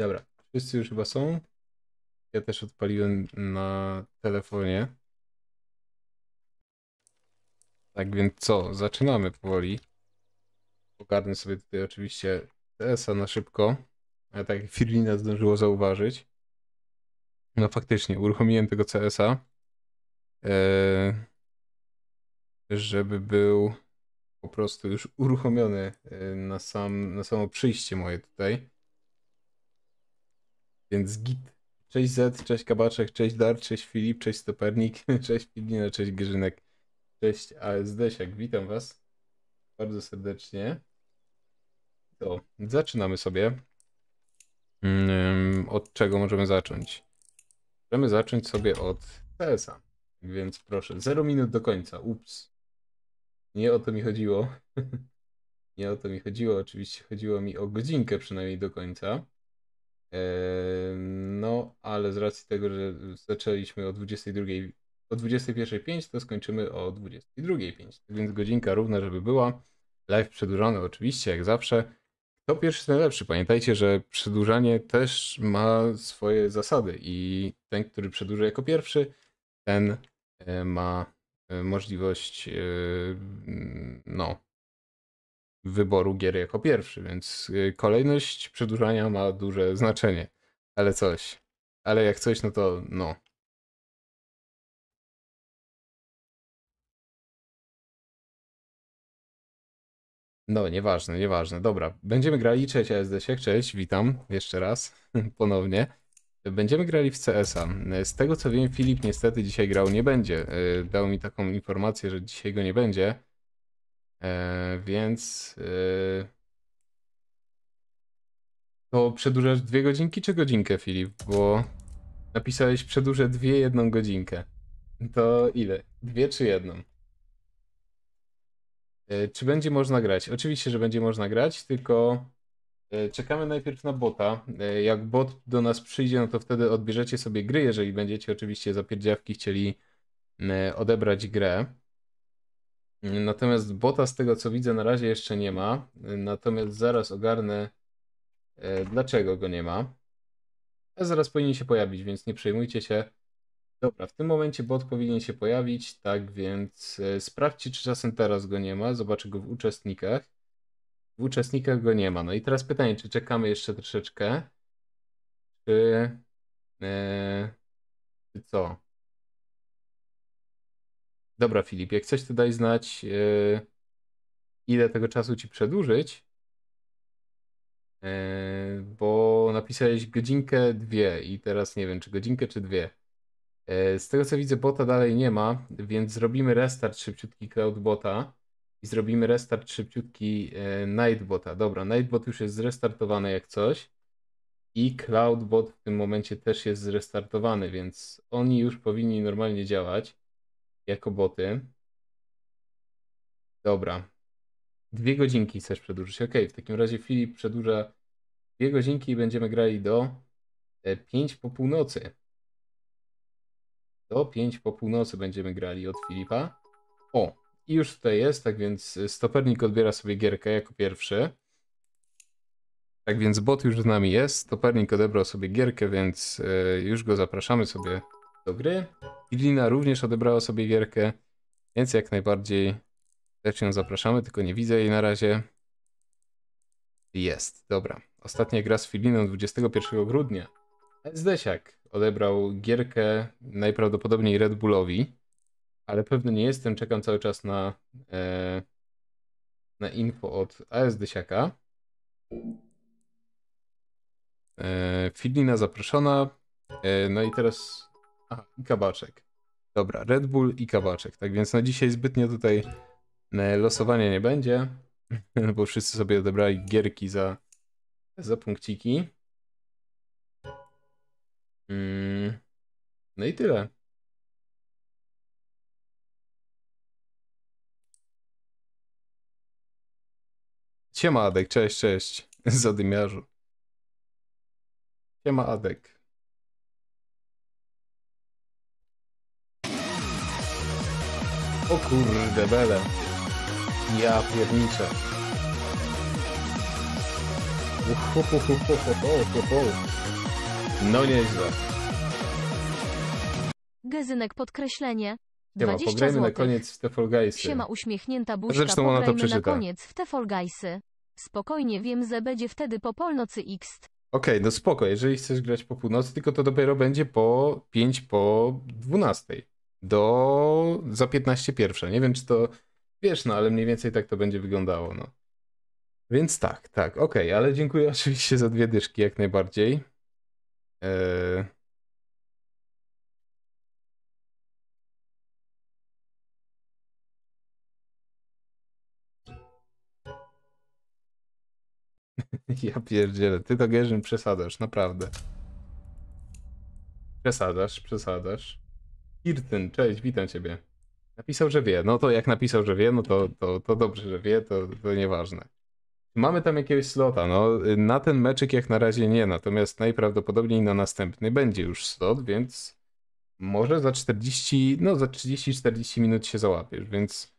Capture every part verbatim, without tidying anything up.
Dobra, wszyscy już chyba są. Ja też odpaliłem na telefonie. Tak więc co, zaczynamy powoli. Ogarnę sobie tutaj oczywiście T S a na szybko. Ale tak jak Firlina zdążyło zauważyć. No faktycznie, uruchomiłem tego C S a. Eee, żeby był po prostu już uruchomiony na, sam, na samo przyjście moje tutaj. Więc git. Cześć Z, cześć Kabaczek, cześć Dar, cześć Filip, cześć Stopernik, cześć Filipina, cześć Gierzynek, cześć ASDsiak. Witam was bardzo serdecznie. To zaczynamy sobie. Hmm, od czego możemy zacząć? Możemy zacząć sobie od T S a. Więc proszę, zero minut do końca. Ups. Nie o to mi chodziło. Nie o to mi chodziło. Oczywiście chodziło mi o godzinkę przynajmniej do końca. No, ale z racji tego, że zaczęliśmy o dwudziestej drugiej, o dwudziestej pierwszej pięć, to skończymy o dwudziestej drugiej pięć. Więc godzinka równa, żeby była. Live przedłużony oczywiście, jak zawsze. Kto pierwszy, ten lepszy. Pamiętajcie, że przedłużanie też ma swoje zasady i ten, który przedłuży jako pierwszy, ten ma możliwość no, wyboru gier jako pierwszy, więc kolejność przedłużania ma duże znaczenie, ale coś, ale jak coś, no to no. No, nieważne, nieważne. Dobra, będziemy grali. Cześć ASDsiak, cześć, witam jeszcze raz, ponownie. Będziemy grali w C S a. Z tego co wiem, Filip niestety dzisiaj grał nie będzie. Dał mi taką informację, że dzisiaj go nie będzie. Więc... To przedłużasz dwie godzinki czy godzinkę, Filip? Bo napisałeś przedłużę dwie, jedną godzinkę. To ile? Dwie czy jedną? Czy będzie można grać? Oczywiście, że będzie można grać, tylko czekamy najpierw na bota. Jak bot do nas przyjdzie, no to wtedy odbierzecie sobie gry, jeżeli będziecie oczywiście za pierdziawki chcieli odebrać grę. Natomiast bota z tego co widzę na razie jeszcze nie ma. Natomiast zaraz ogarnę dlaczego go nie ma. A zaraz powinien się pojawić, więc nie przejmujcie się. Dobra, w tym momencie bot powinien się pojawić, tak więc sprawdźcie, czy czasem teraz go nie ma. Zobaczę go w uczestnikach. W uczestnikach go nie ma. No i teraz pytanie, czy czekamy jeszcze troszeczkę? Czy... Yy, czy co? Dobra, Filip, jak chcesz, to daj znać, yy, ile tego czasu ci przedłużyć. Yy, bo napisałeś godzinkę, dwie i teraz nie wiem, czy godzinkę, czy dwie. Z tego co widzę, bota dalej nie ma, więc zrobimy restart szybciutki Cloudbota i zrobimy restart szybciutki Nightbota. Dobra, Nightbot już jest zrestartowany jak coś i Cloudbot w tym momencie też jest zrestartowany, więc oni już powinni normalnie działać jako boty. Dobra, dwie godzinki chcesz przedłużyć. Ok, w takim razie Filip przedłuża dwie godzinki i będziemy grali do pięć po północy. Do pięć po północy będziemy grali od Filipa. O, i już tutaj jest, tak więc Stopernik odbiera sobie gierkę jako pierwszy. Tak więc bot już z nami jest. Stopernik odebrał sobie gierkę, więc już go zapraszamy sobie do gry. Idlina również odebrała sobie gierkę, więc jak najbardziej też ją zapraszamy, tylko nie widzę jej na razie. Jest, dobra. Ostatnia gra z Filiną dwudziestego pierwszego grudnia. ASDsiak odebrał gierkę najprawdopodobniej Red Bullowi, ale pewny nie jestem, czekam cały czas na, e, na info od ASDsiaka. E, Filina zaproszona, e, no i teraz aha, i Kabaczek. Dobra, Red Bull i Kabaczek, tak więc na dzisiaj zbytnio tutaj losowania nie będzie, bo wszyscy sobie odebrali gierki za, za punkciki. No i tyle. Siema Adek, cześć, cześć. Zadymiarzu. Siema Adek. O kurde bele. Ja pierniczę. No nieźle. Gezynek podkreślenie. Siema, pograjmy na koniec w te Fall Guysy. Siema uśmiechnięta buźka, zresztą ona to przeczyta. Na koniec w te Fall Guysy. Spokojnie wiem, że będzie wtedy po północy iks. Okej, okay, no spoko, jeżeli chcesz grać po północy, tylko to dopiero będzie po pięć po dwunastej. Do za piętnaście pierwsza. Nie wiem, czy to wiesz, no ale mniej więcej tak to będzie wyglądało, no. Więc tak, tak, okej, okay, ale dziękuję oczywiście za dwie dyszki jak najbardziej. Eee... Ja pierdzielę, ty to Gierzyn przesadzasz, naprawdę. Przesadzasz, przesadzasz. Gierzyn, cześć, witam ciebie. Napisał, że wie, no to jak napisał, że wie, no to, to, to dobrze, że wie, to, to nieważne. Mamy tam jakiegoś slota, no na ten meczyk jak na razie nie, natomiast najprawdopodobniej na następny będzie już slot, więc może za czterdzieści, no za trzydzieści czterdzieści minut się załapiesz, więc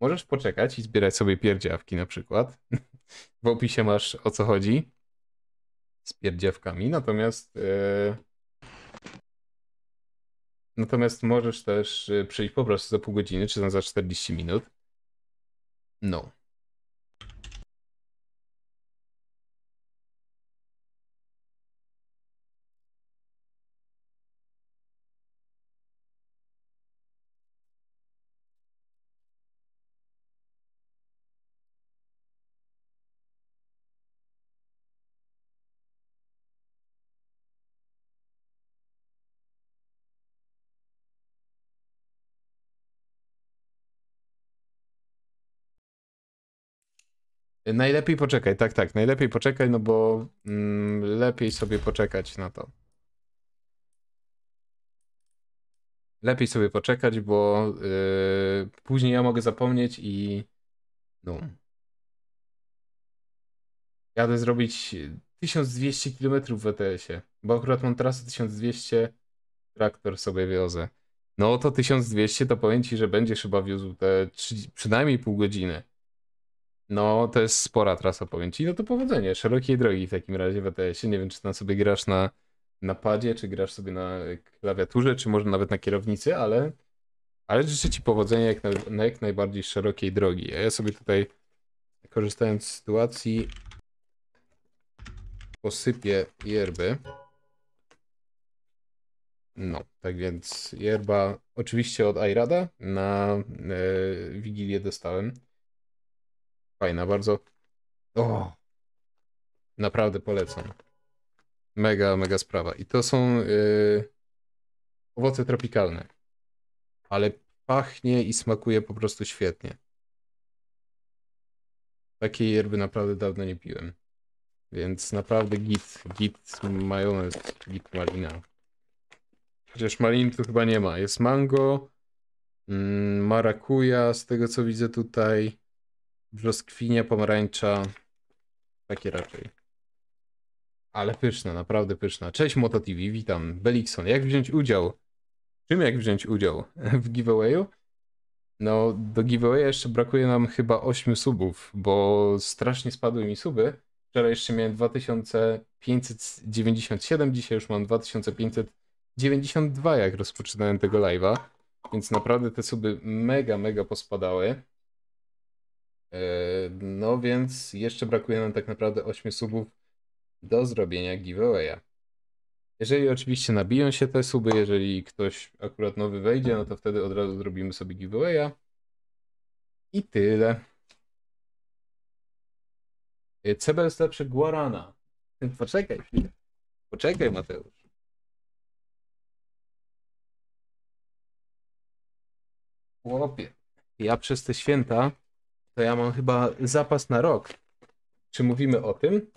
możesz poczekać i zbierać sobie pierdziawki na przykład. W opisie masz o co chodzi z pierdziawkami, natomiast yy... natomiast możesz też przyjść po prostu za pół godziny, czy tam za czterdzieści minut. No. Najlepiej poczekaj, tak, tak, najlepiej poczekaj, no bo mm, lepiej sobie poczekać na to. Lepiej sobie poczekać, bo yy, później ja mogę zapomnieć i no. Jadę zrobić tysiąc dwieście kilometrów w E T S ie, bo akurat mam trasę tysiąc dwieście, traktor sobie wiozę. No to tysiąc dwieście to powiem ci, że będziesz chyba wiózł te przynajmniej pół godziny. No, to jest spora trasa, powiem ci. No to powodzenie, szerokiej drogi w takim razie w E T S ie. Nie wiem, czy tam sobie grasz na, na padzie, czy grasz sobie na klawiaturze, czy może nawet na kierownicy, ale, ale życzę ci powodzenia jak, na, na jak najbardziej szerokiej drogi. A ja sobie tutaj, korzystając z sytuacji, posypię yerby. No, tak więc yerba oczywiście od iRada na yy, Wigilię dostałem. Fajna, bardzo. O! Naprawdę polecam. Mega, mega sprawa. I to są yy, owoce tropikalne. Ale pachnie i smakuje po prostu świetnie. Takiej yerby naprawdę dawno nie piłem. Więc naprawdę git, git majonez, git malina. Chociaż malin tu chyba nie ma. Jest mango, mm, marakuja, z tego co widzę tutaj. Brzoskwinia, pomarańcza, takie raczej. Ale pyszna, naprawdę pyszna. Cześć MotoTV, witam. Belikson, jak wziąć udział? Czym jak wziąć udział w giveawayu? No, do giveawaya jeszcze brakuje nam chyba ośmiu subów, bo strasznie spadły mi suby. Wczoraj jeszcze miałem dwa tysiące pięćset dziewięćdziesiąt siedem, dzisiaj już mam dwa tysiące pięćset dziewięćdziesiąt dwa, jak rozpoczynałem tego live'a. Więc naprawdę te suby mega, mega pospadały. No więc jeszcze brakuje nam tak naprawdę ośmiu subów do zrobienia giveawaya. Jeżeli oczywiście nabiją się te suby, jeżeli ktoś akurat nowy wejdzie, no to wtedy od razu zrobimy sobie giveawaya. I tyle. C B jest lepszy Guarana. Poczekaj chwilę. Poczekaj Mateusz. Chłopie, ja przez te święta to ja mam chyba zapas na rok. Czy mówimy o tym?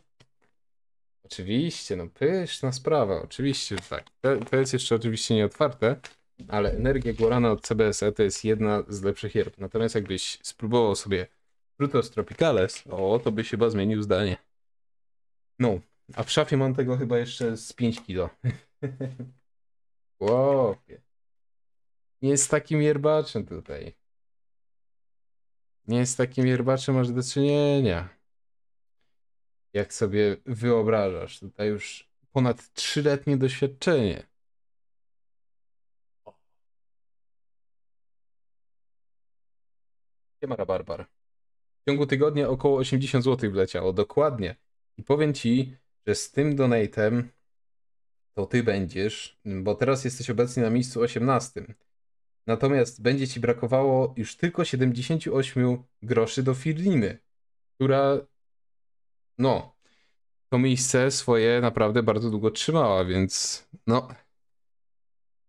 Oczywiście, no pyszna sprawa, oczywiście, że tak. To, to jest jeszcze oczywiście nieotwarte, ale energia Guarana od C B S E to jest jedna z lepszych hierb. Natomiast jakbyś spróbował sobie Frutos Tropicales, o, to byś chyba zmienił zdanie. No, a w szafie mam tego chyba jeszcze z pięć kilo. Wow. Nie jest takim hierbaczem tutaj. Nie z takim yerbaczem masz do czynienia. jak sobie wyobrażasz. Tutaj już ponad trzyletnie doświadczenie. Nie ma rabarbar. W ciągu tygodnia około osiemdziesiąt złotych wleciało, dokładnie. I powiem ci, że z tym donate'em to ty będziesz, bo teraz jesteś obecnie na miejscu osiemnastym. Natomiast będzie ci brakowało już tylko siedemdziesiąt osiem groszy do Firliny, która no, to miejsce swoje naprawdę bardzo długo trzymała, więc no,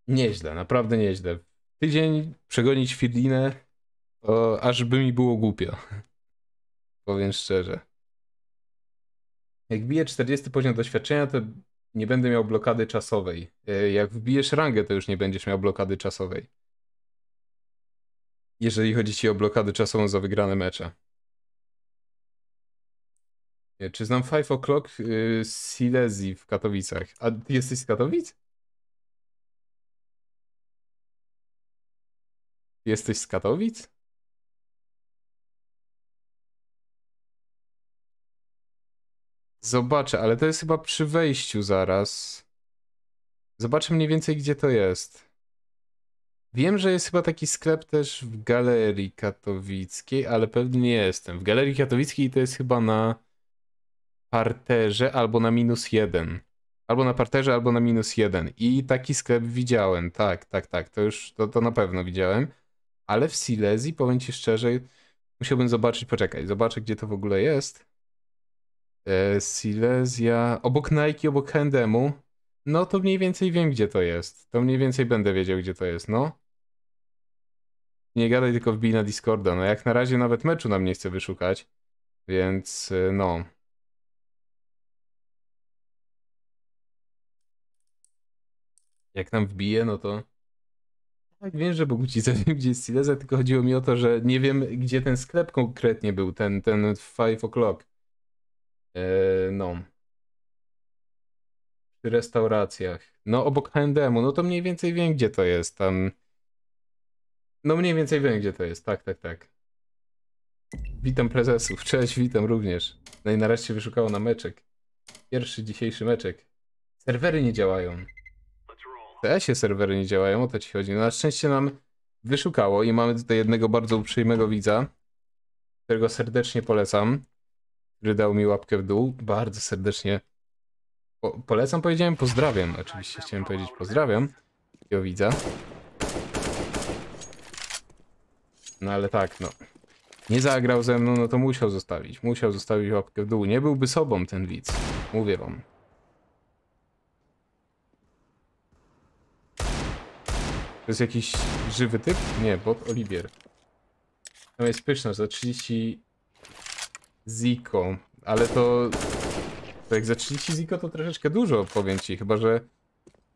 nieźle, naprawdę nieźle. Tydzień przegonić Firlinę, to aż by mi było głupio. Powiem szczerze. Jak bije czterdziesty poziom doświadczenia, to nie będę miał blokady czasowej. Jak wbijesz rangę, to już nie będziesz miał blokady czasowej. Jeżeli chodzi ci o blokadę czasową za wygrane mecze. Czy znam Five O'Clock z Silesii w Katowicach? A ty jesteś z Katowic? Jesteś z Katowic? Zobaczę, ale to jest chyba przy wejściu zaraz. Zobaczę mniej więcej, gdzie to jest. Wiem, że jest chyba taki sklep też w Galerii Katowickiej, ale pewnie nie jestem. W Galerii Katowickiej to jest chyba na parterze albo na minus jeden. Albo na parterze, albo na minus jeden. I taki sklep widziałem. Tak, tak, tak. To już, to, to na pewno widziałem. Ale w Silesii, powiem ci szczerze, musiałbym zobaczyć, poczekaj, zobaczę, gdzie to w ogóle jest. E, Silesia, obok Nike, obok H and M'u. No to mniej więcej wiem, gdzie to jest. To mniej więcej będę wiedział, gdzie to jest, no. Nie gadaj, tylko wbij na Discorda. No jak na razie nawet meczu nam nie chce wyszukać. Więc no. Jak nam wbije, no to... Tak, wiem, że Bogucica wiem, gdzie jest Silesia, tylko chodziło mi o to, że nie wiem, gdzie ten sklep konkretnie był, ten, ten Five O'Clock. Eee, no. Przy restauracjach. No obok H and M'u, no to mniej więcej wiem, gdzie to jest tam. No mniej więcej wiem, gdzie to jest, tak, tak, tak. Witam prezesów, cześć, witam również. No i nareszcie się wyszukało na meczek. Pierwszy dzisiejszy meczek. Serwery nie działają. W C S-ie serwery nie działają, o to ci chodzi. No, na szczęście nam wyszukało i mamy tutaj jednego bardzo uprzejmego widza, którego serdecznie polecam, który dał mi łapkę w dół. Bardzo serdecznie Po, polecam, powiedziałem, pozdrawiam. Oczywiście chciałem powiedzieć pozdrawiam. Jo, widza. No ale tak, no. Nie zagrał ze mną, no to musiał zostawić. Musiał zostawić łapkę w dół. Nie byłby sobą ten widz. Mówię wam. To jest jakiś żywy typ? Nie, bot Oliwier. Tam jest pyszność za trzydzieści Ziko. Ale to... To jak za trzydzieści ziko to troszeczkę dużo, powiem ci, chyba że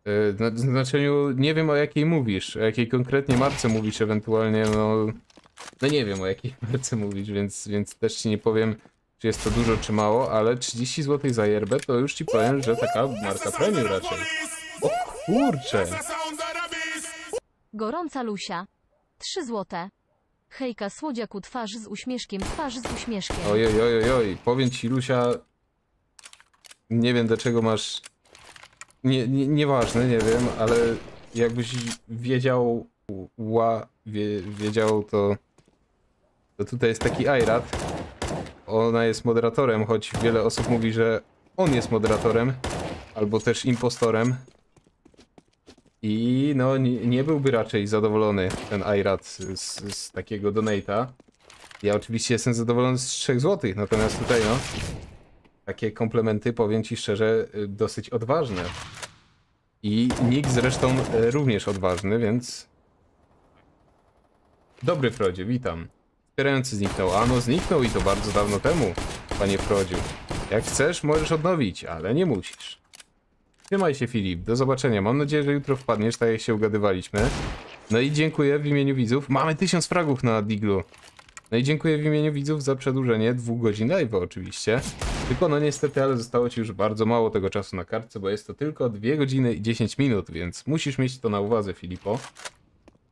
yy, na znaczeniu nie wiem, o jakiej mówisz, o jakiej konkretnie marce mówisz ewentualnie, no, no nie wiem, o jakiej marce mówisz, więc, więc też ci nie powiem, czy jest to dużo, czy mało, ale trzydzieści złotych za yerbę to już ci powiem, że taka marka premium raczej. O kurcze! Gorąca Lusia. trzy złote. Hejka słodziaku, twarz z uśmieszkiem, twarz z uśmieszkiem. Ojoj, ojoj, oj, powiem ci, Lusia... Nie wiem, dlaczego masz... Nie, nie, nieważne, nie wiem, ale jakbyś wiedział... Ła... Wie, wiedział, to... To tutaj jest taki Ajrat. Ona jest moderatorem, choć wiele osób mówi, że on jest moderatorem. Albo też impostorem. I no, nie, nie byłby raczej zadowolony ten Ajrat z, z takiego donate'a. Ja oczywiście jestem zadowolony z trzech złotych, natomiast tutaj no... Takie komplementy, powiem ci szczerze, dosyć odważne. I nikt zresztą również odważny, więc... Dobry Frodzie, witam. Wspierający zniknął. A no zniknął i to bardzo dawno temu, panie Frodziu. Jak chcesz, możesz odnowić, ale nie musisz. Trzymaj się, Filip. Do zobaczenia. Mam nadzieję, że jutro wpadniesz, tak jak się ugadywaliśmy. No i dziękuję w imieniu widzów. Mamy tysiąc fragów na Diglu. No i dziękuję w imieniu widzów za przedłużenie dwóch godzin live'a oczywiście. Tylko no niestety, ale zostało ci już bardzo mało tego czasu na kartce, bo jest to tylko dwie godziny i dziesięć minut, więc musisz mieć to na uwadze, Filipo.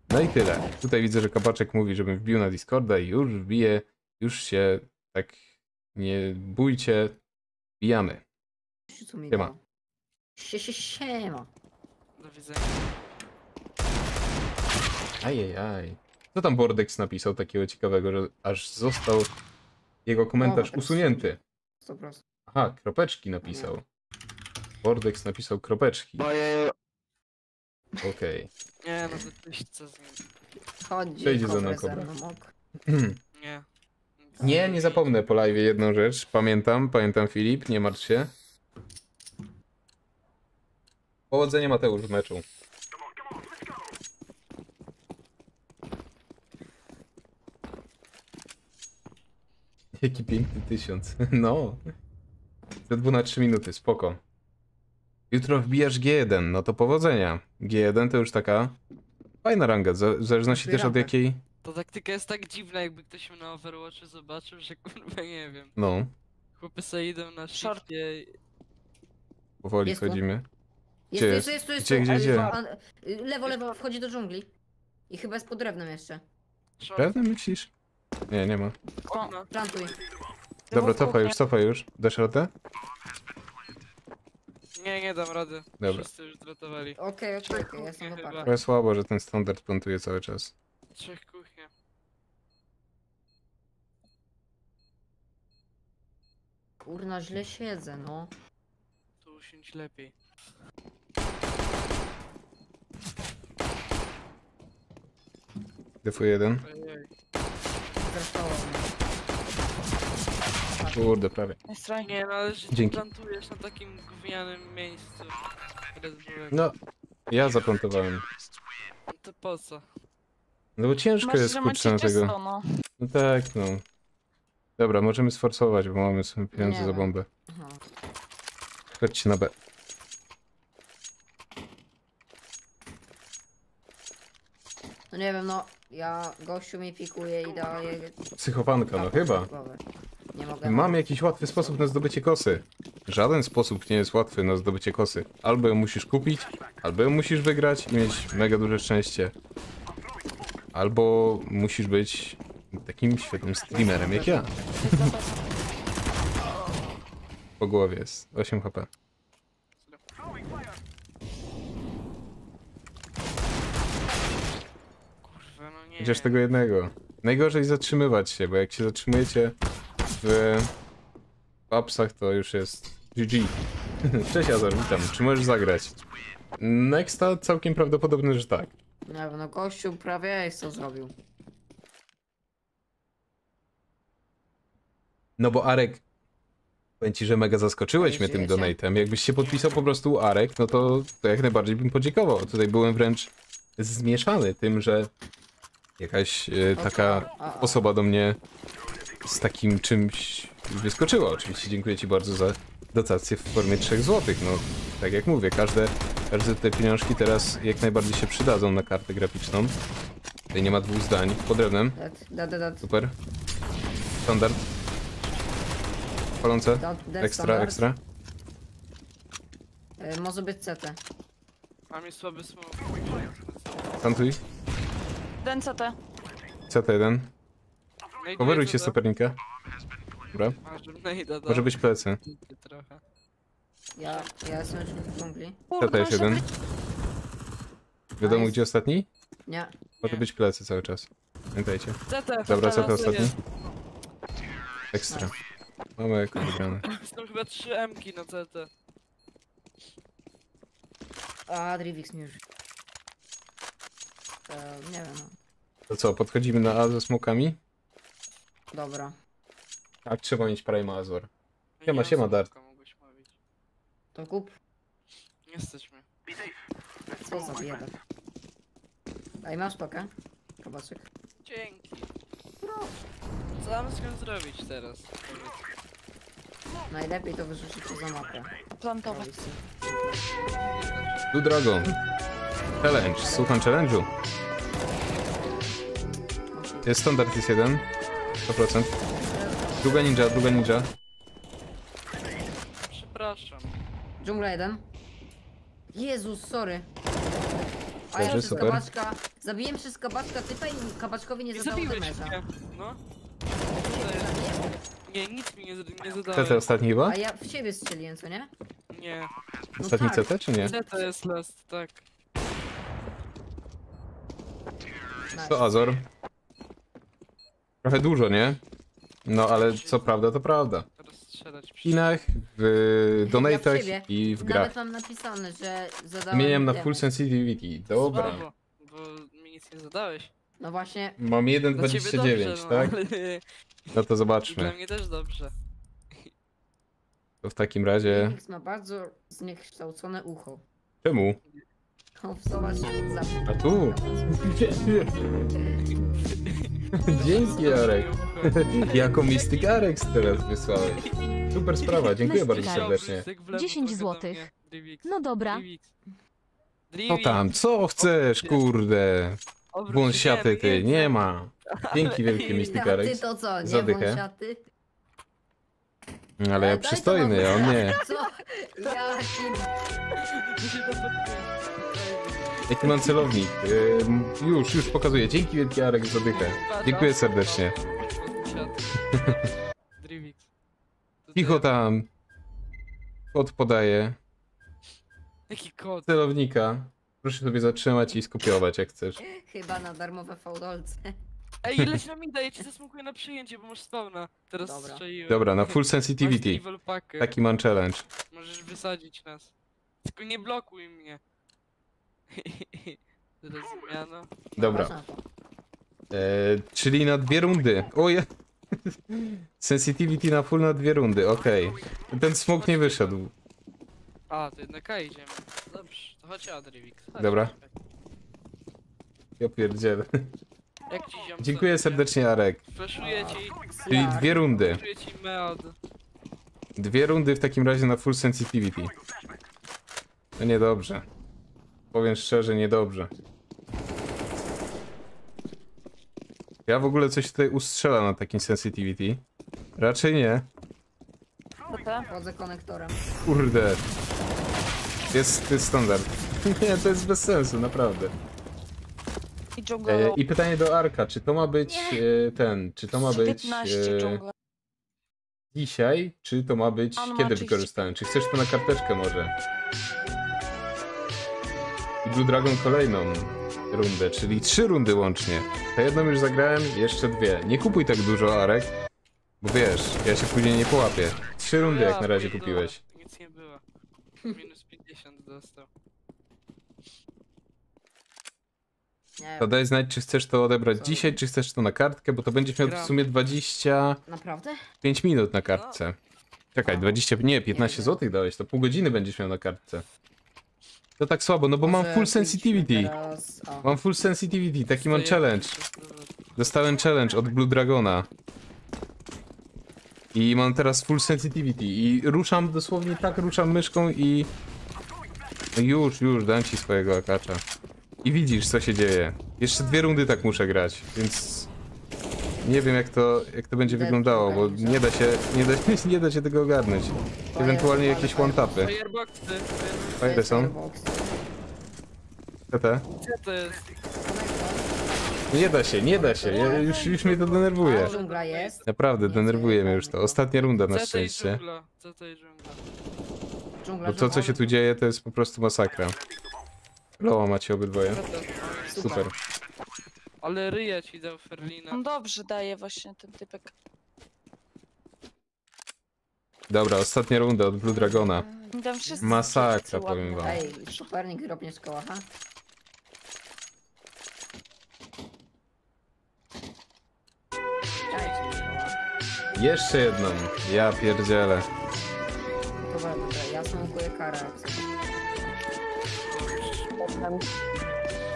No i tyle. Tutaj widzę, że Kabaczek mówi, żebym wbił na Discorda i już wbiję. Już się tak nie bójcie. Wbijamy. Siema. Siema. Do widzenia. Ajajaj. Co tam Bordex napisał takiego ciekawego, że aż został jego komentarz o, usunięty? sto procent. Aha, kropeczki napisał. Bordex napisał kropeczki. Okej. Okay. Nie, może coś co z nim. Chodzi, przejdzie za mną kobra. Nie. Nie, nie zapomnę po live'ie jedną rzecz. Pamiętam, pamiętam Filip, nie martw się. Powodzenia Mateusz w meczu. Jaki piękny tysiąc. No. Ze dwóch na trzy minuty, spoko. Jutro wbijasz G jeden, no to powodzenia. G jeden to już taka fajna ranga, w zależności też od jakiej... Ta taktyka jest tak dziwna, jakby ktoś mnie na Overwatchu zobaczył, że kurwa nie wiem. No. Chłopy sobie idą na szarpie. Powoli jest chodzimy. Jest, jest, jest, jest, gdzie, gdzie, gdzie? Lewo, lewo, wchodzi do dżungli. I chyba jest pod drewnem jeszcze. Drewnem myślisz? Nie, nie ma. O, plantuj. Dobra, cofaj już, cofaj już. Dasz radę? Nie, nie dam rady. Dobra. Wszyscy już dratowali. Okej, okay, okej, okay, ja jestem chłopak. To jest słabo, że ten standard plantuje cały czas. Trzech kuchnie. Kurna, źle siedzę, no. Tu usiądź lepiej. Defu jeden. Kurde, prawie. Nie, no ale że ty plantujesz na takim gównianym miejscu. No, ja zaplantowałem. To po co? No bo ciężko masz, jest kurczę na tego. Czysto, no. No tak, no. Dobra, możemy sforsować, bo mamy sobie pieniądze nie za bombę. Aha. Chodźcie na B. No nie wiem, no ja gościu mi pikuje i daje... Psychopanka, no chyba. Nie mogę. Mam jakiś łatwy sposób na zdobycie kosy. Żaden sposób nie jest łatwy na zdobycie kosy. Albo ją musisz kupić, albo ją musisz wygrać i mieć mega duże szczęście. Albo musisz być takim świetnym streamerem jak ja. Po głowie jest osiem HP. Chociaż tego jednego. Najgorzej zatrzymywać się, bo jak się zatrzymujecie w papsach, to już jest G G. Cześć Azor, witam. Czy możesz zagrać? Nexta całkiem prawdopodobne, że tak. Nie wiem, no gościu prawie co zrobił. No bo Arek, powiem ci, że mega zaskoczyłeś mnie tym donatem. Jakbyś się podpisał po prostu Arek, no to, to jak najbardziej bym podziękował. Tutaj byłem wręcz zmieszany tym, że jakaś e, taka osoba do mnie z takim czymś wyskoczyła. Oczywiście dziękuję ci bardzo za dotację w formie trzech złotych. No, tak jak mówię, każde... Każde te pieniążki teraz jak najbardziej się przydadzą na kartę graficzną. Tutaj nie ma dwóch zdań. Pod drewnem. Super. Standard. Palące. Ekstra, ekstra. Może być C T. Mam jest słaby smoke. Tantuj. Den C T. C T jeden. Coveruj się stopernika. Dobra. Może być plecy. Ja, ja jestem w dżungli. Tata jest jeden. Wiadomo gdzie ostatni? Nie. Może być plecy cały czas. Pamiętajcie. Dobra, co to ostatni? Ekstra. Mamy jaką wygrane. Są chyba trzy emki na C T. A, Drivix mi już. Nie wiem. To co, podchodzimy na A ze smokami? Dobra. Tak, trzeba mieć Prime Azor. Siema, siema Dart. To kup. Jesteśmy. Co za bieda. Daj, masz pakę. Kabaczek. Dzięki. Co mam z tym zrobić teraz? Najlepiej to wyrzucić za mapę. Plantować. Blue Dragon. Challenge. Słucham challenge'u. Jest standard jest jeden. sto procent. Druga ninja, druga ninja. Przepraszam. Dżungla jeden. Jezus, sorry. A ja przez kabaczka. Zabiłem przez kabaczka typa i kabaczkowi nie zadał demerza. No. Nie, nic mi nie, nie zadałem. C T ostatni chyba? A ja w ciebie strzeliłem, co nie? Nie. No ostatni tak. C T czy nie? C T jest last, tak. To Azor. Trochę dużo, nie? No ale co prawda, to prawda. W Chinach, w donatach i w grach. Nawet mam napisane, że zadałem... Zmieniam na full sensitivity, dobra. Słabo, bo mi nic nie zadałeś. No właśnie... Mam jeden dwadzieścia dziewięć, tak? No to zobaczmy. Dla mnie też dobrze. To w takim razie... ma bardzo zniekształcone ucho. Czemu? No zobacz, zapytam. A tu? Dzięki, Arek. Jako mistyk Arek teraz wysłałeś. Super sprawa, dziękuję bardzo serdecznie. dziesięć złotych. No dobra. No tam, co chcesz, kurde? Błąd siaty ty, nie ma. Dzięki wielkie, mistyk Arek. Ty to co, nie błąd siaty? Ale ja przystojny, on nie. Jaki mam celownik? Yy, już, już pokazuję. Dzięki wielki Arek za dychę. Dziękuję serdecznie. Cicho tam. Kod podaję. Jaki kod? Celownika. Proszę sobie zatrzymać i skopiować jak chcesz. Chyba na darmowe fałdolce. Ej, ile się nam daje? Ci zasmukuję na przyjęcie, bo masz spawna. Teraz dobra. Strzeliłem. Dobra, na full sensitivity. Taki mam challenge. Możesz wysadzić nas. Tylko nie blokuj mnie. Zmiana. Dobra. E, czyli na dwie rundy. O ja... Sensitivity na full na dwie rundy, okej. Okay. Ten smok nie wyszedł. A, to jednak A idziemy. Dobrze, to chodź Adrivix. Dobra. Ja pierdzielę. Jak ci dziękuję serdecznie Arek. Flashuję ci... Czyli dwie rundy. Ci dwie rundy w takim razie na full sensitivity. No niedobrze. Powiem szczerze, niedobrze. Ja w ogóle coś tutaj ustrzelam na takim sensitivity. Raczej nie. Chodzę konektorem. Kurde. Jest, jest standard. Nie, to jest bez sensu, naprawdę. I, e, i pytanie do Arka, czy to ma być e, ten, czy to ma być... E, dzisiaj, czy to ma być On kiedy ma wykorzystałem? Czy chcesz to na karteczkę może? I Blue Dragon kolejną rundę, czyli trzy rundy łącznie. Ta jedną już zagrałem, jeszcze dwie. Nie kupuj tak dużo, Arek, bo wiesz, ja się później nie połapię. Trzy rundy jak na razie kupiłeś. Nic nie było. Minus pięćdziesiąt dostał. To daj znać, czy chcesz to odebrać Co? dzisiaj, czy chcesz to na kartkę, bo to będziesz miał w sumie dwadzieścia... Naprawdę? pięć minut na kartce. Czekaj, dwadzieścia... nie, piętnaście złotych dałeś, to pół godziny będziesz miał na kartce. To tak słabo, no bo mam full sensitivity. Mam full sensitivity, taki mam challenge. Dostałem challenge od Blue Dragona. I mam teraz full sensitivity i ruszam dosłownie tak, ruszam myszką i... No już, już, dam ci swojego akacza. I widzisz co się dzieje. Jeszcze dwie rundy tak muszę grać, więc... Nie wiem jak to, jak to będzie wyglądało, bo nie da się, nie da, nie da się tego ogarnąć. Ewentualnie jakieś one-tapy. Fajne są. Co to? Nie da się, nie da się, ja, już, już mnie to denerwuje. Naprawdę, denerwuje mnie już to. Ostatnia runda na szczęście. Bo to co się tu dzieje to jest po prostu masakra. Loa macie obydwoje. Super. Ale ryja ci dał Ferlina. On dobrze daje właśnie ten typek. Dobra, ostatnia runda od Blue Dragona. Masakra, powiem wam. Ej, Stopernik robnie z koła, ha? Jeszcze jedną. Ja pierdzielę. Dobra, dobra, ja smukuję karę.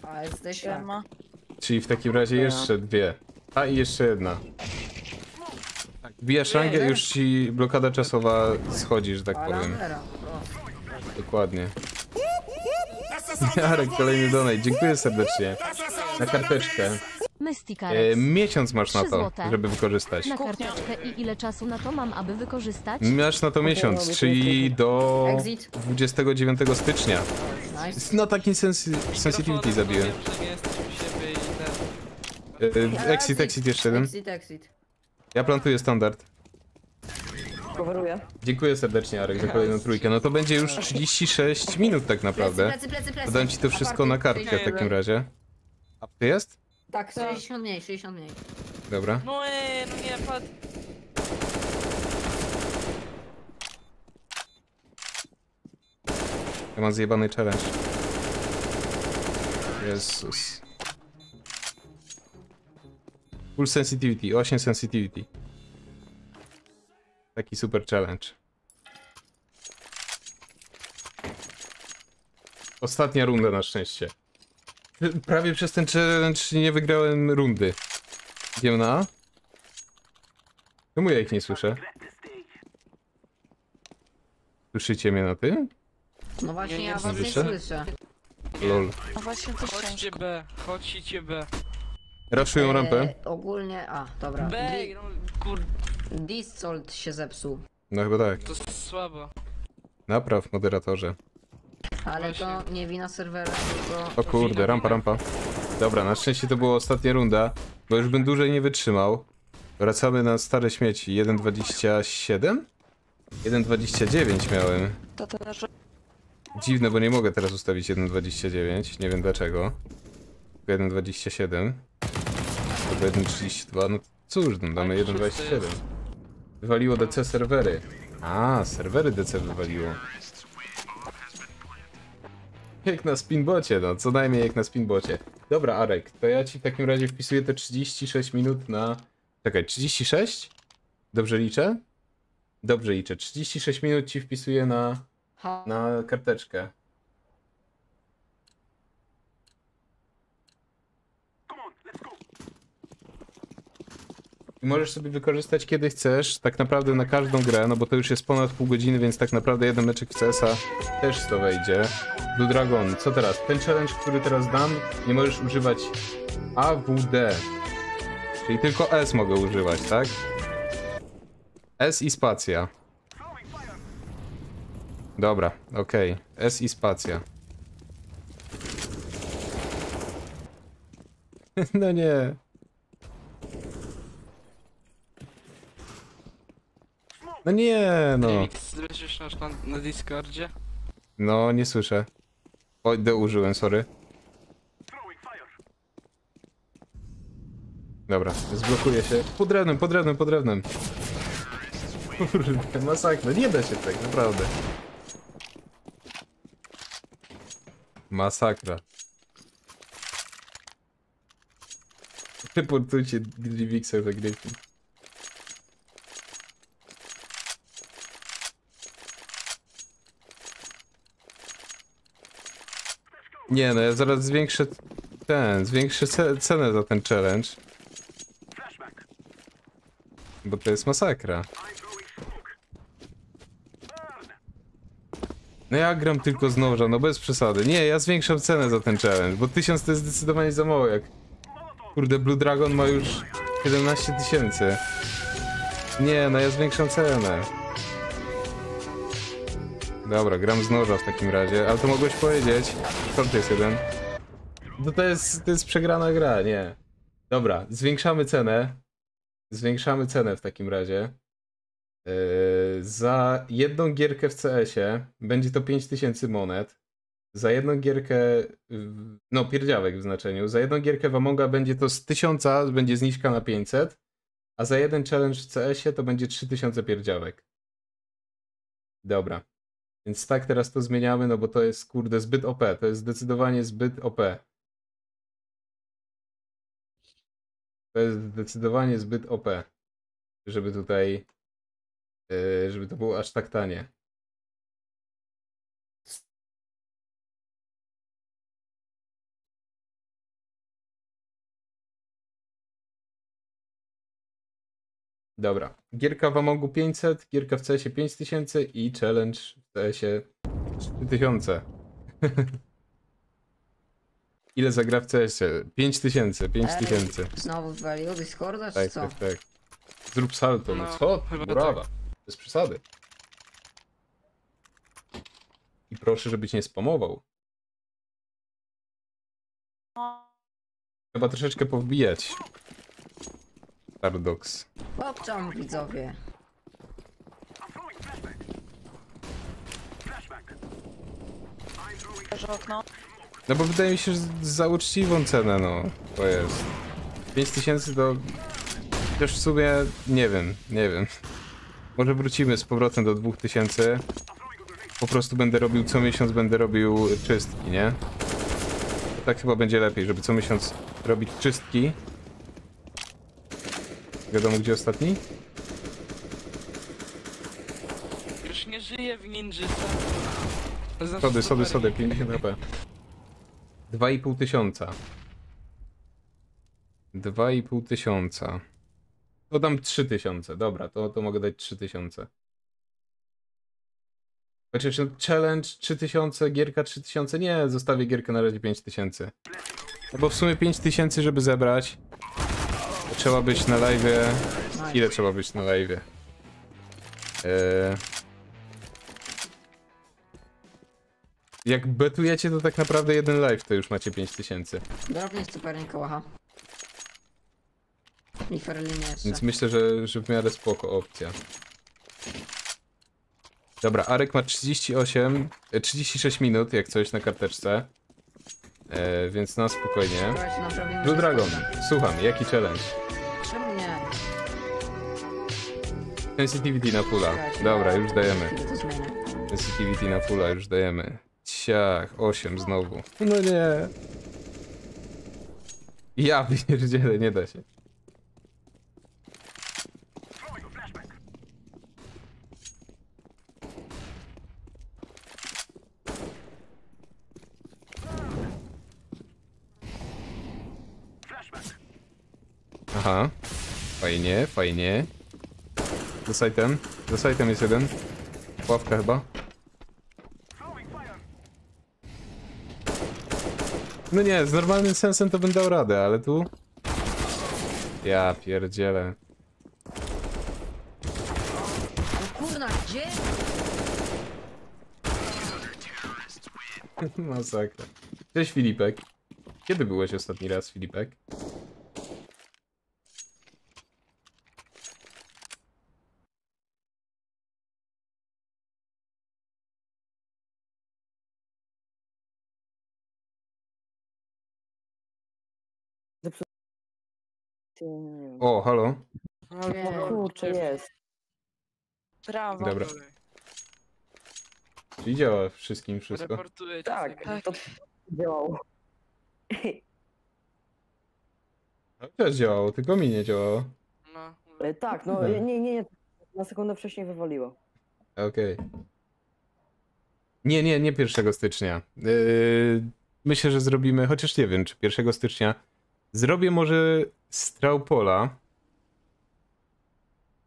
A, jesteś ma. Czyli w takim razie jeszcze dwie. A i jeszcze jedna. Wbijasz rangę, już ci blokada czasowa schodzi, że tak powiem. Dokładnie. Arek, kolejny donate. Dziękuję serdecznie. Na karteczkę. E, miesiąc masz na to, żeby wykorzystać. Na karteczkę i ile czasu na to mam, aby wykorzystać? Masz na to miesiąc, czyli do dwudziestego dziewiątego stycznia. No taki sens sensitivity zabiłem. Exit, exit jeszcze jeden. Ja plantuję standard. coveruje. Dziękuję serdecznie, Arek, za kolejną trójkę. No to będzie już trzydzieści sześć minut tak naprawdę. Plecy, plecy, plecy. Podam ci to wszystko na kartkę w takim razie. A ty jest? Tak, sześćdziesiąt mniej, sześćdziesiąt mniej. Dobra. No no nie, pad... Ja mam zjebany challenge. Jezus. Full sensitivity, osiem sensitivity. Taki super challenge. Ostatnia runda na szczęście. Prawie przez ten challenge nie wygrałem rundy. Idziemy na A? Czemu ja ich nie słyszę? Słyszycie mnie na tym? No właśnie, ja was nie słyszę. Lol. No właśnie, to chodźcie B, chodźcie B. Raszują rampę. Ogólnie, a, dobra. B, no kur... Discord się zepsuł. No chyba tak. To słabo. Napraw, moderatorze. Ale to nie wina serwera, tylko... O kurde, rampa, rampa. Dobra, na szczęście to była ostatnia runda, bo już bym dłużej nie wytrzymał. Wracamy na stare śmieci. jeden dwadzieścia siedem? jeden dwadzieścia dziewić miałem. Dziwne, bo nie mogę teraz ustawić jeden dwadzieścia dziewięć, nie wiem dlaczego. jeden dwadzieścia siedem. jeden trzydzieści dwa, no cóż, no damy jeden dwadzieścia siedem. Wywaliło D C serwery. A, serwery D C wywaliło. Jak na spinbocie, no co najmniej jak na spinbocie. Dobra, Arek, to ja ci w takim razie wpisuję te trzydzieści sześć minut na... Czekaj, trzydzieści sześć? Dobrze liczę? Dobrze liczę, trzydzieści sześć minut ci wpisuję na... na karteczkę. I możesz sobie wykorzystać kiedy chcesz, tak naprawdę na każdą grę, no bo to już jest ponad pół godziny, więc tak naprawdę jeden meczek w C S a też to wejdzie. Blue Dragon, co teraz? Ten challenge, który teraz dam, nie możesz używać A W D. Czyli tylko S mogę używać, tak? S i spacja. Dobra, okej. Okay. S i spacja. No nie. No nie, no. Słyszysz nas na Discordzie? No, nie słyszę. Oj, D użyłem, sorry. Dobra, zblokuję się. Pod drewnem, pod drewnem, pod drewnem. Kurde, masakra. Nie da się tak, naprawdę. Masakra. Reportujcie Drivixa za gryfy. Nie no, ja zaraz zwiększę ten, zwiększę ce cenę za ten challenge. Bo to jest masakra. No ja gram tylko z noża, no bez przesady. Nie, ja zwiększam cenę za ten challenge, bo tysiąc to jest zdecydowanie za mało jak... Kurde, Blue Dragon ma już siedemnaście tysięcy. Nie, no ja zwiększam cenę. Dobra, gram z noża w takim razie, ale to mogłeś powiedzieć. Skąd to jest jeden? No to jest, to jest przegrana gra, nie. Dobra, zwiększamy cenę. Zwiększamy cenę w takim razie. Yy, za jedną gierkę w C S ie będzie to pięć tysięcy monet. Za jedną gierkę, no pierdziałek w znaczeniu, za jedną gierkę w Among Us będzie to z tysiąca, będzie zniżka na pięćset. A za jeden challenge w C S ie to będzie trzy tysiące pierdziałek. Dobra. Więc tak teraz to zmieniamy, no bo to jest kurde zbyt O P, to jest zdecydowanie zbyt O P. To jest zdecydowanie zbyt O P, żeby tutaj, yy, żeby to było aż tak tanie. Dobra, gierka w Amongu pięćset, gierka w C S ie pięć tysięcy i challenge w C S ie trzy tysiące. Ile zagra w C S ie? pięć tysięcy, pięć tysięcy. Znowu wywalił Discorda, czy co? Tak, tak, tak. Zrób salto, no co? Brawa, bez przesady. I proszę, żebyś nie spamował. Trzeba troszeczkę powbijać. Paradoks. Popczam widzowie. Że okno. No bo wydaje mi się, że za uczciwą cenę, no, to jest. pięć tysięcy to... Też w sumie nie wiem, nie wiem. Może wrócimy z powrotem do dwóch tysięcy. Po prostu będę robił, co miesiąc będę robił czystki, nie? Tak chyba będzie lepiej, żeby co miesiąc robić czystki. Wiadomo, gdzie ostatni? Już nie żyję w ninja. Sody, sody, sody, pięćdziesiąt HP. dwa i pół tysiąca. dwa i pół tysiąca. To dam trzy tysiące, dobra, to, to mogę dać trzy tysiące. Chociaż challenge trzy tysiące, gierka trzy tysiące, nie, zostawię gierkę na razie pięć tysięcy. No bo w sumie pięć tysięcy, żeby zebrać, to trzeba być na live'ie. Ile trzeba być na live'ie? Eee... Jak betujecie, to tak naprawdę jeden live to już macie pięć tysięcy. Drobny Stopernika, łaha. Więc myślę, że, że w miarę spoko opcja. Dobra, Arek ma trzydzieści osiem, trzydzieści sześć minut, jak coś na karteczce. E, więc na spokojnie. Blue Dragon, słucham, jaki challenge? Czemu nie? Sensitivity na fulla. Dobra, już dajemy. Sensitivity na fulla, już dajemy. Ciach, osiem znowu. No nie. Ja pierdzielę, nie da się. Aha, fajnie, fajnie. Za sajtem, za sajtem jest jeden. Ławka chyba. No nie, z normalnym sensem to bym dał radę, ale tu... Ja pierdzielę. O kurna, gdzie? Masakra. Cześć Filipek. Kiedy byłeś ostatni raz, Filipek? O, halo. No kurczę, jest. Brawo. Dobra. Czyli działa wszystkim wszystko? Reportuję. Tak, tak, to działało. No też działało, tylko mi nie działało. No. E, tak, no, no. Nie, nie, nie, na sekundę wcześniej wywaliło. Okej. Okay. Nie, nie, nie pierwszego stycznia. Yy, myślę, że zrobimy, chociaż nie wiem, czy pierwszego stycznia. Zrobię może Straupola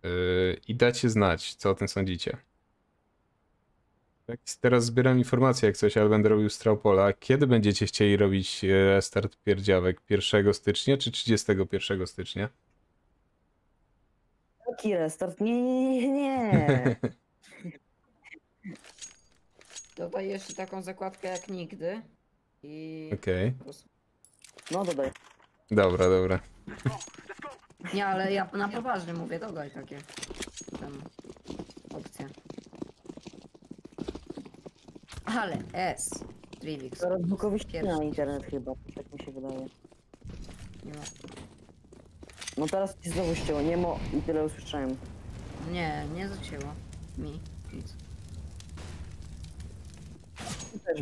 yy, i dacie znać, co o tym sądzicie. Tak, teraz zbieram informacje jak coś, ale będę robił Straupola. Kiedy będziecie chcieli robić restart pierdziawek? pierwszego stycznia czy trzydziestego pierwszego stycznia? Jaki restart? Nie, nie, nie, nie. Dodaj jeszcze taką zakładkę jak nigdy. I... Okej. Okay. No dodaj. Dobra, dobra. Nie, ale ja na poważnie mówię, dodaj takie tam opcje. Ale S, Drivix. Zaraz Bukowi się na internet chyba, tak mi się wydaje. Nie ma. No teraz ci znowu ścięło, nie mo i tyle usłyszałem. Nie, nie zacięło mi nic.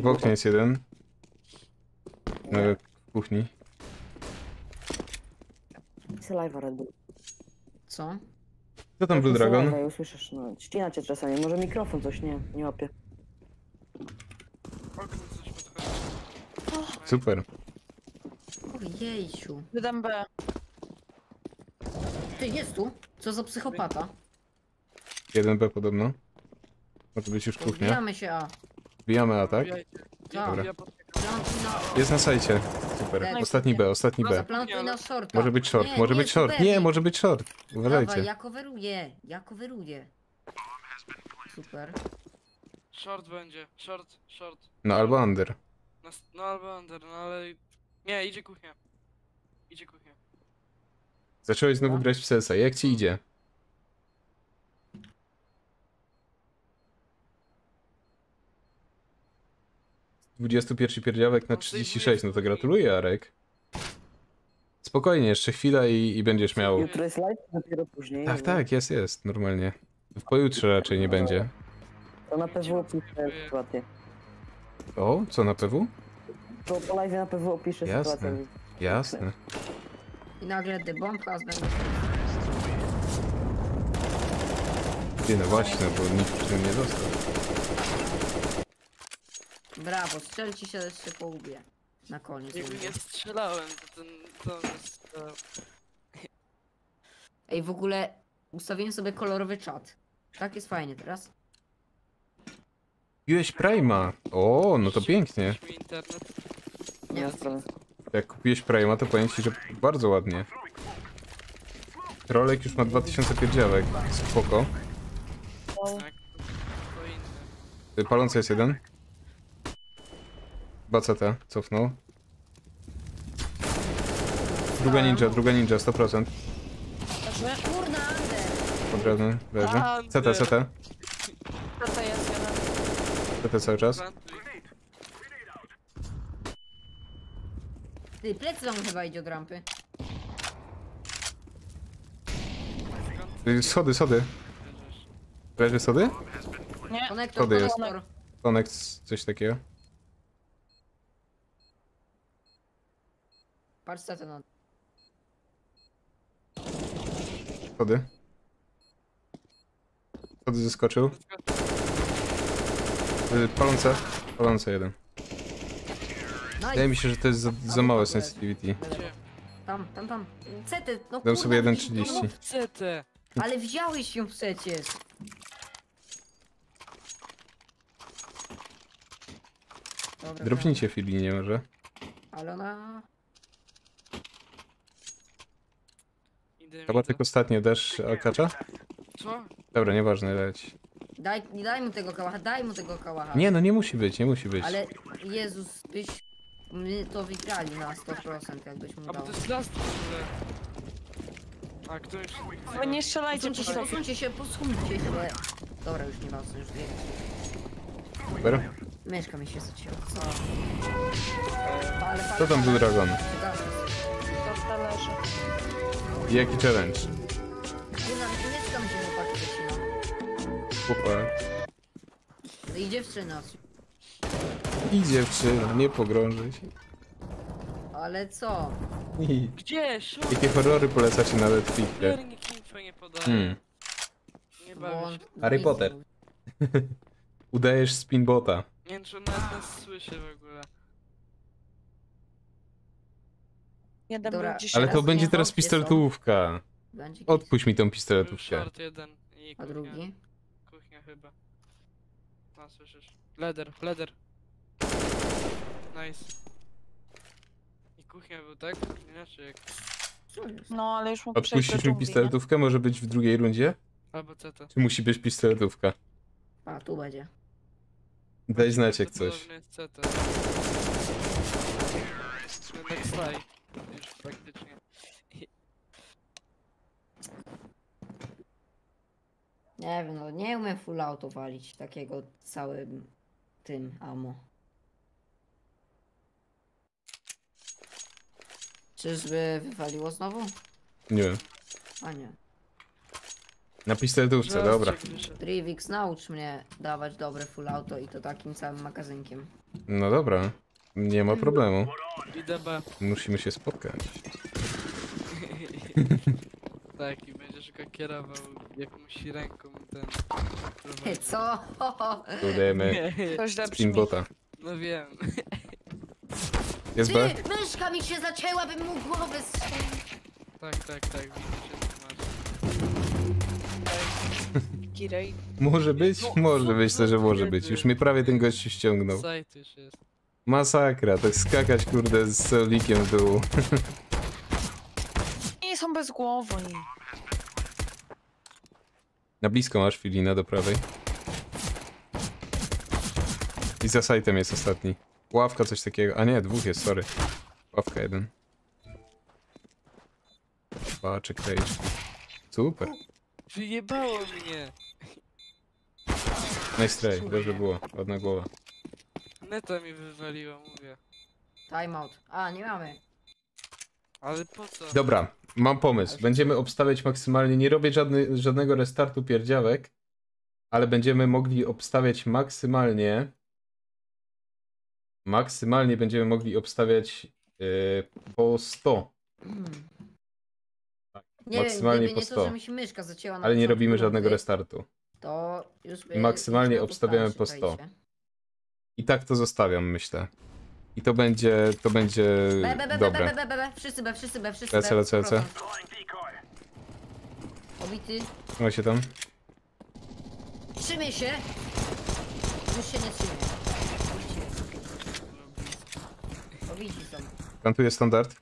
W oknie jest jeden. Nawet w kuchni. Live'a Red Bull. Co? Co tam Blue Dragon? Ja usłyszysz, no ścina cię czasami, może mikrofon coś nie, nie łapie. Super. Ojejciu. Wydam B. Ty, jest tu? Co za psychopata? jeden B podobno. Może być już kuchnia. Wbijamy się A. Wbijamy A, tak? Dobra. Jest na sajcie. Super. Ostatni B, ostatni B. Może być short, może być short. Nie, może być short. Uważajcie. Ja coveruję, ja coveruję. Super. Short będzie, short, short. No albo under. No albo under, no ale... Nie, idzie kuchnia. Idzie kuchnia. Zacząłeś znowu grać w C S a. Jak ci idzie? dwudziesty pierwszy pierdziałek na trzydzieści sześć, no to gratuluję, Arek. Spokojnie, jeszcze chwila i, i będziesz miał... Jutro jest live, dopiero później. Tak, tak, jest, jest, normalnie. W pojutrze raczej nie będzie. To na P W opiszę sytuację. O, co na P W? To po live na P W opiszę jasne, sytuację. Jasne, jasne. I nagle The Bomb Class będzie... Ty, no właśnie, bo nikt przy tym nie dostał. Brawo, strzel ci się, się po łbie. Na koniec. Jakby nie strzelałem, to ten dom jest... Ej, w ogóle ustawiłem sobie kolorowy czat. Tak jest fajnie teraz. Kupiłeś Prime'a. O, no to pięknie. Nie ma sprawy. Jak kupiłeś Prime'a, to powiem ci, że bardzo ładnie. Trolek już ma dwa tysiące pierdziałek. Spoko. Palący jest jeden. B C T cofnął. Druga ninja, druga ninja, sto procent. Od razu leży. C T, C T. C T cały czas. Ty, plecy tam chyba idzie od rampy. Schody, schody. Leży schody? Nie, konektor, schody jest. Konekt, coś takiego. Patrz co to na... Schody. Schody zeskoczył. Palące. Palące jeden. Wydaje mi się, że to jest za, za małe sensitivity. Tam, tam, tam. C T, no dam sobie jeden trzydzieści. Ale wziąłeś ją przecież. Dropnijcie Filinie może. Ale ona... Chyba tylko ostatnio dasz Alkacza? Co? Dobra, nieważne, leć. Daj, nie daj mu tego kałacha, daj mu tego kałacha. Nie, no nie musi być, nie musi być. Ale Jezus, byś... My to wygrali na sto procent, jakbyś mu dał. A bo to jest last, a ktoś... No nie strzelajcie, posuńcie się, posuńcie się, posuńcie się, ale... Dobra, już nie was, już wiecie. Super. Myszka mi się zacięła, co? Ale, co tam był dragon? Jaki challenge? Kupa. I dziewczyna. I dziewczyna, nie pogrąży się. Ale co? I... Gdzie? Szuk? Jakie horrory polecacie na Netflixie? Hmm. Harry Potter. Udajesz spinbota. Nie wiem, czy on nas słyszy w ogóle. Ja dobra, ale to będzie teraz pistoletówka. Odpuść mi tą pistoletówkę. A drugi? Kuchnia chyba. No słyszysz. Leder, leder. Nice. I kuchnia był, tak? Inaczej jak... No ale już mógł przejść. Odpuścisz mi pistoletówkę? Może być w drugiej rundzie? Albo co to? Czy musi być pistoletówka? A, tu będzie. Daj znać jak coś. Co to? Już praktycznie. Nie wiem, no nie umiem full auto walić takiego całym tym ammo. Czyżby wywaliło znowu? Nie wiem. A nie. Na pistoletówce, dobra. Drivix, naucz mnie dawać dobre full auto i to takim całym magazynkiem. No dobra. Nie ma problemu. Musimy się spotkać. Tak, i będziesz go kierował jakąś ręką ten... Hey, co? Dodajemy spinbota. No wiem. Jest B? Ty, myszka mi się zaczęła, bym mu głowę z... Tak, tak, tak, widzę, że może być, może być, to że może być. Już mnie prawie ten gość się ściągnął. Masakra, tak skakać kurde z solikiem w dół. Nie są bez głowy. Na blisko masz Filina do prawej. I za sajtem jest ostatni. Ławka coś takiego, a nie, dwóch jest, sorry. Ławka jeden. Kabaczek rage. Super. Wyjebało mnie. Nice try, dobrze było, ładna głowa. Neta mi wywaliła, mówię. Timeout. A, nie mamy. Ale po co? Dobra, mam pomysł. Będziemy obstawiać maksymalnie, nie robię żadny, żadnego restartu pierdziałek, ale będziemy mogli obstawiać maksymalnie. Maksymalnie będziemy mogli obstawiać yy, po sto. Hmm. Nie, maksymalnie nie, nie po sto. To, że mi się myszka zacięła na ale nie robimy żadnego gry, restartu. To już by, maksymalnie już obstawiamy po sto. Dajcie. I tak to zostawiam, myślę. I to będzie, to będzie be, be, be, dobre. Be, be, be, be. Wszyscy be, wszyscy be, wszyscy lecę, be. Lecę, lecę, lecę. Obity. Trzymaj się tam. Trzymaj się. Już się nie trzymaj. Obity są. Tam tu jest standard.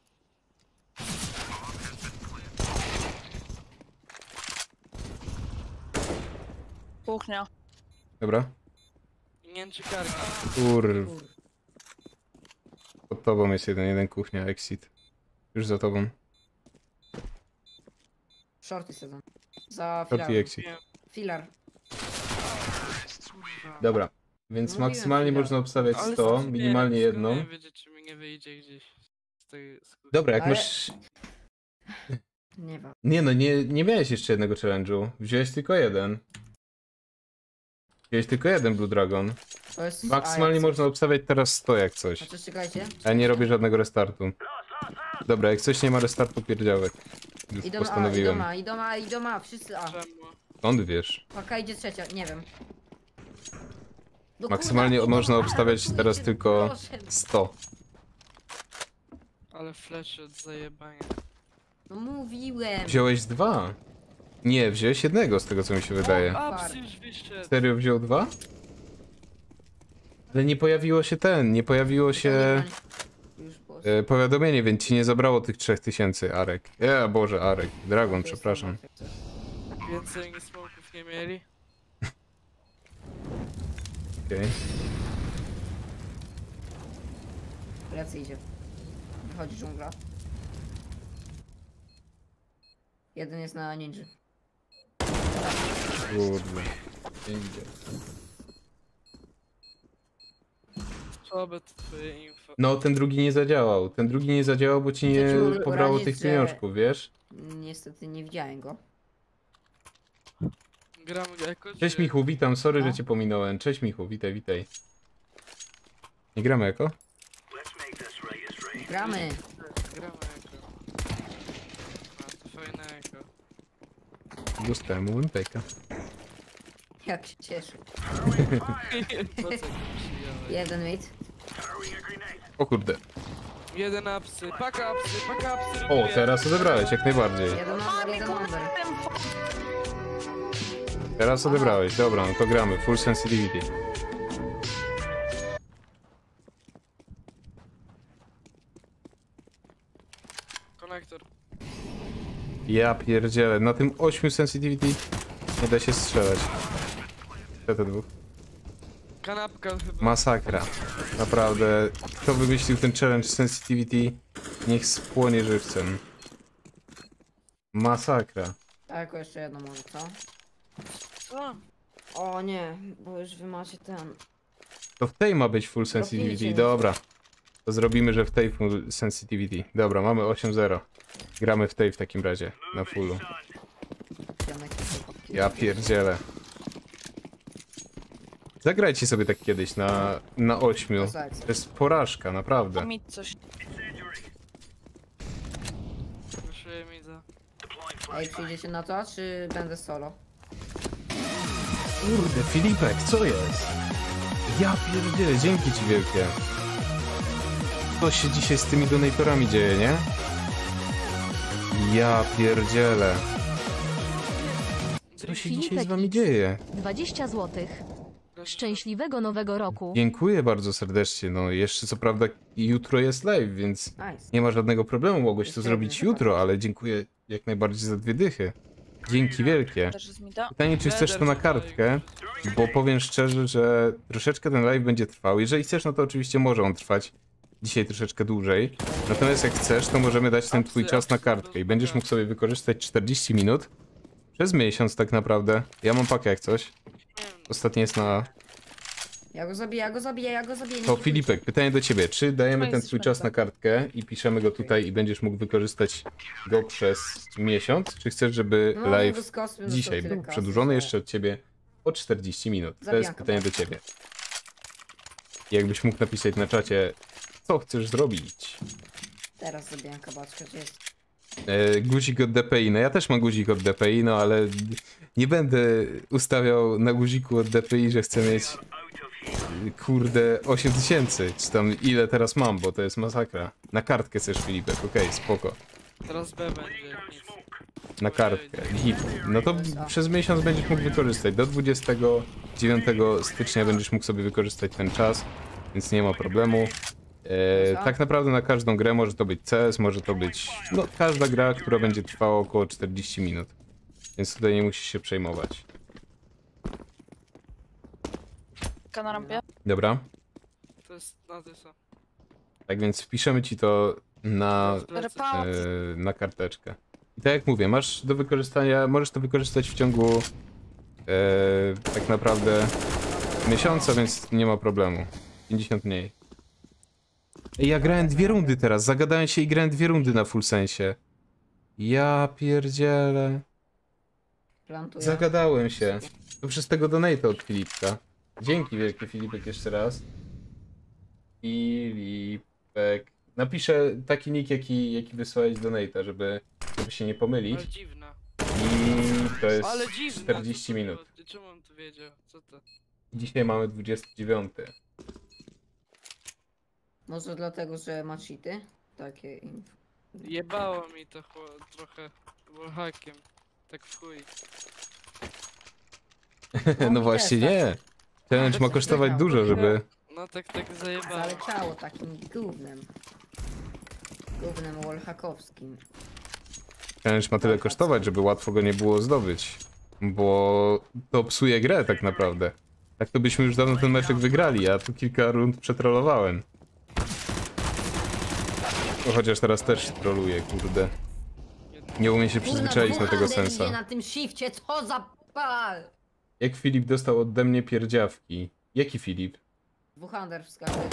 Kuchnia. Dobra. Kurw. Pod tobą jest jeden, jeden kuchnia, exit. Już za tobą. Shorty sezon. Za filar. Exit. Filar. Dobra, więc mówiłem, maksymalnie filar. Można obstawiać sto, minimalnie jedną. Nie wiedzieć, czy mi nie wyjdzie gdzieś z tej skórki. Dobra, jak ale... masz... Nie wiem. Nie no, nie, nie miałeś jeszcze jednego challenge'u. Wziąłeś tylko jeden. Jest tylko jeden Blue Dragon. To jest... Maksymalnie A, można obstawiać teraz sto jak coś. Znaczy, czekajcie, czekajcie. Ja nie robię żadnego restartu. Dobra, jak coś nie ma restartu pierdziałek. Już I do postanowiłem. A, i do ma, i do ma, wszyscy A. Skąd wiesz? Paka idzie trzecia, nie wiem. Do maksymalnie kurwa, można obstawiać teraz tylko sto. Ale flesze od zajebania. No mówiłem. Wziąłeś dwa. Nie, wziąłeś jednego z tego, co mi się wydaje. Serio wziął dwa? Ale nie pojawiło się ten, nie pojawiło się e, powiadomienie, więc ci nie zabrało tych trzech tysięcy, Arek. Ja, Boże, Arek. Dragon, przepraszam. Więcej smoków nie mieli? Okej. Pracy idzie. Wychodzi dżungla. Jeden jest na ninja. Kurde. Ninja. No, ten drugi nie zadziałał. Ten drugi nie zadziałał, bo ci nie pobrało tych pieniążków, wiesz? Niestety nie widziałem go. Cześć Michu, witam. Sorry, że cię pominąłem. Cześć Michu, witaj, witaj. Nie gramy jako? Gramy. Dostałem mu impejka. Jak się cieszę. Jeden mit. O kurde. Jeden apsy, paka apsy, paka apsy. O, teraz odebrałeś jak najbardziej. Jeden number, jeden number. Teraz odebrałeś, dobra, no to gramy. Full sensitivity. Konektor. Ja pierdzielę, na tym ośmiu sensitivity nie da się strzelać. Te dwóch. Kanapka chyba. Masakra. Naprawdę, kto wymyślił ten challenge sensitivity, niech spłonie żywcem. Masakra. Tak, jeszcze jedno może, co? O nie, bo już wy macie ten. To w tej ma być full sensitivity, dobra. To zrobimy, że w tej full sensitivity. Dobra, mamy osiem zero. Gramy w tej w takim razie, na fullu. Ja pierdzielę. Zagrajcie sobie tak kiedyś na, na ośmiu. To jest porażka, naprawdę. Ej, przyjdziecie na to, czy będę solo? Kurde, Filipek, co jest? Ja pierdzielę, dzięki ci wielkie. Co się dzisiaj z tymi donatorami dzieje, nie? Ja pierdzielę. Co się dzisiaj z wami dzieje? dwadzieścia złotych. Szczęśliwego nowego roku. Dziękuję bardzo serdecznie. No jeszcze co prawda jutro jest live, więc nie ma żadnego problemu. Mogłeś to zrobić jutro, ale dziękuję jak najbardziej za dwie dychy. Dzięki wielkie. Pytanie, czy chcesz to na kartkę? Bo powiem szczerze, że troszeczkę ten live będzie trwał. Jeżeli chcesz, no to oczywiście może on trwać dzisiaj troszeczkę dłużej. Natomiast jak chcesz, to możemy dać ten twój czas na kartkę i będziesz mógł sobie wykorzystać czterdzieści minut przez miesiąc tak naprawdę. Ja mam pakę jak coś. Ostatni jest na Ja go zabiję, ja go zabiję, ja go zabiję. To Filipek, pytanie do ciebie. Czy dajemy ten swój czas na kartkę i piszemy go tutaj i będziesz mógł wykorzystać go przez miesiąc? Czy chcesz, żeby no, live dzisiaj był przedłużony jeszcze od ciebie o czterdzieści minut? To jest pytanie do ciebie. Jakbyś mógł napisać na czacie, co chcesz zrobić. Teraz zabijam kabaczkę, gdzie jest? E, guzik od D P I. No ja też mam guzik od D P I, no ale nie będę ustawiał na guziku od D P I, że chcę mieć kurde osiem tysięcy, czy tam ile teraz mam, bo to jest masakra. Na kartkę chcesz, Filipek, okej, okay, spoko. Teraz B będzie. Na kartkę, hip. No to przez miesiąc będziesz mógł wykorzystać. Do dwudziestego dziewiątego stycznia będziesz mógł sobie wykorzystać ten czas, więc nie ma problemu. E, tak naprawdę na każdą grę może to być C S, może to być no, każda gra, która będzie trwała około czterdzieści minut. Więc tutaj nie musisz się przejmować. Na rampie? Dobra. To jest na dysa. Tak więc wpiszemy ci to na, e, na karteczkę. I tak jak mówię, masz do wykorzystania, możesz to wykorzystać w ciągu e, tak naprawdę miesiąca, więc nie ma problemu. pięćdziesiąt mniej. Ej, ja grałem dwie rundy teraz, zagadałem się i grałem dwie rundy na full sensie. Ja pierdzielę. Plantuję. Zagadałem się. To przez tego donate'a od Filipka. Dzięki wielkie, Filipek, jeszcze raz. Filipek. Napiszę taki nick, jaki, jaki wysłałeś donate'a, żeby, żeby się nie pomylić. Ale dziwne. I to jest ale dziwne, czterdzieści minut. To, czemu on to wiedział? Co to? Dzisiaj mamy dwudziesty dziewiąty. Może dlatego, że ma cheaty? Takie info. Jebało mi to trochę wallhackiem. Tak w chuj. No, no właśnie jest, nie. Challenge ma kosztować zbierało, dużo, żeby... No tak, tak zajebało. Zaleciało takim gównem. Gównem wallhackowskim. Challenge ma tyle kosztować, żeby łatwo go nie było zdobyć. Bo to psuje grę tak naprawdę. Tak to byśmy już dawno ten meczek wygrali, ja tu kilka rund przetrollowałem. No, chociaż teraz też trolluję, kurde. Nie umiem się przyzwyczaić do tego sensa. Na tym shifcie, co za pal! Jak Filip dostał ode mnie pierdziawki? Jaki Filip? Buchander wskazał.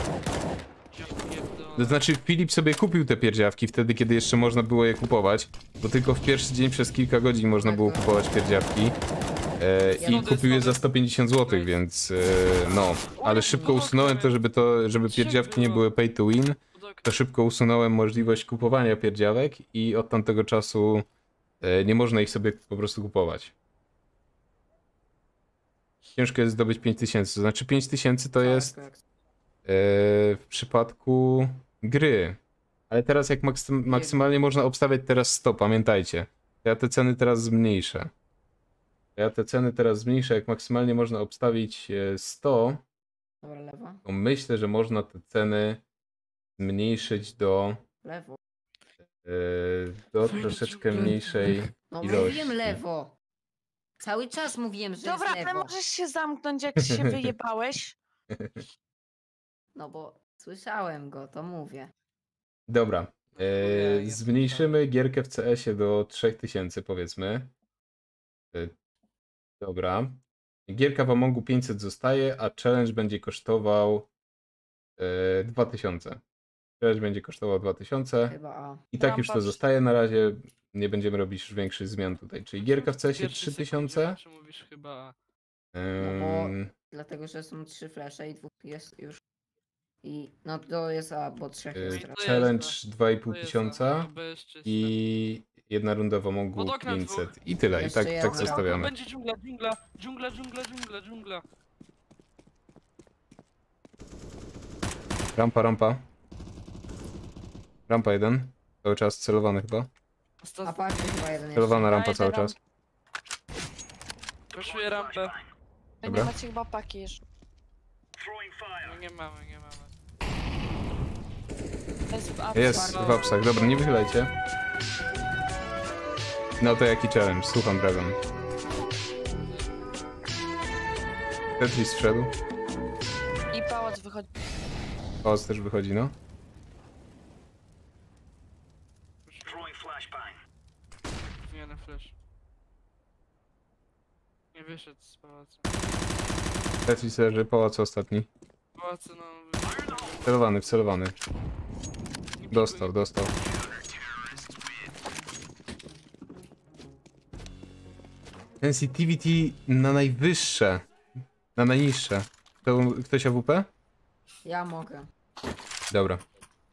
To znaczy Filip sobie kupił te pierdziawki wtedy, kiedy jeszcze można było je kupować. Bo tylko w pierwszy dzień przez kilka godzin można było kupować pierdziawki. E, I kupił je za sto pięćdziesiąt złotych, więc e, no. Ale szybko usunąłem to, żeby to, żeby pierdziawki nie były pay to win. To szybko usunąłem możliwość kupowania pierdziawek i od tamtego czasu e, nie można ich sobie po prostu kupować. Ciężko jest zdobyć pięć tysięcy, to znaczy pięć tysięcy to jest e, w przypadku gry. Ale teraz jak maksym, maksymalnie można obstawiać teraz sto, pamiętajcie. To ja te ceny teraz zmniejszę. To ja te ceny teraz zmniejszę, jak maksymalnie można obstawić sto, to myślę, że można te ceny zmniejszyć do, lewo. E, do troszeczkę mniejszej no, ilości. Wiem lewo. Cały czas mówiłem, że dobra, jest lewo. Ale możesz się zamknąć, jak się wyjebałeś. No bo słyszałem go, to mówię. Dobra, e, zmniejszymy gierkę w C S-ie do trzech tysięcy powiedzmy. E, dobra. Gierka w Amongu pięćset zostaje, a challenge będzie kosztował e, dwa tysiące. Challenge będzie kosztował dwa tysiące. Chyba, a... I tak już to zostaje na razie. Nie będziemy robić już większych zmian tutaj. Czyli gierka w C S-ie trzy tysiące. Chyba... Um... No bo dlatego, że są trzy flesze i dwóch jest już. I no to jest, a bo trzech jest. Challenge dwa i pół tysiąca i jedna runda w Amongu pięćset. I tyle. I tak, tak zostawiamy. Będzie dżungla, dżungla, dżungla, dżungla, dżungla. Rampa, rampa. Rampa jeden. Cały czas celowany chyba. Celowana rampa cały czas. Koszuję rampę. Nie macie chyba paki jeszcze. No nie mamy, nie mamy. Jest w apsach, dobra, nie wychylajcie. No to jaki challenge, słucham Dragon. Tetris wszedł. I pałac wychodzi. Pałac też wychodzi, no. Wyszedł z pałacu. Leci serży, pałac ostatni. Pałac, no... Celowany, wcelowany. Dostał, dostał. Sensitivity na najwyższe. Na najniższe. Kto, ktoś A W P? Ja mogę. Dobra.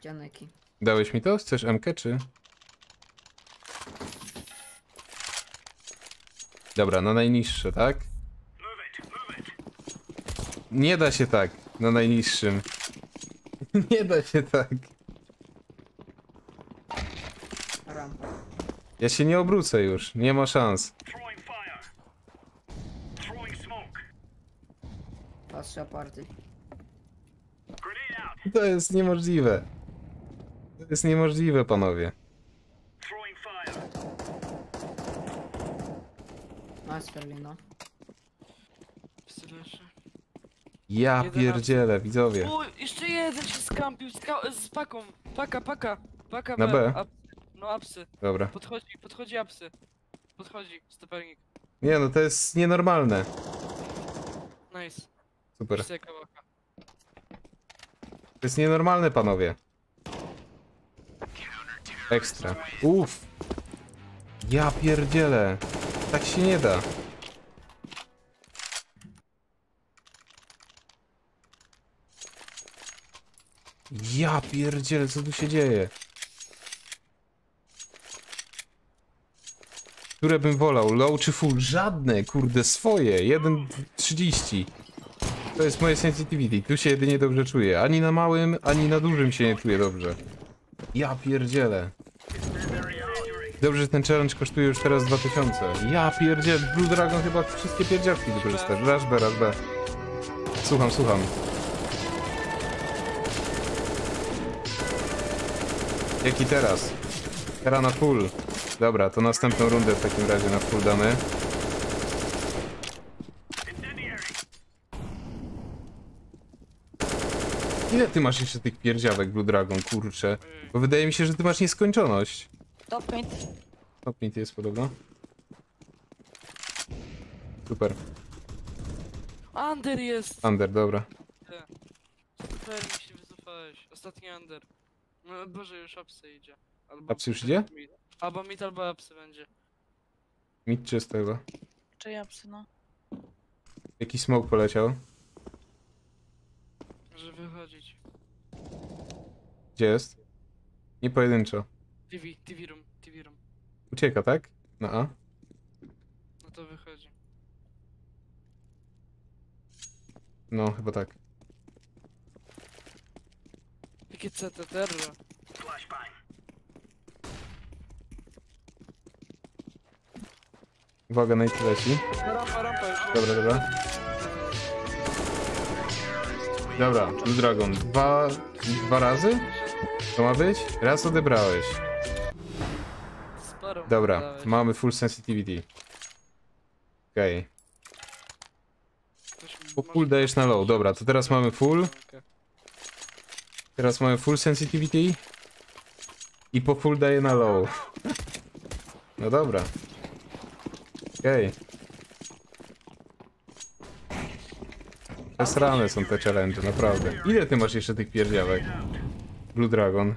Dzianeki. Dałeś mi to? Chcesz M K czy? Dobra, na najniższe, tak? Nie da się tak, na najniższym. Nie da się tak. Ja się nie obrócę już, nie ma szans. Patrzę aparty. To jest niemożliwe. To jest niemożliwe, panowie. Masterlino. Ja pierdzielę, widzowie. O, jeszcze jeden się skampił z, z paką. Paka, paka. Paka na B. A, no, apsy. Dobra. Podchodzi, podchodzi apsy. Podchodzi, stopernik. Nie no, to jest nienormalne. Nice. Super. To jest nienormalne, panowie. Ekstra. Uff. Ja pierdzielę. Tak się nie da. Ja pierdzielę, co tu się dzieje? Które bym wolał? Low czy full? Żadne, kurde, swoje. jeden trzydzieści. To jest moje sensitivity. Tu się jedynie dobrze czuję. Ani na małym, ani na dużym się nie czuję dobrze. Ja pierdzielę. Dobrze, że ten challenge kosztuje już teraz dwa tysiące. Ja pierdzielę. Blue Dragon chyba wszystkie pierdzielki wykorzystasz. Raz B, raz B. Słucham, słucham. Jaki teraz? Teraz na full. Dobra, to następną rundę w takim razie na full damy. Ile ty masz jeszcze tych pierdziawek, Blue Dragon, kurczę? Bo wydaje mi się, że ty masz nieskończoność. Top pięć. top pięć jest podobno. Super. Under jest. Under, dobra. Super, mi się wycofałeś. Ostatni under. No Boże, już apsy idzie. Albo apsy już idzie? Mid. Albo mid, albo apsy będzie. Mid czysto chyba. Czy apsy, no. Jaki smoke poleciał? Może wychodzić. Gdzie jest? Nie pojedynczo. T V, T V room, T V room. Ucieka, tak? No a? No to wychodzi. No, chyba tak. Jakie C T R? Uwaga, na it leci. Rampa, rampa już. Dobra, dobra. Dobra, Blue Dragon. Dwa... dwa razy? To ma być? Raz odebrałeś. Dobra, mamy full sensitivity. Okej. Po full dajesz na low. Dobra, to teraz mamy full. Teraz mamy full sensitivity i po full daję na low. No dobra. Okej. Okay. Zesrane są te challenge, naprawdę. Ile ty masz jeszcze tych pierdziałek? Blue Dragon.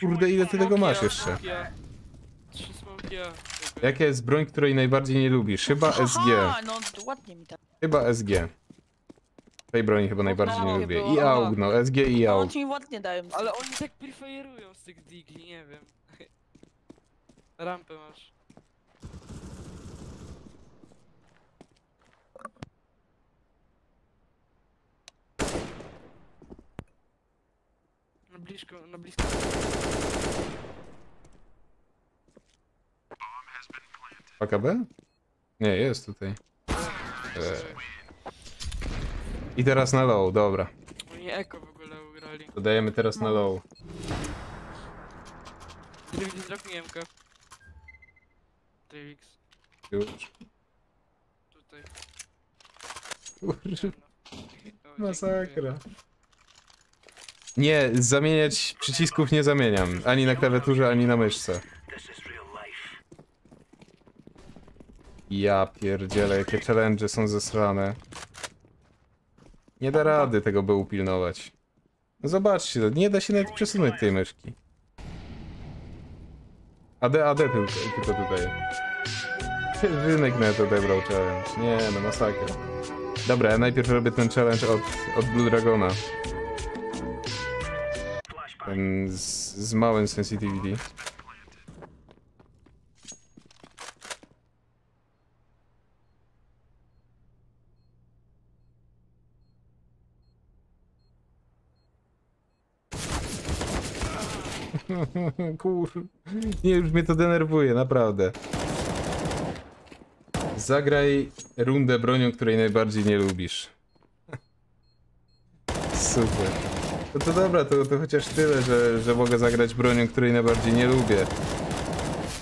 Kurde, ile ty tego masz jeszcze? Jaka jest broń, której najbardziej nie lubisz? Chyba S G. Chyba S G. Tej broni chyba najbardziej nie lubię. I A U G, no, S G i A U G. Ale oni tak preferują z tych digli, nie wiem. Rampę masz. Na blisko, na blisko. P K B? Nie, jest tutaj. Eee. I teraz na low, dobra. Oni eko w ogóle ugrali. Dodajemy teraz na low. Drivix, drapnij M K. Drivix. Już. Tutaj. Kurczę. Masakra. Nie, zamieniać przycisków nie zamieniam. Ani na klawiaturze, ani na myszce. Ja pierdzielę, jakie challenge są zesrane. Nie da rady tego by upilnować. Zobaczcie, nie da się nawet przesunąć tej myszki. A D, A D tylko tutaj. Rynek nawet odebrał challenge. Nie no, masakra. Dobra, ja najpierw robię ten challenge od, od Blue Dragona. Ten z, z małym sensitivity. Kur... Nie, już mnie to denerwuje, naprawdę. Zagraj rundę bronią, której najbardziej nie lubisz. Super. No to dobra, to, to chociaż tyle, że, że mogę zagrać bronią, której najbardziej nie lubię.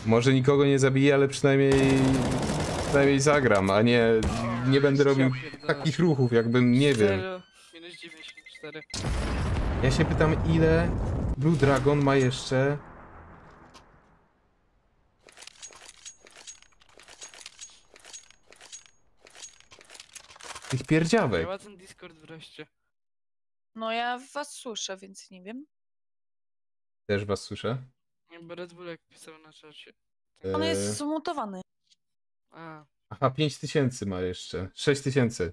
Może nikogo nie zabiję, ale przynajmniej... Przynajmniej zagram, a nie... Nie będę robił takich ruchów, jakbym nie wiem. Ja się pytam, ile... Blue Dragon ma jeszcze... tych pierdziawek. Ma ten Discord wreszcie. No ja was słyszę, więc nie wiem. Też was słyszę? Nie, bo Red Bull jak pisał na czacie. E... On jest zmutowany. A. Aha, pięć tysięcy ma jeszcze. sześć tysięcy.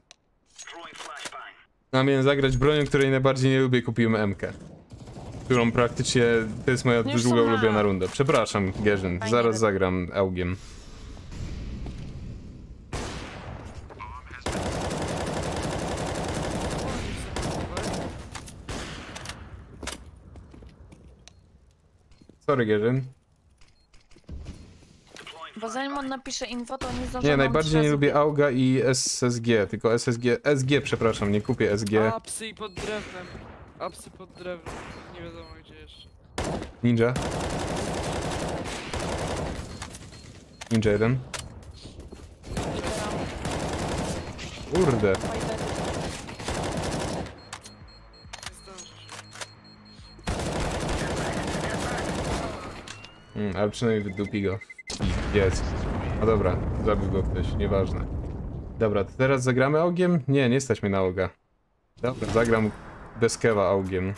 No, miałem zagrać bronią, której najbardziej nie lubię, kupiłem M K. Którą praktycznie, to jest moja długa na... ulubiona runda. Przepraszam, Gierzyn, zaraz zagram augiem. Sorry, Gierzyn. Bo zanim on napisze info, to nie zdążę. Nie, najbardziej nie lubię auga i S S G, tylko S S G, S G, przepraszam, nie kupię S G. A, psy i pod drewnem. Apsy pod drewno, nie wiadomo gdzie jeszcze. Ninja. Ninja jeden. Kurde. Hmm, ale przynajmniej wydupi go. Jest. No dobra, zabił go ktoś, nieważne. Dobra, to teraz zagramy augiem? Nie, nie stać mnie na auga. Dobra, zagram... bez kewa augiem.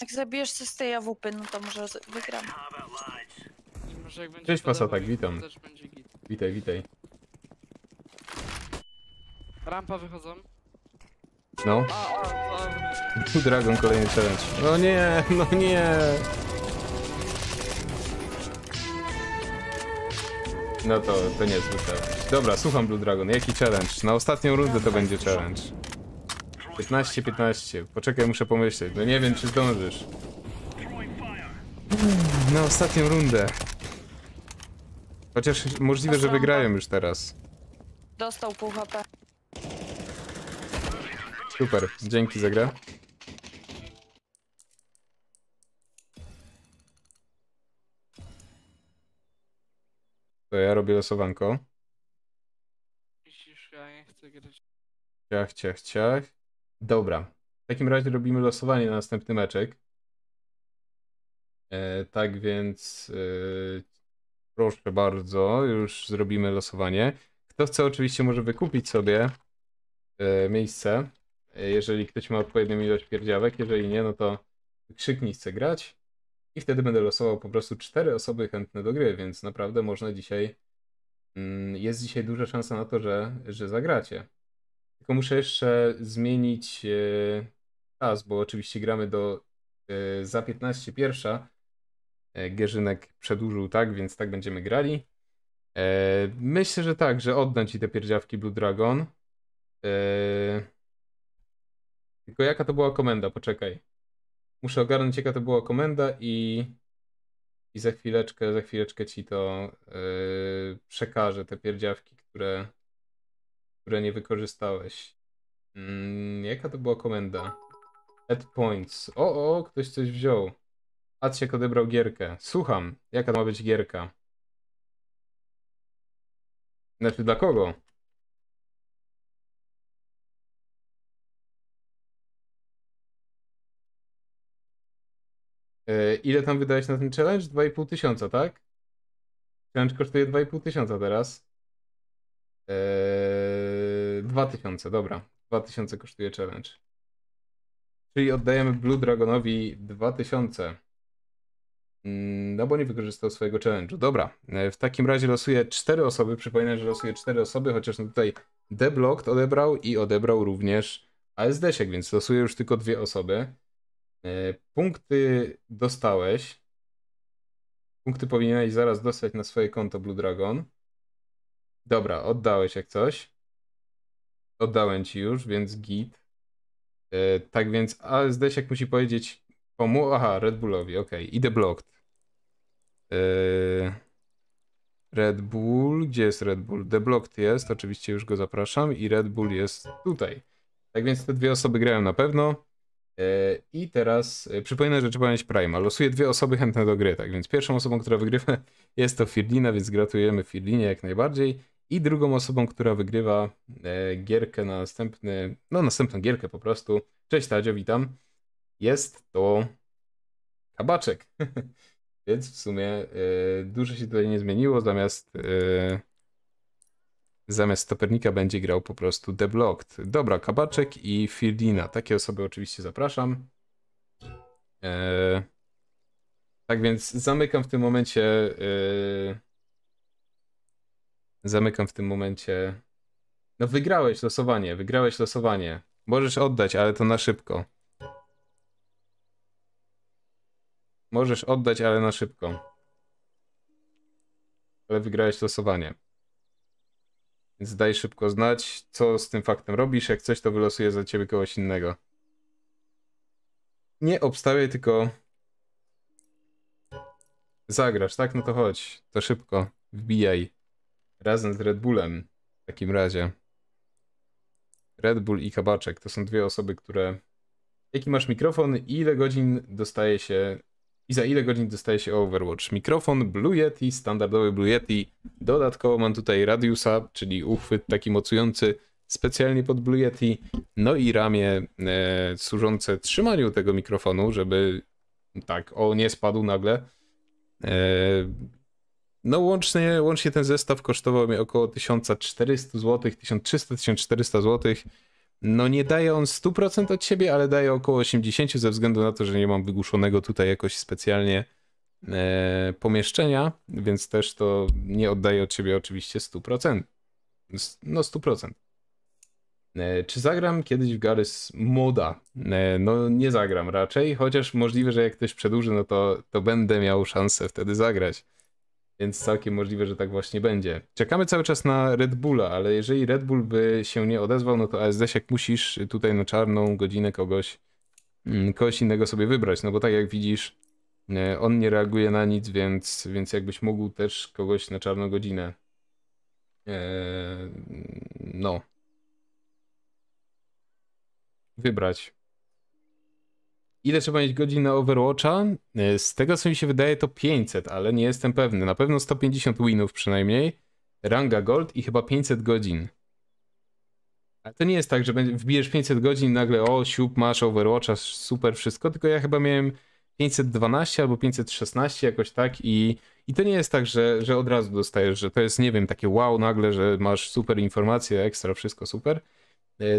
Jak zabijesz coś z tej A W P, no to może wygram. Cześć pasa, tak, witam. Witaj, witaj. Rampa wychodzą. No. Blue Dragon kolejny challenge. No nie, no nie. No to, to nie jest challenge. Dobra, słucham Blue Dragon. Jaki challenge? Na ostatnią rundę to będzie challenge. piętnaście piętnaście. Poczekaj, muszę pomyśleć. No nie wiem, czy zdążysz. Na ostatnią rundę. Chociaż możliwe, że wygrają już teraz. Dostał pół H P. Super, dzięki za grę. To ja robię losowanko. Ja nie chcę grać. Ciach, ciach, ciach. Dobra. W takim razie robimy losowanie na następny meczek. E, tak więc e, proszę bardzo, już zrobimy losowanie. Kto chce, oczywiście może wykupić sobie e, miejsce. E, jeżeli ktoś ma odpowiednią ilość pierdziawek, jeżeli nie, no to krzyknij, chce grać. I wtedy będę losował po prostu cztery osoby chętne do gry, więc naprawdę można dzisiaj... Jest dzisiaj duża szansa na to, że, że zagracie. Tylko muszę jeszcze zmienić czas, bo oczywiście gramy do za piętnaście pierwsza. Gierzynek przedłużył, tak, więc tak będziemy grali. Myślę, że tak, że oddam ci te pierdziawki Blue Dragon. Tylko jaka to była komenda? Poczekaj. Muszę ogarnąć, jaka to była komenda i, i za chwileczkę, za chwileczkę ci to yy, przekażę, te pierdziawki, które, które nie wykorzystałeś. Mm, jaka to była komenda? Add points. O, o, ktoś coś wziął. ASDsiak odebrał gierkę. Słucham, jaka to ma być gierka? Znaczy, dla kogo? Ile tam wydałeś na ten challenge? dwa i pół tysiąca, tak? Challenge kosztuje dwa i pół tysiąca teraz. Eee, dwa tysiące, dobra. dwa tysiące kosztuje challenge. Czyli oddajemy Blue Dragonowi dwa tysiące. No bo nie wykorzystał swojego challenge'u. Dobra, w takim razie losuję cztery osoby. Przypominam, że losuję cztery osoby, chociaż no tutaj Deblocked odebrał i odebrał również ASDsiak, więc losuję już tylko dwie osoby. Punkty dostałeś. Punkty powinieneś zaraz dostać na swoje konto Blue Dragon. Dobra, oddałeś jak coś. Oddałem ci już, więc git. Tak więc ASDsiak musi powiedzieć komu? Aha, Red Bullowi, ok. I Deblocked. Red Bull, gdzie jest Red Bull? Deblocked jest, oczywiście już go zapraszam i Red Bull jest tutaj. Tak więc te dwie osoby grają na pewno. I teraz przypominam, że trzeba mieć Prime. Losuję dwie osoby chętne do gry, tak więc pierwszą osobą, która wygrywa, jest to Firlina, więc gratulujemy Firlinie jak najbardziej. I drugą osobą, która wygrywa gierkę na następny, no następną gierkę po prostu. Cześć Tadzio, witam. Jest to Kabaczek. Więc w sumie y, dużo się tutaj nie zmieniło. Zamiast y, zamiast Stopernika będzie grał po prostu Deblocked. Dobra, Kabaczek i Firdina. Takie osoby oczywiście zapraszam. E, tak więc zamykam w tym momencie y, zamykam w tym momencie no wygrałeś losowanie. Wygrałeś losowanie. Możesz oddać, ale to na szybko. Możesz oddać, ale na szybko. Ale wygrałeś losowanie. Więc daj szybko znać, co z tym faktem robisz. Jak coś, to wylosuję za ciebie kogoś innego. Nie obstawiaj, tylko zagrasz, tak? No to chodź. To szybko. Wbijaj. Razem z Red Bullem. W takim razie. Red Bull i Kabaczek. To są dwie osoby, które... Jaki masz mikrofon i ile godzin dostaje się... I za ile godzin dostaje się Overwatch? Mikrofon Blue Yeti, standardowy Blue Yeti. Dodatkowo mam tutaj radiusa, czyli uchwyt taki mocujący specjalnie pod Blue Yeti. No i ramię e, służące trzymaniu tego mikrofonu, żeby tak, o nie spadł nagle. E, no łącznie, łącznie ten zestaw kosztował mi około tysiąc czterysta złotych, tysiąc trzysta do tysiąc czterystu złotych. No nie daje on sto procent od siebie, ale daje około osiemdziesiąt procent ze względu na to, że nie mam wygłuszonego tutaj jakoś specjalnie e, pomieszczenia, więc też to nie oddaje od siebie oczywiście sto procent. No sto procent. E, czy zagram kiedyś w gary z moda? E, no nie zagram raczej, chociaż możliwe, że jak ktoś przedłuży, no to, to będę miał szansę wtedy zagrać. Więc całkiem możliwe, że tak właśnie będzie. Czekamy cały czas na Red Bulla, ale jeżeli Red Bull by się nie odezwał, no to ASDsiak musisz tutaj na czarną godzinę kogoś, kogoś innego sobie wybrać. No bo tak jak widzisz, on nie reaguje na nic, więc, więc jakbyś mógł też kogoś na czarną godzinę. Eee, no. Wybrać. Ile trzeba mieć godzin na Overwatcha? Z tego co mi się wydaje to pięćset, ale nie jestem pewny. Na pewno sto pięćdziesiąt winów przynajmniej. Ranga Gold i chyba pięćset godzin. Ale to nie jest tak, że wbijesz pięćset godzin i nagle o siup masz Overwatcha, super wszystko. Tylko ja chyba miałem pięćset dwanaście albo pięćset szesnaście jakoś tak i, i to nie jest tak, że, że od razu dostajesz, że to jest nie wiem takie wow nagle, że masz super informacje, ekstra wszystko super.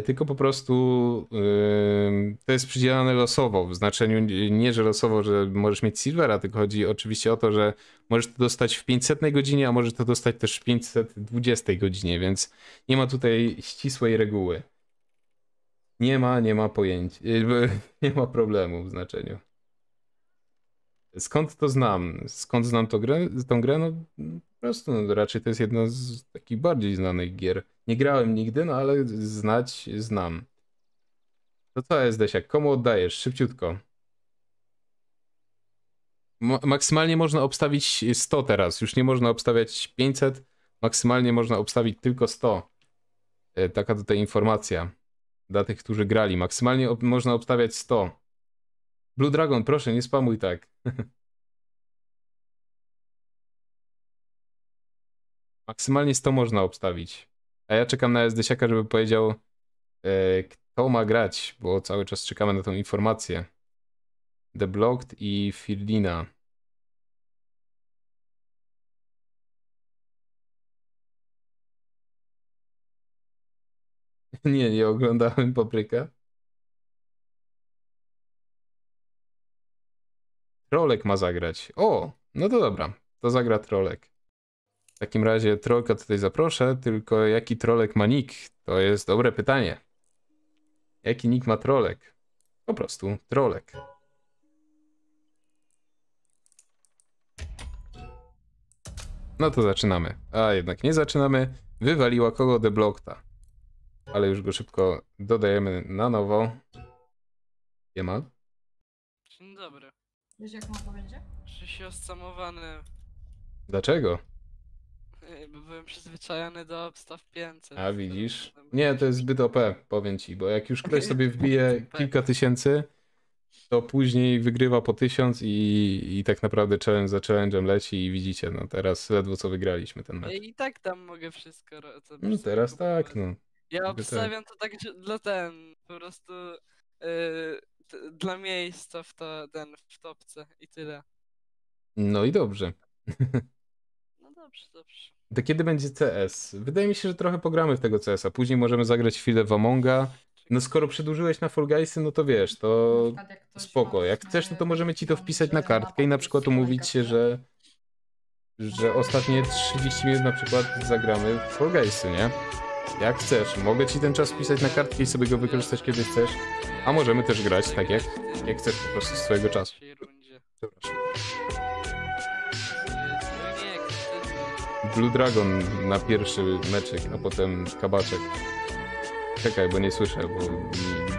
Tylko po prostu yy, to jest przydzielane losowo, w znaczeniu nie, że losowo, że możesz mieć silvera, tylko chodzi oczywiście o to, że możesz to dostać w pięćsetnej godzinie, a możesz to dostać też w pięćset dwudziestej godzinie, więc nie ma tutaj ścisłej reguły. Nie ma, nie ma pojęcia, nie ma problemu w znaczeniu. Skąd to znam? Skąd znam tą grę? Tą grę? No po prostu no, raczej to jest jedna z takich bardziej znanych gier. Nie grałem nigdy, no ale znać znam. To co ASDsiak? Komu oddajesz? Szybciutko. Ma maksymalnie można obstawić sto teraz. Już nie można obstawiać pięćset. Maksymalnie można obstawić tylko sto. E, taka tutaj informacja. Dla tych, którzy grali. Maksymalnie ob można obstawiać sto. Blue Dragon, proszę, nie spamuj tak. Maksymalnie sto można obstawić. A ja czekam na ASDsiaka, żeby powiedział e, kto ma grać, bo cały czas czekamy na tą informację. The Blocked i Firdina. Nie, nie oglądałem Papryka. Trolek ma zagrać. O, no to dobra, to zagra Trolek. W takim razie Trolka tutaj zaproszę, tylko jaki Trolek ma nick? To jest dobre pytanie. Jaki nick ma Trolek? Po prostu Trolek. No to zaczynamy. A jednak nie zaczynamy. Wywaliła kogo The Blockta. Ale już go szybko dodajemy na nowo. Jemal. Dzień dobry. Wiesz jak ma powiedzieć? Że się oscamowany. Dlaczego? Bo byłem przyzwyczajony do obstaw pięćset. A widzisz? Nie, to jest zbyt O P, powiem ci, bo jak już ktoś sobie wbije kilka tysięcy, to później wygrywa po tysiąc i, i tak naprawdę challenge za challenge'em leci i widzicie, no teraz ledwo co wygraliśmy ten mecz. I tak tam mogę wszystko robić. No teraz tak, no. Ja obstawiam to tak dla ten, po prostu yy, t, dla miejsca w, to, ten, w topce i tyle. No i dobrze. No dobrze, dobrze. To kiedy będzie C S? Wydaje mi się, że trochę pogramy w tego C S-a. Później możemy zagrać chwilę w Amonga. No skoro przedłużyłeś na Fall Guysy, no to wiesz, to jak spoko. Jak chcesz, no to możemy ci to wpisać na kartkę i na przykład umówić się, że, że ostatnie trzydzieści minut na przykład zagramy w Fall Guysy, nie? Jak chcesz, mogę ci ten czas wpisać na kartkę i sobie go wykorzystać kiedy chcesz, a możemy też grać tak jak, jak chcesz po prostu z twojego czasu. Blue Dragon na pierwszy meczek, a potem Kabaczek. Czekaj, bo nie słyszę, bo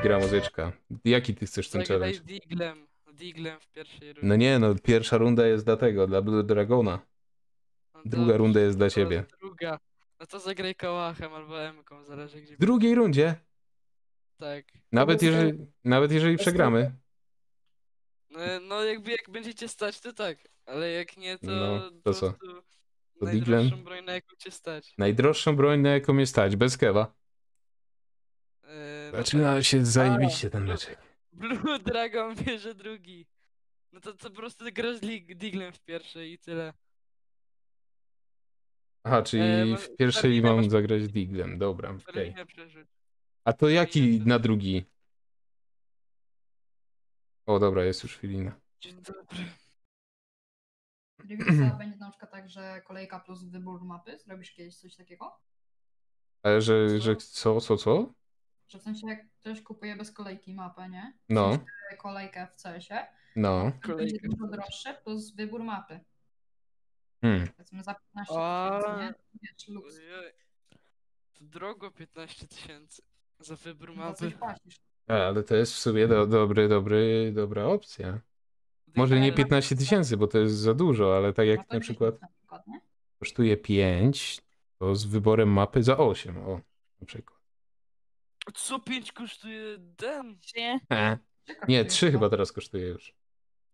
gra muzyczka. Jaki ty chcesz ten challenge? Diglem, diglem w pierwszej rundzie. No nie, no pierwsza runda jest dla tego, dla Blue Dragona. Druga runda jest dla ciebie. Druga. No to zagraj kołachem albo emką, zależy gdzie. W drugiej rundzie? Tak. Nawet jeżeli, nawet jeżeli przegramy. No, no jakby jak będziecie stać, to tak. Ale jak nie, to... No, to co? To najdroższą diglem? Broń na jaką cię stać. Najdroższą broń na jaką mnie stać, bez kewa. Yy, Zaczyna się zajebiście ten meczek. Blue Dragon bierze drugi. No to, to po prostu grasz diglem w pierwszej i tyle. Aha, czyli w pierwszej mam zagrać diglem, dobra, okej. Okay. A to jaki na drugi? O, dobra, jest już Filina. Dzień dobry. Będzie na przykład tak, że kolejka plus wybór mapy? Zrobisz kiedyś coś takiego? Ale że, że co, co, co? Że w sensie jak ktoś kupuje bez kolejki mapę, nie? No. Kolejkę w C S-ie. No. To będzie dużo droższe plus wybór mapy. Hmm. Za piętnaście tysięcy, to drogo piętnaście tysięcy za wybór mapy. Ale to jest w sumie do, dobry, dobry, dobra opcja. Może nie piętnaście tysięcy, bo to jest za dużo, ale tak jak na przykład kosztuje pięć, to z wyborem mapy za osiem, o, na przykład. Co pięć kosztuje? Den? Nie, nie trzy chyba teraz kosztuje już.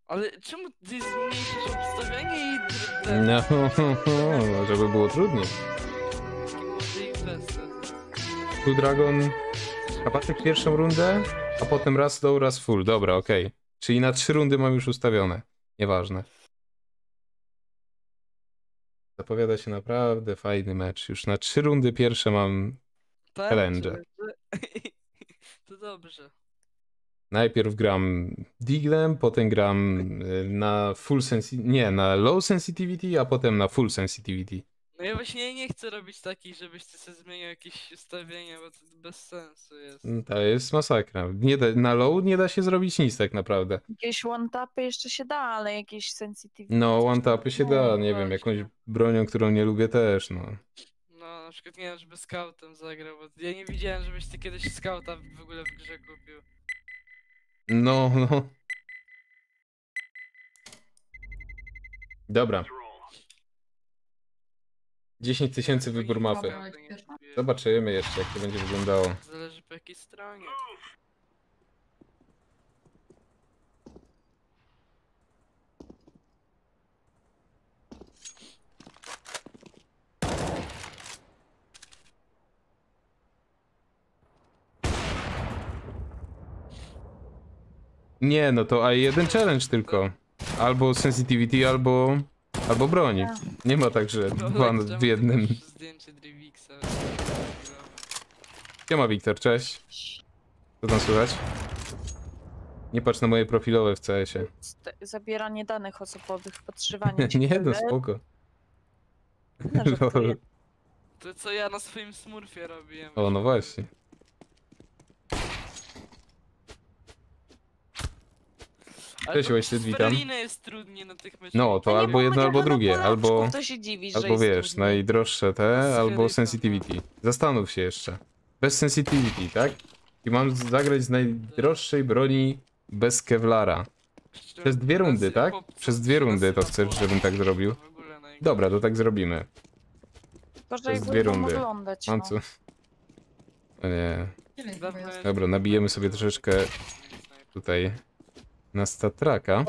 Ale czemu ty zmniejszysz obstawianie i... No, żeby było trudniej. Blue Dragon, Kabaczek pierwszą rundę, a potem raz low, raz full. Dobra, okej. Okay. Czyli na trzy rundy mam już ustawione. Nieważne. Zapowiada się naprawdę fajny mecz. Już na trzy rundy pierwsze mam challenge. To dobrze. Najpierw gram diglem, potem gram na full sensitivity, nie, na low sensitivity, a potem na full sensitivity. No ja właśnie nie chcę robić takich, żebyś ty sobie zmieniał jakieś ustawienia, bo to bez sensu jest. To jest masakra. Nie da, na low nie da się zrobić nic tak naprawdę. Jakieś one-tapy jeszcze się da, ale jakieś sensitivity... No, one-tapy się no, da, nie no, wiem, jakąś bronią, którą nie lubię też, no. No, na przykład nie wiem, żeby scoutem zagrał, bo ja nie widziałem, żebyś ty kiedyś scouta w ogóle w grze kupił. No, no. Dobra. dziesięć tysięcy wybór mapy. Zobaczymy jeszcze, jak to będzie wyglądało. Zależy po jakiej stronie. Nie, no to A jeden challenge tylko. Albo sensitivity, albo... albo broni. Nie ma tak, że dwa w jednym. Zdjęcie Drivixa. Siema Wiktor, cześć. Co tam słychać? Nie patrz na moje profilowe w C S ie. Zabieranie danych osobowych, podszywanie się. Nie, no spoko. Lol. To co ja na swoim smurfie robiłem. O, no właśnie. Cześć, właśnie, witam. Jest trudniej na tych meczach. No, to albo jedno, albo drugie, albo... To się dziwisz, albo że wiesz, trudniej. Najdroższe te, albo sensitivity. Zastanów się jeszcze. Bez sensitivity, tak? I mam zagrać z najdroższej broni bez kevlara. Przez dwie rundy, tak? Przez dwie rundy to chcesz, żebym tak zrobił. Dobra, to tak zrobimy. Przez dwie rundy. Mam co? O nie. Dobra, nabijemy sobie troszeczkę tutaj na statraka.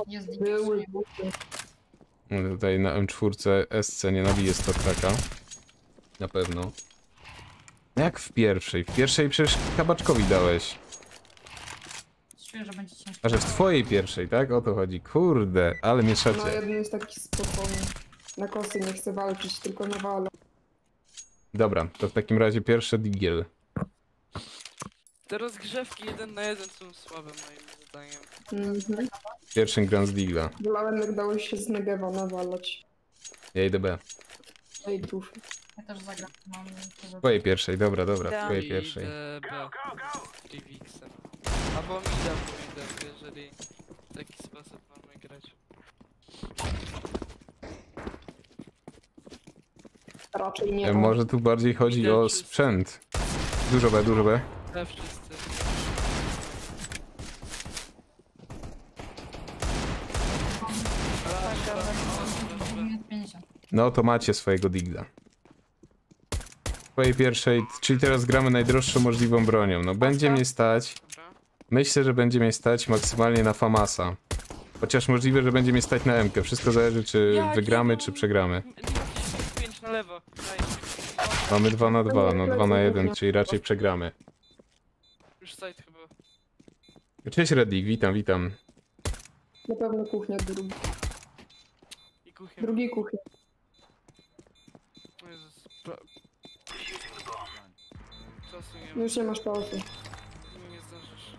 Tutaj na M cztery S C nie nabije statraka. Na pewno. Jak w pierwszej? W pierwszej przecież Kabaczkowi dałeś. A że w twojej pierwszej, tak? O to chodzi. Kurde, ale mieszacie. No jeden jest taki spokojny. Na kosy nie chcę walczyć, tylko na walę. Dobra, to w takim razie pierwsze digiel. Te rozgrzewki jeden na jeden są słabe moim zdaniem. Mm-hmm. Pierwszy Grand z digla. Wlałem, dało się z Negewa nawalać. Ja idę B. Ej, tu. Ja też zagram. Mam... W twojej pierwszej, dobra, dobra, w twojej pierwszej. Go, go, go! Albo mi da, bo jeżeli w taki sposób mamy grać. Raczej nie. Może tu bardziej chodzi o sprzęt. Dużo B, dużo B. No to macie swojego digla. W twojej pierwszej, czyli teraz gramy najdroższą możliwą bronią. No będzie mnie stać. Myślę, że będzie mnie stać maksymalnie na Famasa. Chociaż możliwe, że będzie mnie stać na M-kę. Wszystko zależy, czy wygramy, czy przegramy. Mamy dwa na dwa, no dwa na jeden, czyli raczej przegramy. Już side chyba. Cześć Reddik, witam, witam. Na pewno kuchnia drugi. I kuchnia. Drugi kuchnia. No już nie masz pauzy. Nie zdążysz.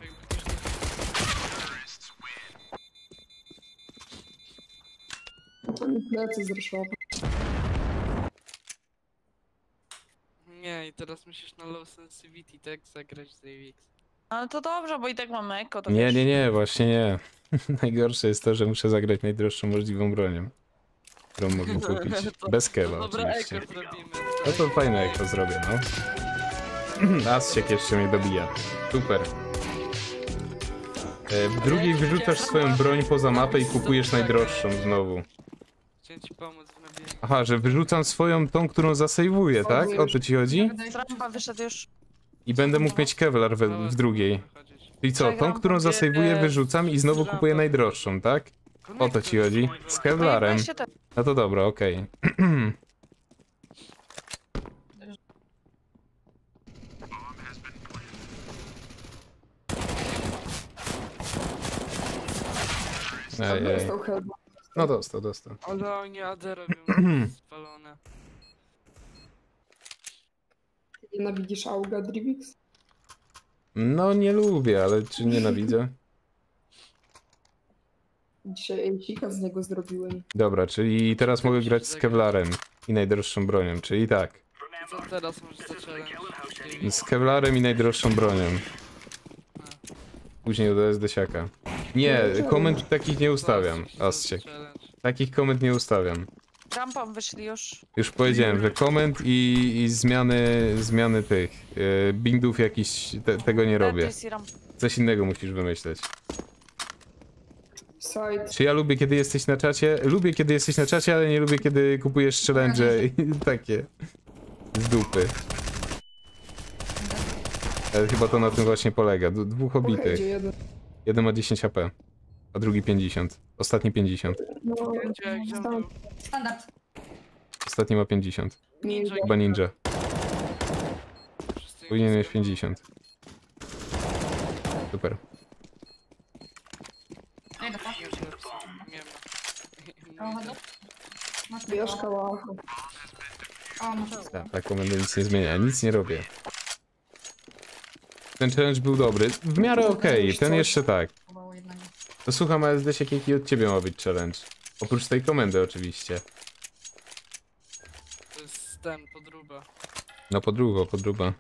Plecy zreszła. Nie, i teraz musisz na low sensitivity tak zagrać z Drivix. Ale to dobrze, bo i tak mam eko. To nie, wiesz. nie, nie, właśnie nie. Najgorsze jest to, że muszę zagrać najdroższą możliwą bronią, którą mogę kupić. Bez kewa oczywiście. Eko zrobimy, tak? No to fajne eko zrobię, no. ASDsiak jeszcze mnie dobija. Super. E, w drugiej wyrzucasz swoją broń poza mapę i kupujesz najdroższą znowu. Chciałem ci pomóc w nabiegu. Aha, że wyrzucam swoją tą, którą zasejwuję, tak? O to ci chodzi? I będę mógł mieć kevlar we, w drugiej. Czyli co, tą, którą zasejwuję, wyrzucam i znowu kupuję najdroższą, tak? O to ci chodzi? Z kevlarem. No to dobra, okej. Okay. Ej, ej. No dostał, dostał. Ale oni A D robią spalone. Nienawidzisz Auga Drivix? No nie lubię, ale czy nienawidzę? Dzisiaj Ejcika z niego zrobiłem. Dobra, czyli teraz mogę grać z kevlarem i najdroższą bronią, czyli tak. Co teraz możesz zacząć? Z kevlarem i najdroższą bronią. Później do ASDsiaka. Nie, koment takich nie ustawiam, ASDsiak. Takich koment nie ustawiam. Rampą wyszli już. Już powiedziałem, że koment i, i zmiany, zmiany tych yy, bindów jakiś te, tego nie robię. Coś innego musisz wymyśleć. Czy ja lubię, kiedy jesteś na czacie? Lubię, kiedy jesteś na czacie, ale nie lubię, kiedy kupujesz challenge i takie z dupy. Ale chyba to na tym właśnie polega. Dwóch obitych. Jeden ma dziesięć H P, a drugi pięćdziesiąt. Ostatni pięćdziesiąt. Standard. Ostatni ma pięćdziesiąt. Chyba ninja. Powinien mieć pięćdziesiąt. Super. Prowadzi? Masz bioszka, wow. O, masz tak, tak będę nic nie zmienia, nic nie robię. Ten challenge był dobry, w miarę okej, okay. Ten jeszcze tak. To słucham, ASDsiak, jaki od ciebie ma być challenge? Oprócz tej komendy oczywiście. To jest ten, podróba. No podróba, podróba.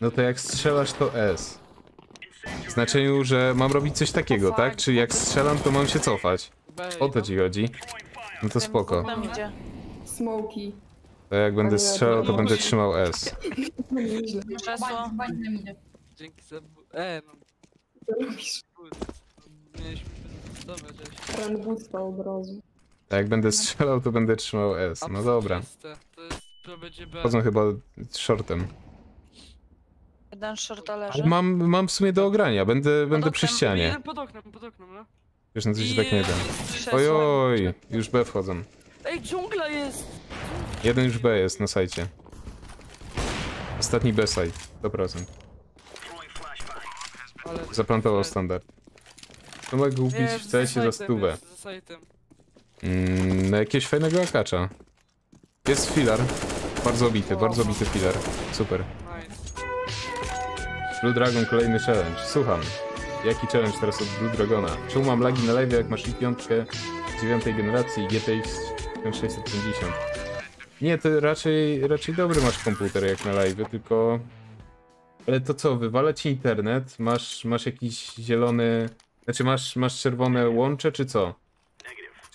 No to jak strzelasz, to S. W znaczeniu, że mam robić coś takiego, tak? Czyli jak strzelam, to mam się cofać. O to ci chodzi. No to spoko. Smoki. To jak będę strzelał, to będę trzymał S. Dzięki za... E, no... Ranbudstwa obrazu. Tak jak będę strzelał, to będę trzymał S. No dobra. Chodzą chyba shortem. Short, ale mam, mam w sumie do ogrania, będę, pod będę oknem, przy ścianie. Nie, pod oknem, pod oknem, no. Wiesz, no coś się tak nie da. Oj, oj, już B wchodzą. Ej, dżungla jest! Jeden już B jest na sajcie. Ostatni B site, sto procent. Zaplantował standard. To ma głupić w C S za stówę. Mm, no jakiegoś fajnego akacza. Jest filar. Bardzo bity, bardzo bity filar. Super. Blue Dragon, kolejny challenge. Słucham. Jaki challenge teraz od Blue Dragona? Czemu mam lagi na live, jak masz i piątkę dziewiątej generacji i G T X sześćset pięćdziesiąt? Nie, to raczej, raczej dobry masz komputer jak na live, tylko... Ale to co, wywala ci internet? Masz, masz jakiś zielony... Znaczy masz, masz czerwone łącze, czy co?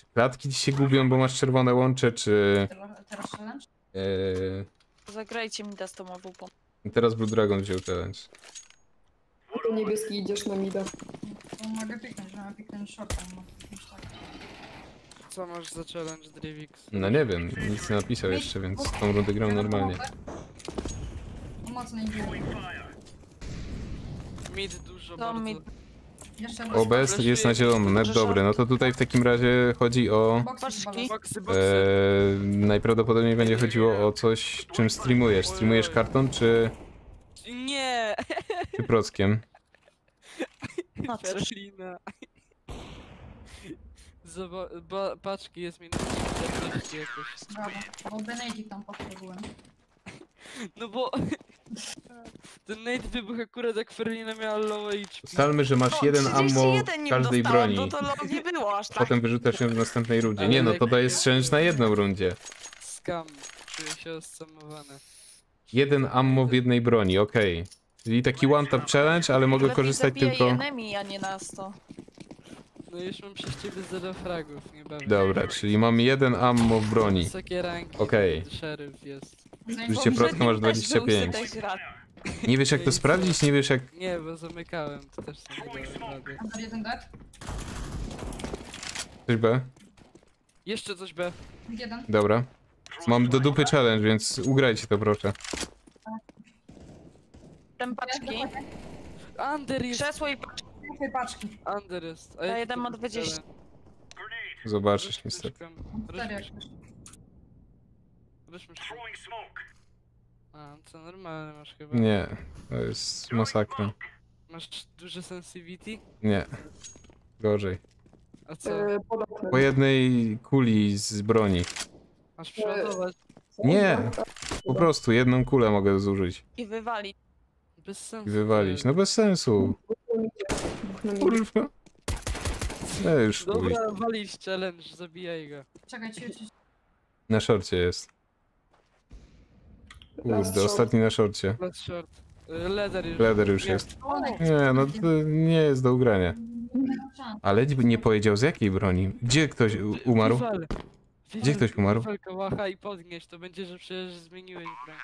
Czy klatki ci się gubią, bo masz czerwone łącze, czy... Teraz challenge? Yy... Zagrajcie mi da z tą awupą. I teraz Blue Dragon wziął challenge. To niebieski idziesz na mida. To mogę piknąć, że mam piknąć shortem. Co masz za challenge, Drivix? No nie wiem, nic nie napisał jeszcze, więc tą rundę gram normalnie. Mocno idzie. Mid dużo bardzo. O B S jest na zielono, net dobry. No to tutaj w takim razie chodzi o... E, najprawdopodobniej będzie chodziło o coś, czym streamujesz. Streamujesz kartą, czy... Nie! Czy prockiem? Czerlina. Paczki jest minus czterdzieści jakoś. Brawo, bo Benedict tam potrzebowałem. No bo... Ten nate wybuch akurat jak Ferlina miała low H P. Ustalmy, że masz jeden no, ammo każdej broni. No to nie było aż tak. Potem wyrzucasz się w następnej rundzie. Nie no, to daje strzelać na jedną rundzie. Skam, czuję się osamowany. Jeden ammo w jednej broni, okej. Okay. Czyli taki one tap challenge, ale mogę korzystać tylko... Enemy, a nie nas to. No już mam przez ciebie zero fragów, nie bawię. Dobra, czyli mam jeden ammo w broni. Wysokie ranki, okej. Szeryf jest. Życie prosto masz dwadzieścia pięć. Nie wiesz jak to sprawdzić, nie wiesz jak... Nie, bo zamykałem, to też zamykałem. Coś B? Jeszcze coś B. Dobra. Mam do dupy challenge, więc ugrajcie to proszę. Ten paczki. Under jest. Krzesło i paczki. Under jest. A jeden ma dwadzieścia. Zobaczysz niestety. A, co normalne masz chyba? Nie, to jest masakra. Masz duże sensitivity? Nie, gorzej. A co? Po jednej kuli z broni. Masz przeładować? Nie, po prostu jedną kulę mogę zużyć. I wywalić. Bez sensu. I wywalić, no bez sensu. Kurwa. No już chuj. Dobra, walić challenge, zabijaj go. Czekaj, ci, ci. Na szorcie jest. Kurde, ostatni na szorcie. Leder już jest. Nie, no to nie jest do ugrania. Ale nie powiedział z jakiej broni. Gdzie ktoś umarł? Gdzie ktoś umarł? I podnieś, to będzie, że przecież zmieniłeś broń.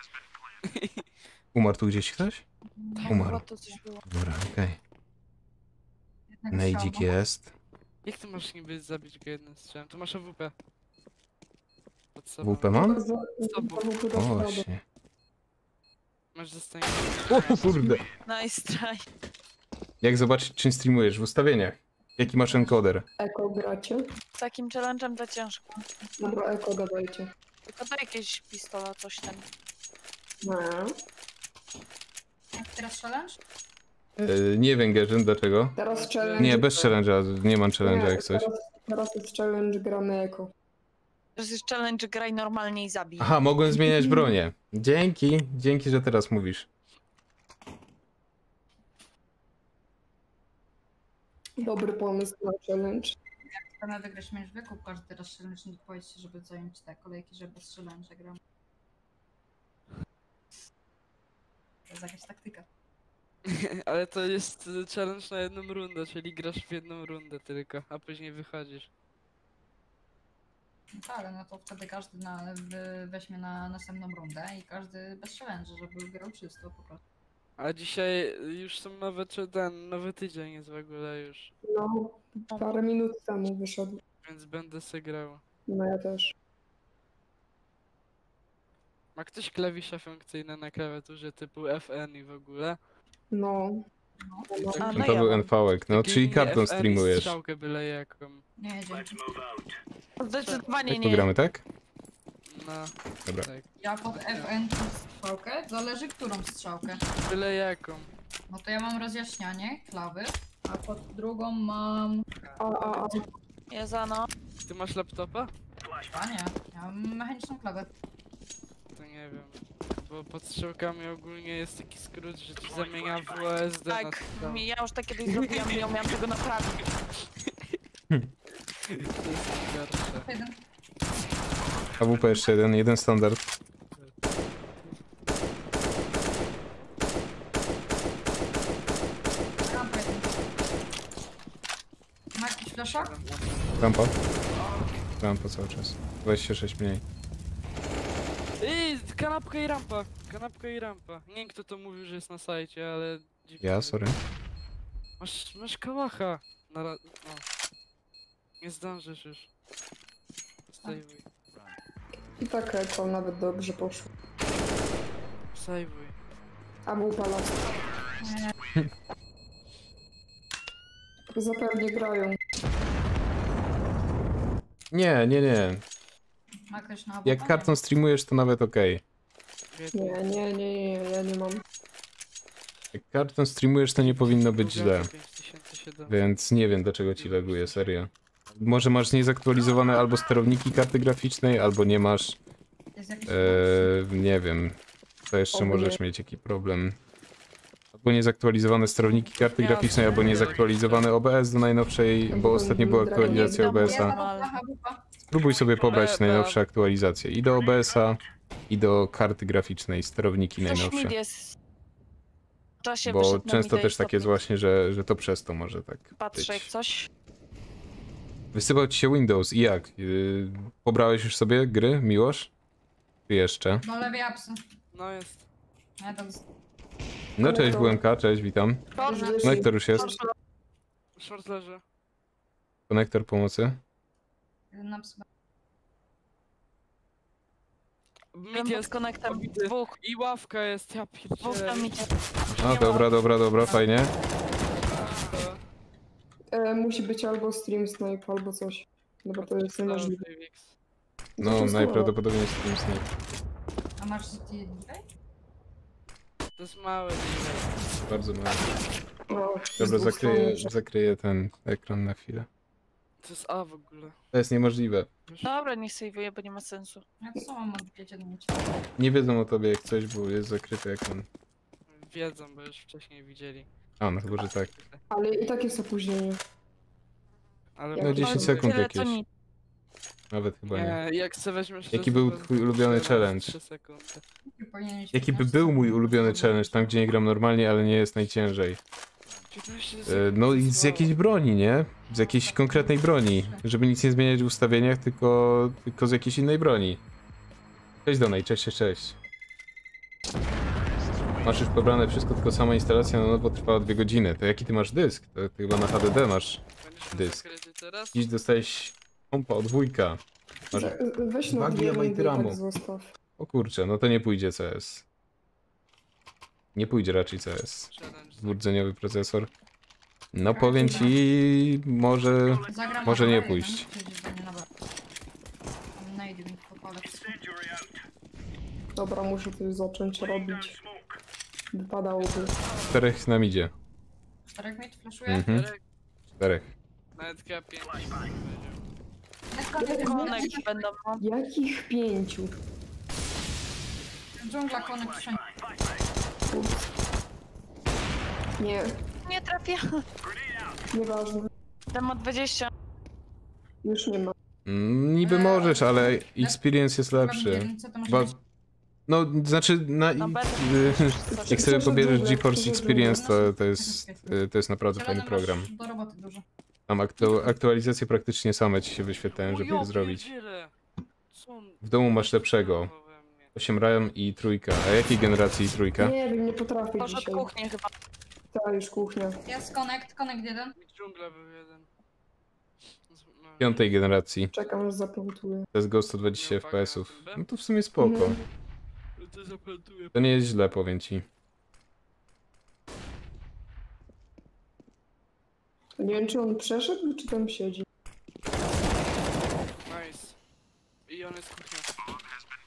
Umarł tu gdzieś ktoś? Umarł. Dobra, okej. Najdzik jest. Jak ty masz niby zabić go jednym strzałem? To masz A W P. W P mam? O, właśnie. Masz zostanie. O kurde. Nice try. Jak zobaczyć, czym streamujesz w ustawieniach? Jaki masz encoder? Eko gracie? Z takim challenge'em to ciężko. Dobra, eko dawajcie. Tylko to jakieś pistola, coś tam. No. Teraz challenge? Yy, nie wiem, Gierzyn, dlaczego? Teraz challenge. Nie, bez challenge'a, nie mam challenge'a jak coś. Teraz, teraz jest challenge gramy jako. Teraz jest challenge graj normalnie i zabij. Aha, mogłem zmieniać bronię. Dzięki, dzięki, że teraz mówisz. Dobry pomysł na challenge. Jak to na wygrasz, miesz wykup każdy teraz challenge, nie powiedzcie, żeby zająć te kolejki, żeby bez challenge'a gramy. To jest jakaś taktyka. Ale to jest challenge na jedną rundę, czyli grasz w jedną rundę tylko, a później wychodzisz. No tak, no to wtedy każdy na, weźmie na następną rundę i każdy bez challenge, żeby grał czysto po prostu. A dzisiaj już są nowe, czy ten nowy tydzień jest w ogóle już. No, parę minut temu wyszedł. Więc będę se grał. No ja też. Ma ktoś klawisze funkcyjne na klawiaturze typu F N i w ogóle? No. No. no. A, no to ja był N V-ek, no czyli kartą streamujesz. Byle jaką. Nie, dzięki. Zdecydowanie tak nie. Pogramy, tak? No. Dobra. Tak. Ja pod F N strzałkę? Zależy którą strzałkę. Byle jaką. No to ja mam rozjaśnianie, klawy, a pod drugą mam... O, o, o. Jezano. Ty masz laptopa? A nie, ja mam mechaniczną klawę. To nie wiem, bo pod strzałkami ogólnie jest taki skrót, że ci zamienia w O S D. Tak, na ja już tak kiedyś zrobiłam i ja miałam tego naprawić. To jest najgorsze. A W P jeszcze jeden, jeden standard. Rampa jeden. Ma jakiś flasha? Rampa. Rampa cały czas. dwadzieścia sześć mniej. Yyy, kanapka i rampa. Kanapka i rampa. Nie wiem kto to mówił, że jest na sajcie, ale... Ja, sorry. Masz, masz kałacha. Na ra... no. Nie zdążysz już. Stajwuj. I tak jako nawet dobrze poszło. Stajwuj. A był palas. Zapewne grają. Nie, nie, nie. Jak kartą streamujesz, to nawet okej. Okay. Nie, nie, nie, nie, ja nie mam. Jak kartą streamujesz, to nie powinno być źle. Więc nie wiem, dlaczego ci laguje, serio. Może masz niezaktualizowane albo sterowniki karty graficznej, albo nie masz... Ee, nie wiem. To jeszcze możesz mieć jakiś problem. Albo niezaktualizowane sterowniki karty graficznej, albo niezaktualizowane O B S do najnowszej, bo ostatnio była aktualizacja O B S a. Spróbuj sobie pobrać najnowsze aktualizacje i do O B S a, i do karty graficznej, sterowniki najnowsze. Bo często też takie jest właśnie, że, że to przez to może tak patrzę jak coś. Wysypał ci się Windows i jak? Yy, pobrałeś już sobie gry, Miłosz? Czy jeszcze? No lewej apsy. No jest. No cześć B M K, cześć, witam. Konektor już jest. Short leży. Konektor pomocy. Mit jest konektem dwóch i ławka jest, ja pierdzielę. No dobra, dobra, dobra, fajnie. E, musi być albo stream snipe, albo coś. No bo to jest niemożliwe. No najprawdopodobniej stream snipe. A masz G T X? To jest mały. Bardzo mały. Dobra, zakryję, zakryję ten ekran na chwilę. To jest A w ogóle. To jest niemożliwe. Dobra, nie sejwuję, bo nie ma sensu. Jak co mam odbić? Nie wiedzą o tobie jak coś, bo jest zakryty ekran. Wiedzą, bo już wcześniej widzieli. A, no chyba, że tak. Ale i tak jest opóźnienie. Ale no dziesięć sekund jakieś. Nawet chyba nie. nie. Jak chcę weźmiesz... Jaki był twój ulubiony challenge? Jaki by był mój ulubiony challenge, tam gdzie nie gram normalnie, ale nie jest najciężej. No i z jakiejś broni, nie? Z jakiejś konkretnej broni. Żeby nic nie zmieniać w ustawieniach, tylko, tylko z jakiejś innej broni. Cześć Donej, cześć, cześć, cześć. Masz już pobrane wszystko, tylko sama instalacja na nowo trwała dwie godziny. To jaki ty masz dysk? To ty chyba na H D D masz dysk. Dziś dostałeś kompa od wujka. Masz dwa gigabajty ramu. O kurczę, no to nie pójdzie C S. Nie pójdzie raczej C S. Dwurdzeniowy procesor. No powiem ci, może, może nie pójść. Dobra, muszę coś zacząć robić. wypadałoby. Czterech nam idzie. Czterech mi flashuje? Mhm. Czterech. Czterech. Nawet chyba pięciu. Konek jakich, będą. Jakich pięciu? Dżungla konek wszędzie. Nie. Nie trafiłam. Nieważne. Tam o dwadzieścia. Już nie ma. Mm, niby eee, możesz, ale experience jest lepszy. Bo, no, znaczy na no, jak sobie pobierzesz GeForce Experience, to, to, jest, to jest naprawdę fajny program. Do roboty dużo. Mam aktu aktualizacje praktycznie same ci się wyświetlają, żeby je zrobić. W domu masz lepszego. osiem RAM i trójka. A jakiej generacji trójka? Nie wiem, nie potrafię dzisiaj. Poszedł kuchnię chyba. Ta już kuchnia. Jest connect, connect jeden. Dżungla był jeden. Piątej generacji. Czekam, aż zaplątuję. C S G O sto dwadzieścia F P S-ów. No to w sumie spoko. To nie jest źle, powiem ci. Nie wiem, czy on przeszedł, czy tam siedzi. Nice. I on jest kuchnia.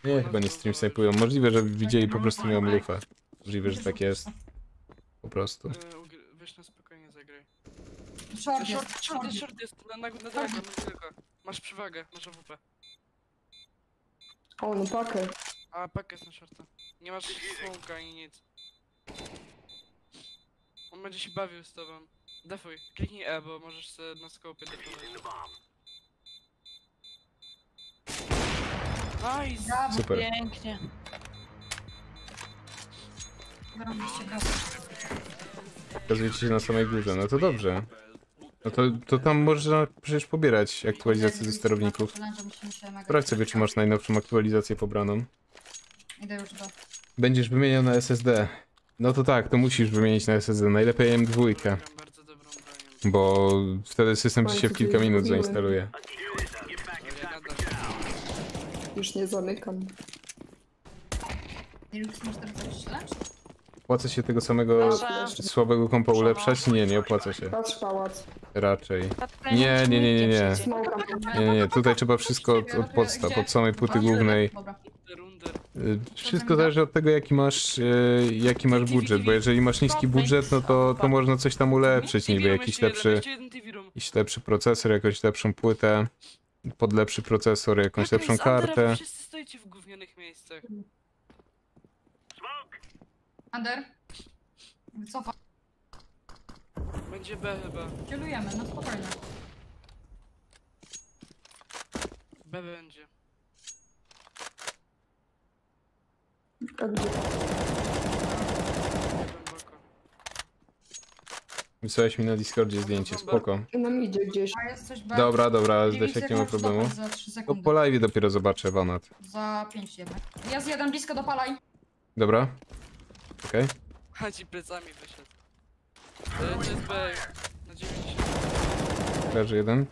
Nie, chyba nie stream snajpują. Możliwe, że widzieli po prostu moją lufę. Możliwe, że tak jest. Po prostu. Weź na spokojnie zagraj. Short, short, short, short jest. Na, na, na draga, masz przewagę, masz A W P. O, no pakę. A, pakę jest na shorta. Nie masz słonka ani nic. On będzie się bawił z tobą. Defuj, kliknij E, bo możesz sobie na skopie defować. Nice! Super. Pięknie. Okazuje ci się na samej górze, no to dobrze. No to, to tam można przecież pobierać aktualizacje ze sterowników. Sprawdź sobie, czy masz najnowszą aktualizację pobraną. Idę już do. Będziesz wymieniał na S S D. No to tak, to musisz wymienić na S S D, najlepiej M dwa. Bo wtedy system ci się w kilka minut zainstaluje. Już nie zamykam. Opłaca się tego samego słabego kompa ulepszać? Nie, nie opłaca się. Raczej. Nie, nie, nie, nie, nie. Nie, nie, tutaj trzeba wszystko od, od podstaw, od samej płyty głównej. Wszystko zależy od tego, jaki masz, jaki masz budżet, bo jeżeli masz niski budżet, no to, to można coś tam ulepszyć, niby jakiś lepszy, jakiś lepszy procesor, jakąś lepszą płytę, pod lepszy procesor, jakąś lepszą kartę. Wszyscy stoicie w gównianych miejscach. Under. Wycofa. Będzie B chyba. Kierujemy, no spokojnie. B będzie. Wysłałeś mi na Discordzie zdjęcie, spoko. Dobra, dobra, ASDsiak nie ma problemu. To po live dopiero zobaczę Wanat. Za pięć jeden. Ja z jeden blisko dopalaj. Dobra. Okej. Chodzi plecami wyszedł. To jest B. Na dziewięćdziesiąt. Leży jeden.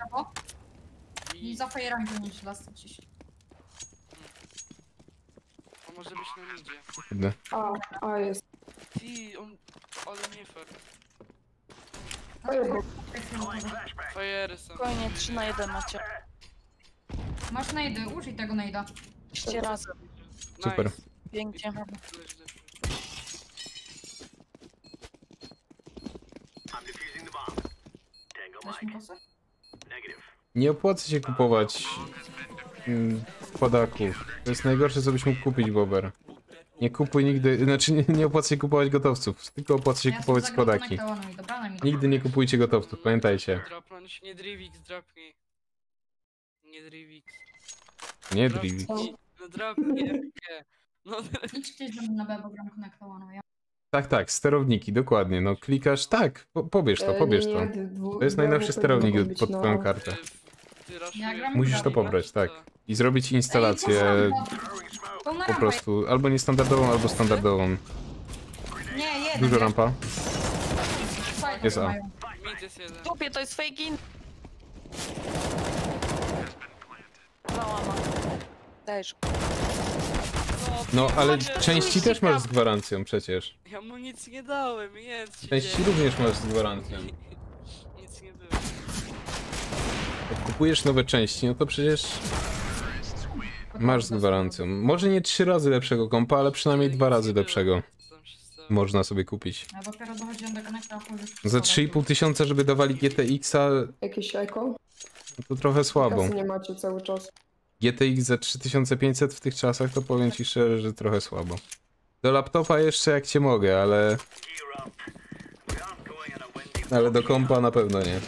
I za fajerami niż las dziś. Może być na midzie. A, a jest. Ty, on... ale nie fair. Fajery są. Spokojnie, trzy na jeden macie. Masz najdy, użyj tego najda. Jeszcze raz. Super. Pięknie. Nie opłaca się kupować wkładaków. To jest najgorsze, co byś mógł kupić, Bober. Nie kupuj nigdy, znaczy nie, nie opłaca się kupować gotowców, tylko opłaca się ja kupować składaki. Nigdy nie kupujcie gotowców, pamiętajcie. Nie Drivix, drapnij. Nie Drivix. Nie Drivix. No drapnij. No drapnij. Tak, tak, sterowniki, dokładnie, no klikasz, tak, po, pobierz to, pobierz to. To jest najnowszy sterownik pod twoją kartę. Musisz to pobrać, tak. I zrobić instalację po prostu, albo niestandardową, albo standardową. Dużo rampa. Jest A. Tupie, to jest fejkin. Dajesz. No, ale części też masz z gwarancją przecież. Ja mu nic nie dałem, nic. Części również masz z gwarancją. Nic nie było. Jak kupujesz nowe części, no to przecież masz z gwarancją. Może nie trzy razy lepszego kompa, ale przynajmniej dwa razy lepszego. można sobie kupić. Ja dopiero dochodziłem do konektora. Za trzy i pół tysiąca, żeby dawali G T X-a... Jakieś jajko? To trochę słabo. Nie macie cały czas. G T X za trzy tysiące pięćset w tych czasach to powiem ci szczerze, że trochę słabo. Do laptopa jeszcze jak cię mogę, ale... Ale do kompa na pewno nie.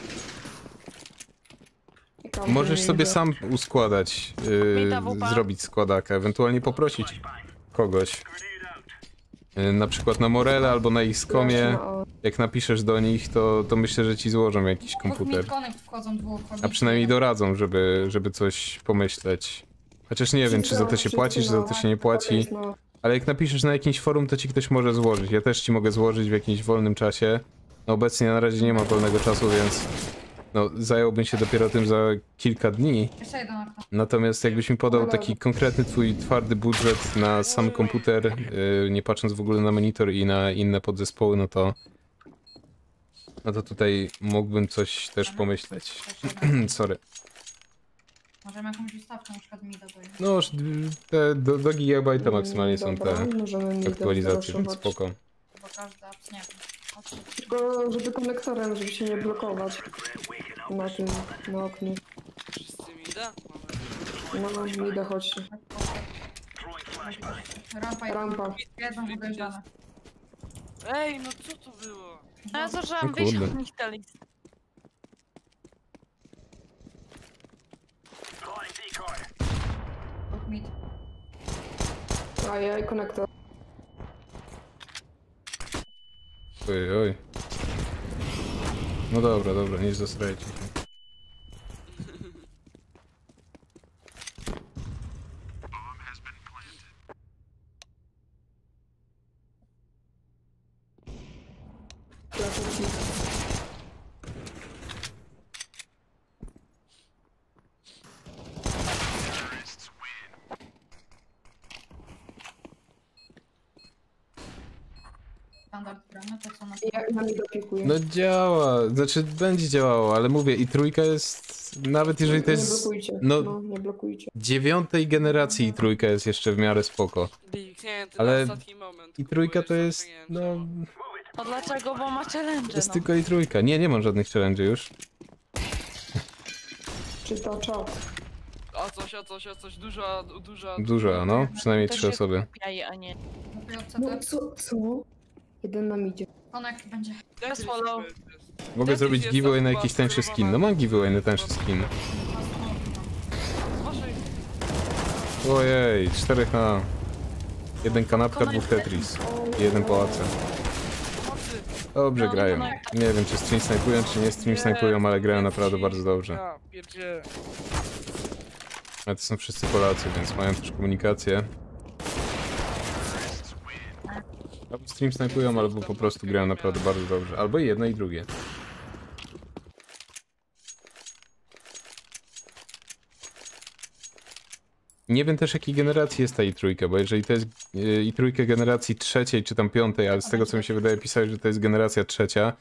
Możesz sobie sam uskładać, yy, zrobić składakę, ewentualnie poprosić kogoś. Yy, na przykład na Morele albo na X komie. Jak napiszesz do nich, to, to myślę, że ci złożą jakiś komputer. A przynajmniej doradzą, żeby, żeby coś pomyśleć. Chociaż nie wiem, czy za to się płaci, czy za to się nie płaci. Ale jak napiszesz na jakimś forum, to ci ktoś może złożyć. Ja też ci mogę złożyć w jakimś wolnym czasie. No obecnie na razie nie ma wolnego czasu, więc... No, zająłbym się dopiero tym za kilka dni. Natomiast jakbyś mi podał taki konkretny twój twardy budżet na sam komputer, yy, nie patrząc w ogóle na monitor i na inne podzespoły, no to... No to tutaj mógłbym coś też pomyśleć. Sorry. Możemy jakąś ustawkę, na przykład mida. No, te do, do gigabajta maksymalnie są te aktualizacje, więc spoko. Tylko żeby konektorem, żeby się nie blokować na tym, na oknie. Wszyscy mida? No, mida chodź. Rampa. Rampa. Ej, no co to było? No ja zacząłem wyjść od nich dalej. Ajaj, konektor. Oj, oj. No dobra, dobra, nie zasrajcie. No działa, znaczy będzie działało, ale mówię i trójka jest, nawet jeżeli to jest... Nie blokujcie, no, no nie blokujcie. Dziewiątej generacji i trójka jest jeszcze w miarę spoko. Ale i trójka to jest, no... A dlaczego, bo ma challenge? To jest tylko i trójka. Nie, nie mam żadnych challenge'y już. Czy to czas? A coś, a coś, a coś, duża, duża... Duża, no, przynajmniej trzy osoby. No co, co? Jeden nam idzie. Konek będzie. Mogę zrobić giveaway na jakiś tańszy skin. No mam giveaway na tańszy skin. Ojej, czterech na... Jeden kanapka, dwóch Tetris. I jeden pałace. Dobrze grają. Nie wiem, czy stream snajpują, czy nie stream snajpują, ale grają naprawdę bardzo dobrze. Ale to są wszyscy Polacy, więc mają też komunikację. Albo stream snajpują, albo po prostu grają naprawdę bardzo dobrze. Albo jedno i drugie. Nie wiem też jakiej generacji jest ta i trzy, bo jeżeli to jest i trzy generacji trzeciej czy tam piątej, ale z tego co mi się wydaje pisać, że to jest generacja trzecia,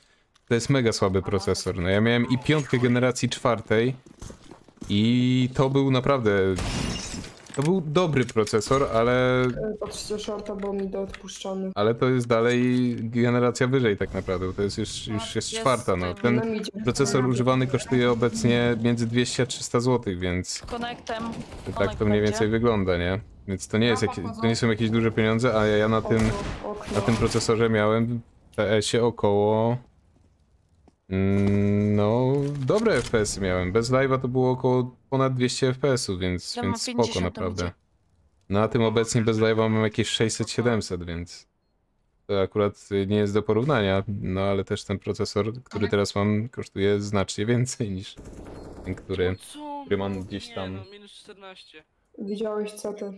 to jest mega słaby procesor. No ja miałem i piątkę generacji czwartej i to był naprawdę... To był dobry procesor, ale... Patrzcie shorta, bo mi do odpuszczony. Ale to jest dalej generacja wyżej tak naprawdę, to jest już, już jest czwarta, no. Ten procesor używany kosztuje obecnie między dwieście a trzysta złotych, więc... Tak to mniej więcej wygląda, nie? Więc to nie, jest jakieś, to nie są jakieś duże pieniądze, a ja na tym, na tym procesorze miałem w P S ie około... No, dobre F P S y miałem. Bez live'a to było około ponad dwieście F P S ów, więc, więc spoko naprawdę. No a tym obecnie bez live'a mam jakieś sześćset siedemset, więc to akurat nie jest do porównania. No ale też ten procesor, który teraz mam, kosztuje znacznie więcej niż ten, który, który mam gdzieś tam. Nie, no, minus czternaście. Widziałeś co to?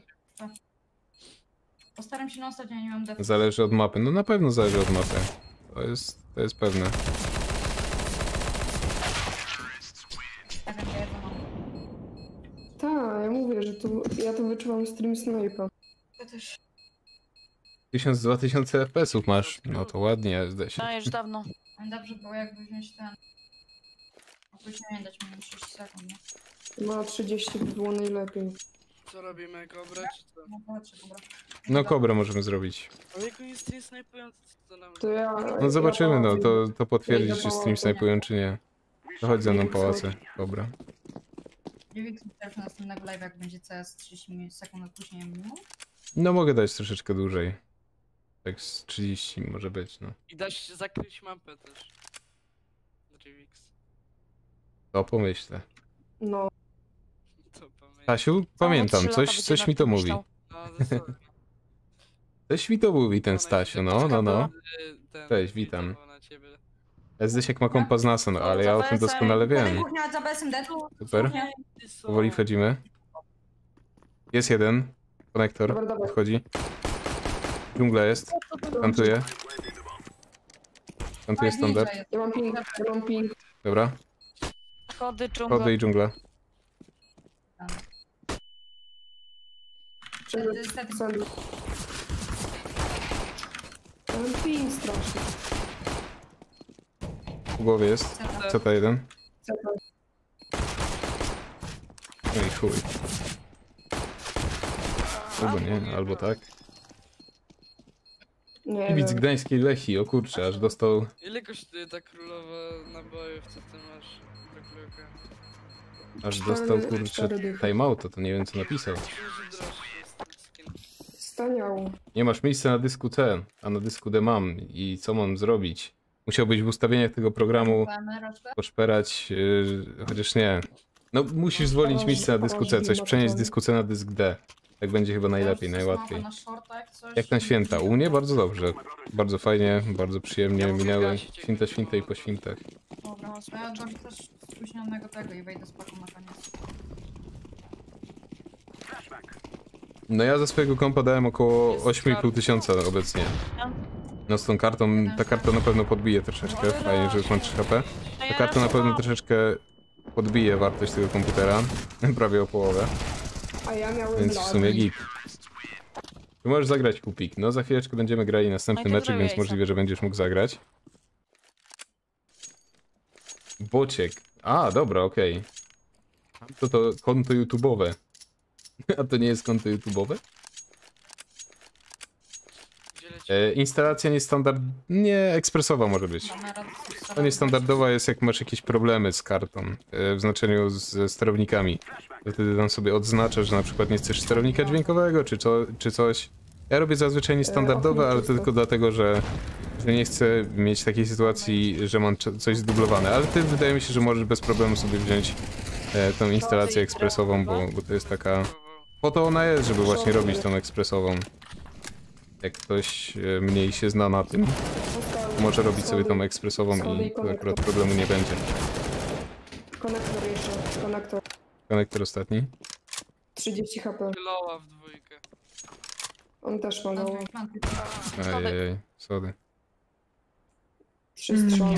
Postaram się na ostatnio, nie mam deficytu. Zależy od mapy. No na pewno zależy od mapy. To jest, to jest pewne. Tak, ja mówię, że tu, ja to wyczuwam stream sniper. Ja też. tysiąc do dwóch tysięcy F P S ów masz. No to ładnie, A S D siak. No już dawno. Dobrze było jakby wziąć ten... Opóźnienie dać mi sześć sekund, nie? No trzydzieści by było najlepiej. Co robimy? Kobrę czy co? No kobrę możemy zrobić. Ale jak on jest stream snajpujący, co nam... To ja... No zobaczymy, no to, to potwierdzi, czy stream snajpują, czy nie. To chodź za mną pałacę, dobra. Drivix mi też na następnego live, jak będzie C S trzydzieści sekund opóźnienia. No mogę dać troszeczkę dłużej. Tak z trzydzieści może być, no. I dasz zakryć mapę też. Drivix. To pomyślę. No. To pamiętam. Stasiu, pamiętam, coś, coś mi to mówi. No, coś mi to mówi ten Stasiu, no, no, no. Cześć, witam. ASDsiak ma kompa z NASA, no, ale ja o tym doskonale wiem. Super. Powoli wchodzimy. Jest jeden. Konektor odchodzi. Dżungla jest. Kantuje. Kantuje standard. Ja mam ping, ja mam ping. Dobra. Schody, dżungla. Schody i dżungla. Mam ping strasznie. W głowie jest. C T jeden. No i chuj. Albo nie, albo tak. Kibic gdańskiej Lechii, o kurczę, aż dostał... Ile kosztuje ta królowa nabojów, co ty masz? Aż dostał, kurczę, timeouta, to nie wiem co napisał. Staniał. Nie masz miejsca na dysku C, a na dysku D mam i co mam zrobić? Musiałbyś w ustawieniach tego programu poszperać, yy, chociaż nie. No musisz zwolnić miejsce na dysku C, coś przenieść z dysku C na dysk D. Tak będzie chyba najlepiej, najłatwiej. Jak na święta? U mnie bardzo dobrze. Bardzo fajnie, bardzo przyjemnie minęły święta, święta i po świętach. Dobra, ja dam też spóźnionego tego i wejdę z paku na koniec. No ja ze swojego kompa dałem około ośmiu i pół tysiąca obecnie. No z tą kartą, ta karta na pewno podbije troszeczkę, fajnie, że już mam trzy HP. Ta karta na pewno troszeczkę podbije wartość tego komputera, prawie o połowę. A ja miałem więc w sumie git. Ty możesz zagrać kupik. No za chwileczkę będziemy grali następny meczek, więc możliwe, że będziesz mógł zagrać. Bociek. A, dobra, okej. Okay. To to konto YouTube'owe. A to nie jest konto YouTube'owe? E, instalacja niestandard... Nie, ekspresowa może być. To niestandardowa jest, jak masz jakieś problemy z kartą, e, w znaczeniu ze sterownikami. To wtedy tam sobie odznaczasz, że na przykład nie chcesz sterownika dźwiękowego, czy, co, czy coś. Ja robię zazwyczaj niestandardowe, ale to tylko dlatego, że, że nie chcę mieć takiej sytuacji, że mam coś zdublowane. Ale ty, wydaje mi się, że możesz bez problemu sobie wziąć e, tą instalację ekspresową, bo, bo to jest taka... Po to ona jest, żeby właśnie robić tą ekspresową. Jak ktoś mniej się zna na tym, może robić sobie tą ekspresową i tu akurat problemu nie będzie. Konektor jeszcze, konektor. Konektor ostatni. trzydzieści HP. Glowa w dwójkę. On też ma glowa. Ajajaj, sody. Trzy strzały.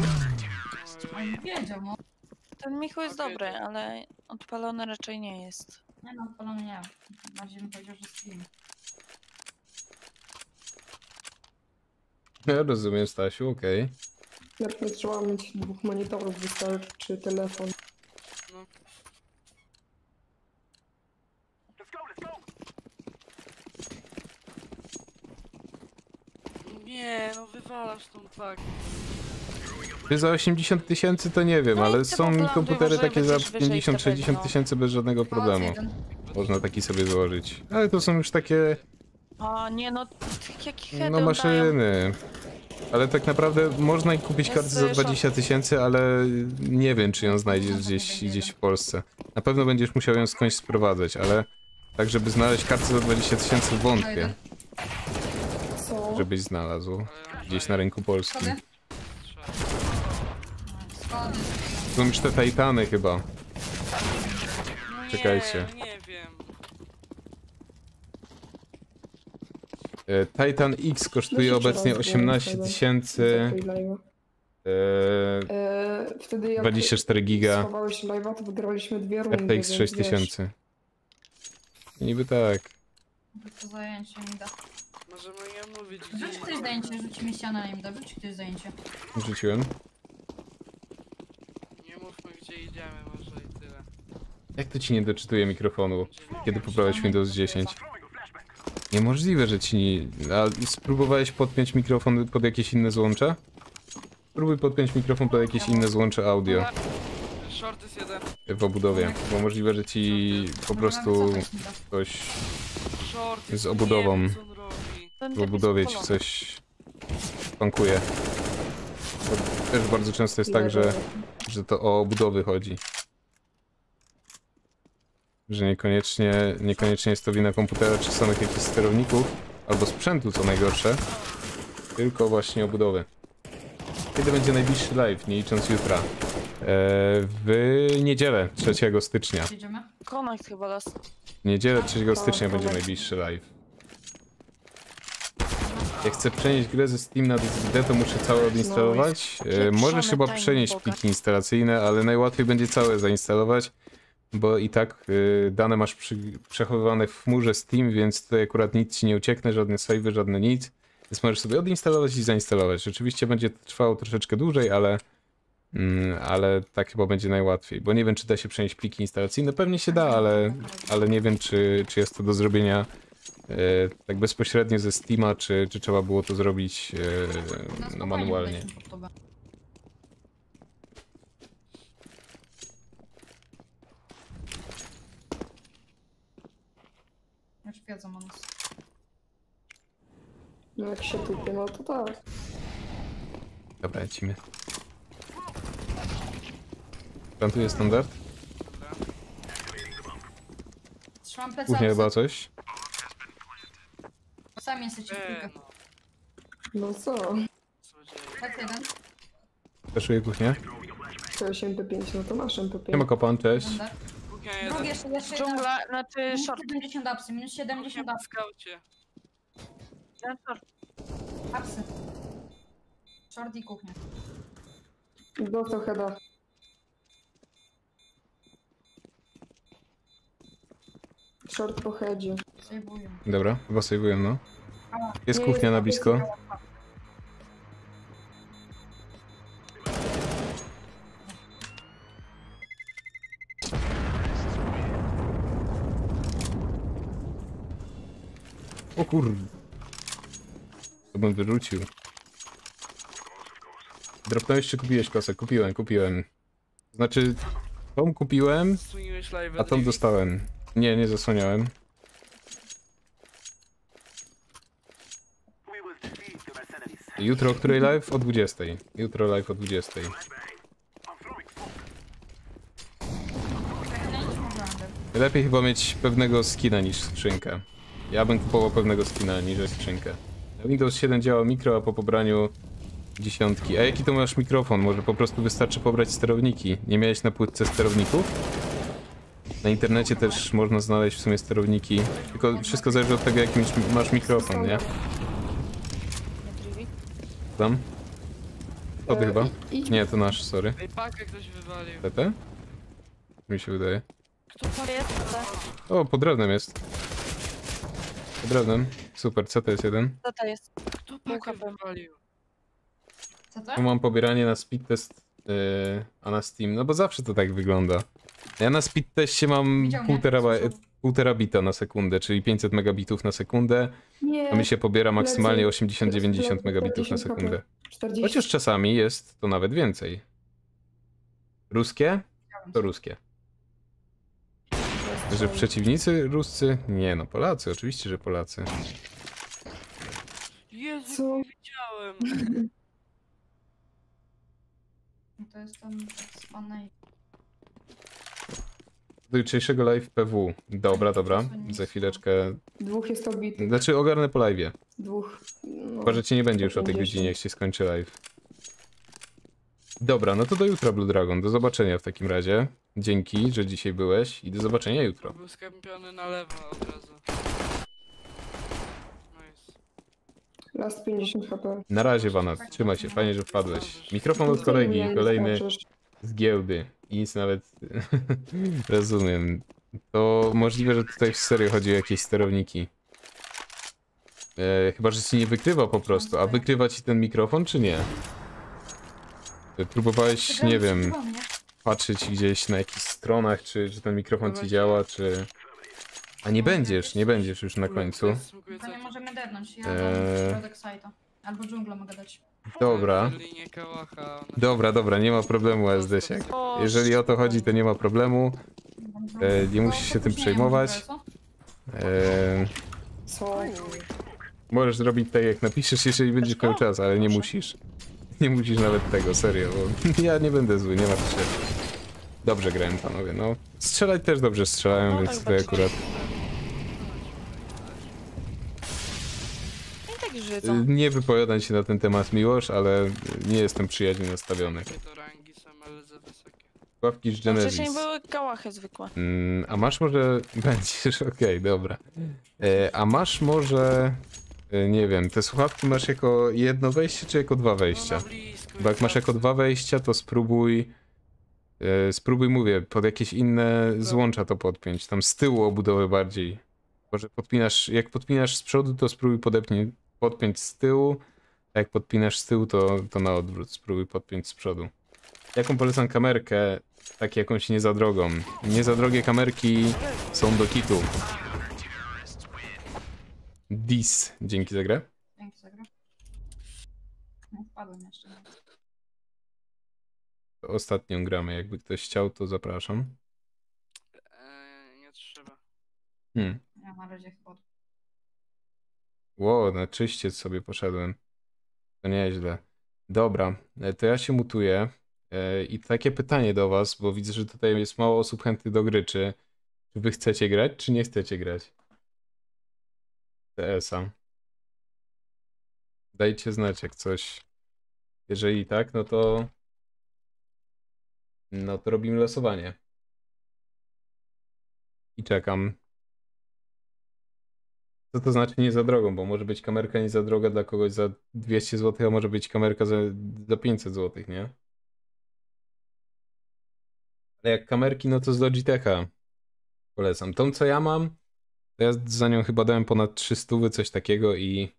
Ten Michu jest dobry, ale odpalony raczej nie jest. Nie no, odpalony nie. Bardziej bym powiedział, że stream. Ja rozumiem, Stasiu, okej. Okay. Ja trzeba mieć dwóch monitorów, wystarczy telefon. No. Let's go, let's go. Nie, no wywalasz tą tak. Czy za osiemdziesiąt tysięcy to nie wiem, no ale są komputery takie za pięćdziesiąt sześćdziesiąt tysięcy bez żadnego problemu. Można taki sobie założyć. Ale to są już takie... O nie, no jakie no maszyny. Ale tak naprawdę można i kupić kartę za dwadzieścia tysięcy, ale nie wiem, czy ją znajdziesz gdzieś, gdzieś w Polsce. Na pewno będziesz musiał ją skądś sprowadzać, ale tak, żeby znaleźć kartę za dwadzieścia tysięcy, wątpię. Żebyś znalazł gdzieś na rynku polskim. Są już te Titany chyba. Czekajcie. Titan X kosztuje obecnie osiemnaście tysięcy. Wtedy jak dwadzieścia cztery giga. R T X sześć tysięcy. Niby tak. To zajęcie mi da. Możemy ją mówić. Rzuć ktoś zajęcie, rzuci mi ściana im da. Rzuć ktoś zajęcie. Rzuciłem. Nie mówmy gdzie idziemy, może i tyle. Jak to ci nie doczytuje mikrofonu, kiedy poprawiasz Windows dziesięć? Niemożliwe, że ci nie... A spróbowałeś podpiąć mikrofon pod jakieś inne złącze? Spróbuj podpiąć mikrofon pod jakieś inne złącze audio. W obudowie, bo możliwe, że ci po prostu coś z obudową, w obudowie ci coś pankuje. Bo też bardzo często jest tak, że, że to o obudowy chodzi. Że niekoniecznie, niekoniecznie jest to wina komputera czy samych jakichś sterowników, albo sprzętu co najgorsze, tylko właśnie obudowy. Kiedy będzie najbliższy live, nie licząc jutra? Eee, w niedzielę, trzeciego stycznia. Connect chyba las. W niedzielę trzeciego stycznia będzie najbliższy live. Jak chcę przenieść grę ze Steam na D S D, to muszę całe odinstalować. Eee, możesz chyba przenieść pliki instalacyjne, ale najłatwiej będzie całe zainstalować. Bo i tak y, dane masz przy, przechowywane w chmurze Steam, więc tutaj akurat nic ci nie ucieknie, żadne save'y, żadne nic. Więc możesz sobie odinstalować i zainstalować. Oczywiście będzie to trwało troszeczkę dłużej, ale, mm, ale tak chyba będzie najłatwiej. Bo nie wiem, czy da się przenieść pliki instalacyjne. Pewnie się da, ale, ale nie wiem, czy, czy jest to do zrobienia y, tak bezpośrednio ze Steama, czy, czy trzeba było to zrobić y, no, manualnie. Wiedzą o nas. No jak się tupie, no to tak. Dobra, lecimy. Plantuje standard? Kuchnia chyba coś? Sam jesteś kilka. No co? Tak, jeden. Zeszuję kuchnię. To już M P pięć, no to masz M P pięć. Nie ma kopan, cześć. Drugie jeszcze, jeszcze dżungla, znaczy short. siedemdziesiąt apsy, minus siedemdziesiąt apsy. Apsy. Short i kuchnia. Dostał heada. Short po headzie. Sejwuję. Dobra, chyba sejwuję, no. Jest nie, kuchnia jest, na blisko. O kur... To bym wyrzucił. Dropnąłeś czy kupiłeś kosę? Kupiłem, kupiłem. Znaczy... Tą kupiłem, a tą dostałem. Nie, nie zasłaniałem. Jutro o której live? O dwudziestej. Jutro live o dwudziestej. Lepiej chyba mieć pewnego skina niż skrzynkę. Ja bym kupował pewnego skina niż skrzynkę. Windows siedem działa mikro, a po pobraniu dziesiątki. A jaki to masz mikrofon? Może po prostu wystarczy pobrać sterowniki. Nie miałeś na płytce sterowników? Na internecie też można znaleźć w sumie sterowniki. Tylko wszystko zależy od tego, jaki masz mikrofon, nie? Tam? To ty chyba? Nie, to nasz, sorry. T T? Mi się wydaje. O, pod drewnem jest. Pod drewnem. Super, C T jest jeden. C T jest. Kto pakę wywalił? C T? Tu mam pobieranie na speed test, yy, a na Steam. No bo zawsze to tak wygląda. Ja na speed teście mam pół, teraba, pół terabita na sekundę, czyli pięćset megabitów na sekundę. A mi się pobiera maksymalnie osiemdziesiąt dziewięćdziesiąt megabitów na sekundę. Chociaż czasami jest to nawet więcej. Ruskie? To ruskie. Że przeciwnicy Ruscy? Nie no, Polacy, oczywiście, że Polacy. Jezu, co? Nie widziałem. To jest ten spanej. Do jutrzejszego live P W. Dobra, dobra, za chwileczkę. Dwóch jest obitych. Znaczy ogarnę po live'ie. Dwóch. No, chyba, że cię nie będzie już o tej godzinie, jak się skończy live. Dobra, no to do jutra, Blue Dragon. Do zobaczenia w takim razie. Dzięki, że dzisiaj byłeś i do zobaczenia jutro. Był skępiony na lewo od razu. Nice. Last pięćdziesiąt HP. Na razie, Wanat. Trzymaj się, fajnie, że wpadłeś. Mikrofon od kolegi, kolejny z giełdy. I nic nawet rozumiem. To możliwe, że tutaj w serio chodzi o jakieś sterowniki. E, chyba, że ci nie wykrywa po prostu. A wykrywa ci ten mikrofon, czy nie? Próbowałeś, nie wiem... patrzeć gdzieś na jakichś stronach, czy, czy ten mikrofon ci działa, czy... A nie będziesz, nie będziesz już na końcu. To nie możemy dednąć, ja eee... mam środek sajta. Albo dżunglę mogę dać. Dobra. Dobra, dobra, nie ma problemu, ASDsiak. Jeżeli o to chodzi, to nie ma problemu. Eee, nie musisz się tym przejmować. Eee... Możesz zrobić tak, jak napiszesz, jeżeli będziesz miał czas, ale nie musisz. Nie musisz nawet tego, serio, bo ja nie będę zły, nie ma co się. Dobrze grałem, panowie, no. Strzelać też dobrze strzelają, no, więc tutaj akurat... Nie wypowiadam się na ten temat, Miłosz, ale nie jestem przyjaźnie nastawiony. Ławki z Genesis. Wcześniej były kałachy zwykłe. Mm, a masz może... Będziesz, okej, okay, dobra. E, a masz może... Nie wiem, te słuchawki masz jako jedno wejście, czy jako dwa wejścia? Bo jak masz jako dwa wejścia, to spróbuj... E, spróbuj, mówię, pod jakieś inne złącza to podpiąć. Tam z tyłu obudowy bardziej. Może podpinasz... Jak podpinasz z przodu, to spróbuj podepnie, podpiąć z tyłu. A jak podpinasz z tyłu, to, to na odwrót. Spróbuj podpiąć z przodu. Jaką polecam kamerkę? Tak jakąś nie za drogą. Nie za drogie kamerki są do kitu. Dis. Dzięki za grę. Dzięki za grę. No, wpadłem jeszcze. Ostatnią gramy. Jakby ktoś chciał, to zapraszam. Eee, nie trzeba. Hmm. Ja na razie chyba. Ło, na czyściec sobie poszedłem. To nieźle. Dobra, to ja się mutuję. I takie pytanie do was, bo widzę, że tutaj jest mało osób chętnych do gry. Czy wy chcecie grać, czy nie chcecie grać? T S a. Dajcie znać, jak coś. Jeżeli tak, no to... No to robimy losowanie. I czekam. Co to znaczy nie za drogą? Bo może być kamerka nie za droga dla kogoś za dwieście złotych, a może być kamerka za, za pięćset złotych, nie? Ale jak kamerki, no to z Logitecha polecam. Tą, co ja mam, to ja za nią chyba dałem ponad trzysta, coś takiego i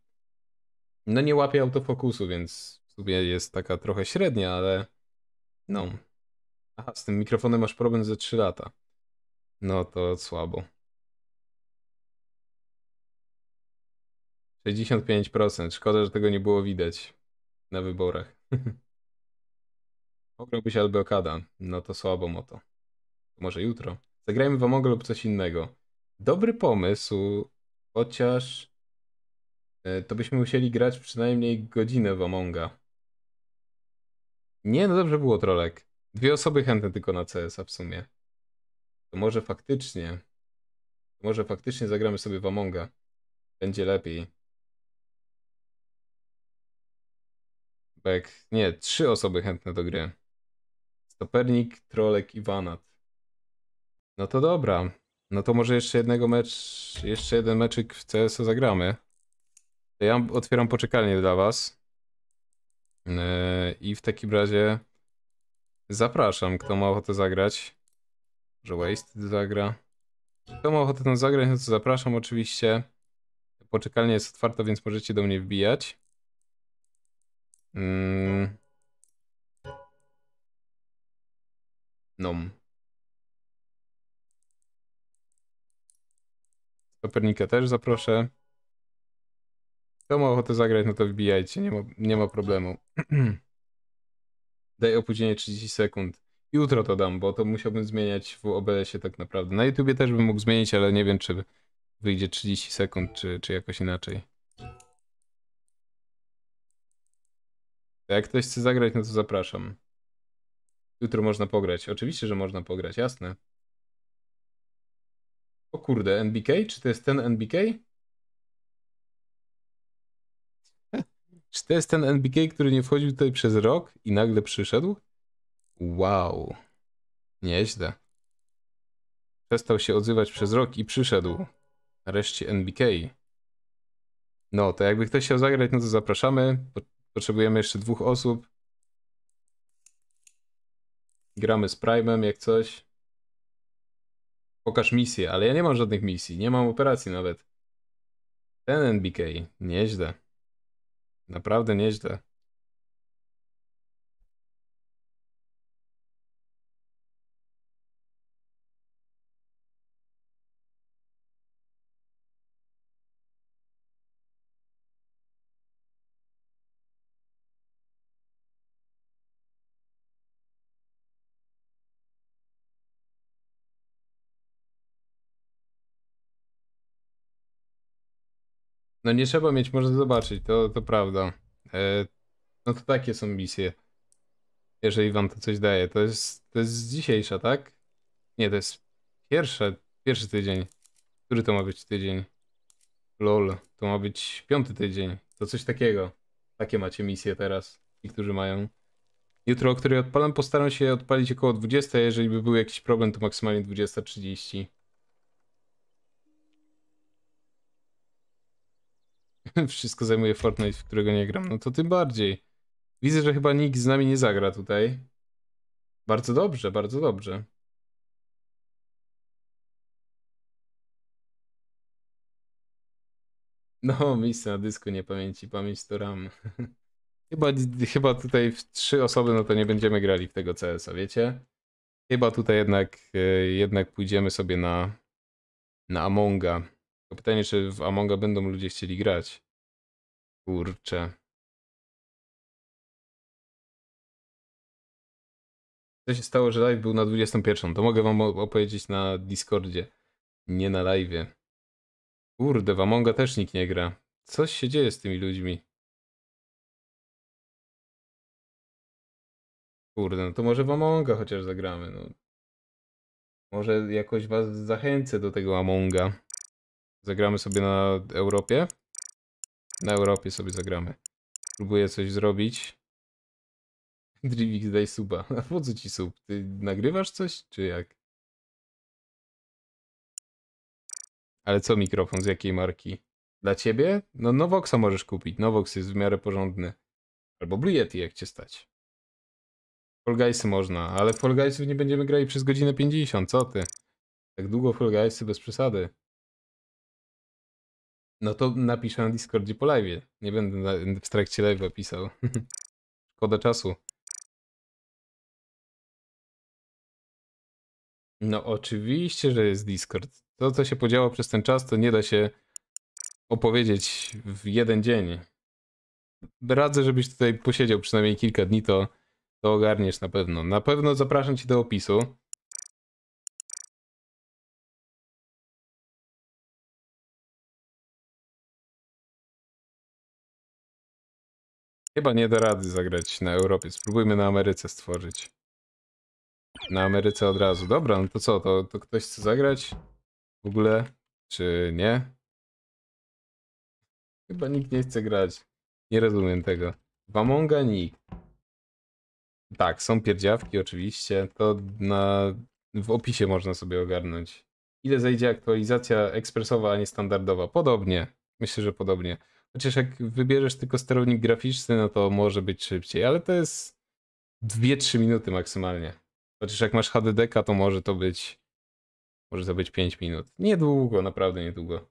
no nie łapie autofokusu, więc w sumie jest taka trochę średnia, ale no. Aha, z tym mikrofonem masz problem ze trzy lata. No to słabo. sześćdziesiąt pięć procent. Szkoda, że tego nie było widać na wyborach. Ograłbyś Albeokada. No to słabo moto. Może jutro. Zagrajmy w Among Us lub coś innego. Dobry pomysł, chociaż to byśmy musieli grać przynajmniej godzinę w Amonga. Nie, no dobrze było, Trolek. Dwie osoby chętne tylko na C S a w sumie. To może faktycznie... To może faktycznie zagramy sobie w Amonga. Będzie lepiej. Bek. Nie, trzy osoby chętne do gry. Stopernik, Trolek i Vanat. No to dobra. No to może jeszcze jednego mecz, jeszcze jeden meczyk w C S a zagramy. To ja otwieram poczekalnię dla was. Yy, I w takim razie zapraszam, kto ma ochotę zagrać. Może Wasted zagra. Kto ma ochotę tam zagrać, no to zapraszam oczywiście. Poczekalnia jest otwarta, więc możecie do mnie wbijać. Mm. No. Stopernika też zaproszę. Kto ma ochotę zagrać, no to wbijajcie, nie ma, nie ma problemu. Daj opóźnienie trzydzieści sekund. Jutro to dam, bo to musiałbym zmieniać w O B S ie tak naprawdę. Na YouTubie też bym mógł zmienić, ale nie wiem, czy wyjdzie trzydzieści sekund, czy, czy jakoś inaczej. Jak ktoś chce zagrać, no to zapraszam. Jutro można pograć. Oczywiście, że można pograć, jasne. O kurde, N B K? Czy to jest ten N B K? Czy to jest ten N B K, który nie wchodził tutaj przez rok i nagle przyszedł? Wow. Nieźle. Przestał się odzywać przez rok i przyszedł. Nareszcie N B K. No, to jakby ktoś chciał zagrać, no to zapraszamy. Potrzebujemy jeszcze dwóch osób. Gramy z Prime'em, jak coś. Pokaż misję, ale ja nie mam żadnych misji. Nie mam operacji nawet. Ten N B K. Nieźle. Naprawdę nieźle. No nie trzeba mieć, można zobaczyć, to, to prawda. E, no to takie są misje. Jeżeli wam to coś daje. To jest, to jest dzisiejsza, tak? Nie, to jest pierwsze, pierwszy tydzień. Który to ma być tydzień? Lol, to ma być piąty tydzień. To coś takiego. Takie macie misje teraz. Ci, którzy mają. Jutro, o której odpalam, postaram się odpalić około dwudziestej. Jeżeli by był jakiś problem, to maksymalnie dwudziesta trzydzieści. Wszystko zajmuje Fortnite, w którego nie gram. No to tym bardziej. Widzę, że chyba nikt z nami nie zagra tutaj. Bardzo dobrze, bardzo dobrze. No, miejsce na dysku nie pamięci, pamięć to RAM. Chyba, chyba tutaj w trzy osoby, no to nie będziemy grali w tego C S a, wiecie? Chyba tutaj jednak, jednak pójdziemy sobie na, na Amonga. Tylko pytanie, czy w Amonga będą ludzie chcieli grać. Kurczę. Co się stało, że live był na dwudziestą pierwszą? To mogę wam opowiedzieć na Discordzie. Nie na live'ie. Kurde, w Amonga też nikt nie gra. Coś się dzieje z tymi ludźmi. Kurde, no to może w Amonga chociaż zagramy. No. Może jakoś was zachęcę do tego Amonga. Zagramy sobie na Europie. Na Europie sobie zagramy. Próbuję coś zrobić. Drivix, daj suba. A po co ci sub? Ty nagrywasz coś, czy jak? Ale co mikrofon? Z jakiej marki? Dla ciebie? No Novoxa możesz kupić. Novox jest w miarę porządny. Albo Blue Yeti, jak cię stać. Fall Guysy można, ale Fall Guysów nie będziemy grali przez godzinę pięćdziesiąt. Co ty? Tak długo Fall Guysy bez przesady. No to napiszę na Discordzie po live'ie. Nie będę na, w trakcie live'a pisał. Szkoda czasu. No oczywiście, że jest Discord. To, co się podziało przez ten czas, to nie da się opowiedzieć w jeden dzień. Radzę, żebyś tutaj posiedział przynajmniej kilka dni, to, to ogarniesz na pewno. Na pewno zapraszam cię do opisu. Chyba nie da rady zagrać na Europie. Spróbujmy na Ameryce stworzyć. Na Ameryce od razu. Dobra, no to co? To, to ktoś chce zagrać? W ogóle? Czy nie? Chyba nikt nie chce grać. Nie rozumiem tego. W Amonga nikt. Tak, są pierdziawki oczywiście. To na... w opisie można sobie ogarnąć. Ile zejdzie aktualizacja ekspresowa, a nie standardowa? Podobnie. Myślę, że podobnie. Chociaż jak wybierzesz tylko sterownik graficzny, no to może być szybciej, ale to jest dwie trzy minuty maksymalnie. Chociaż jak masz H D D ka, to może to być może to być pięć minut. Niedługo, naprawdę niedługo.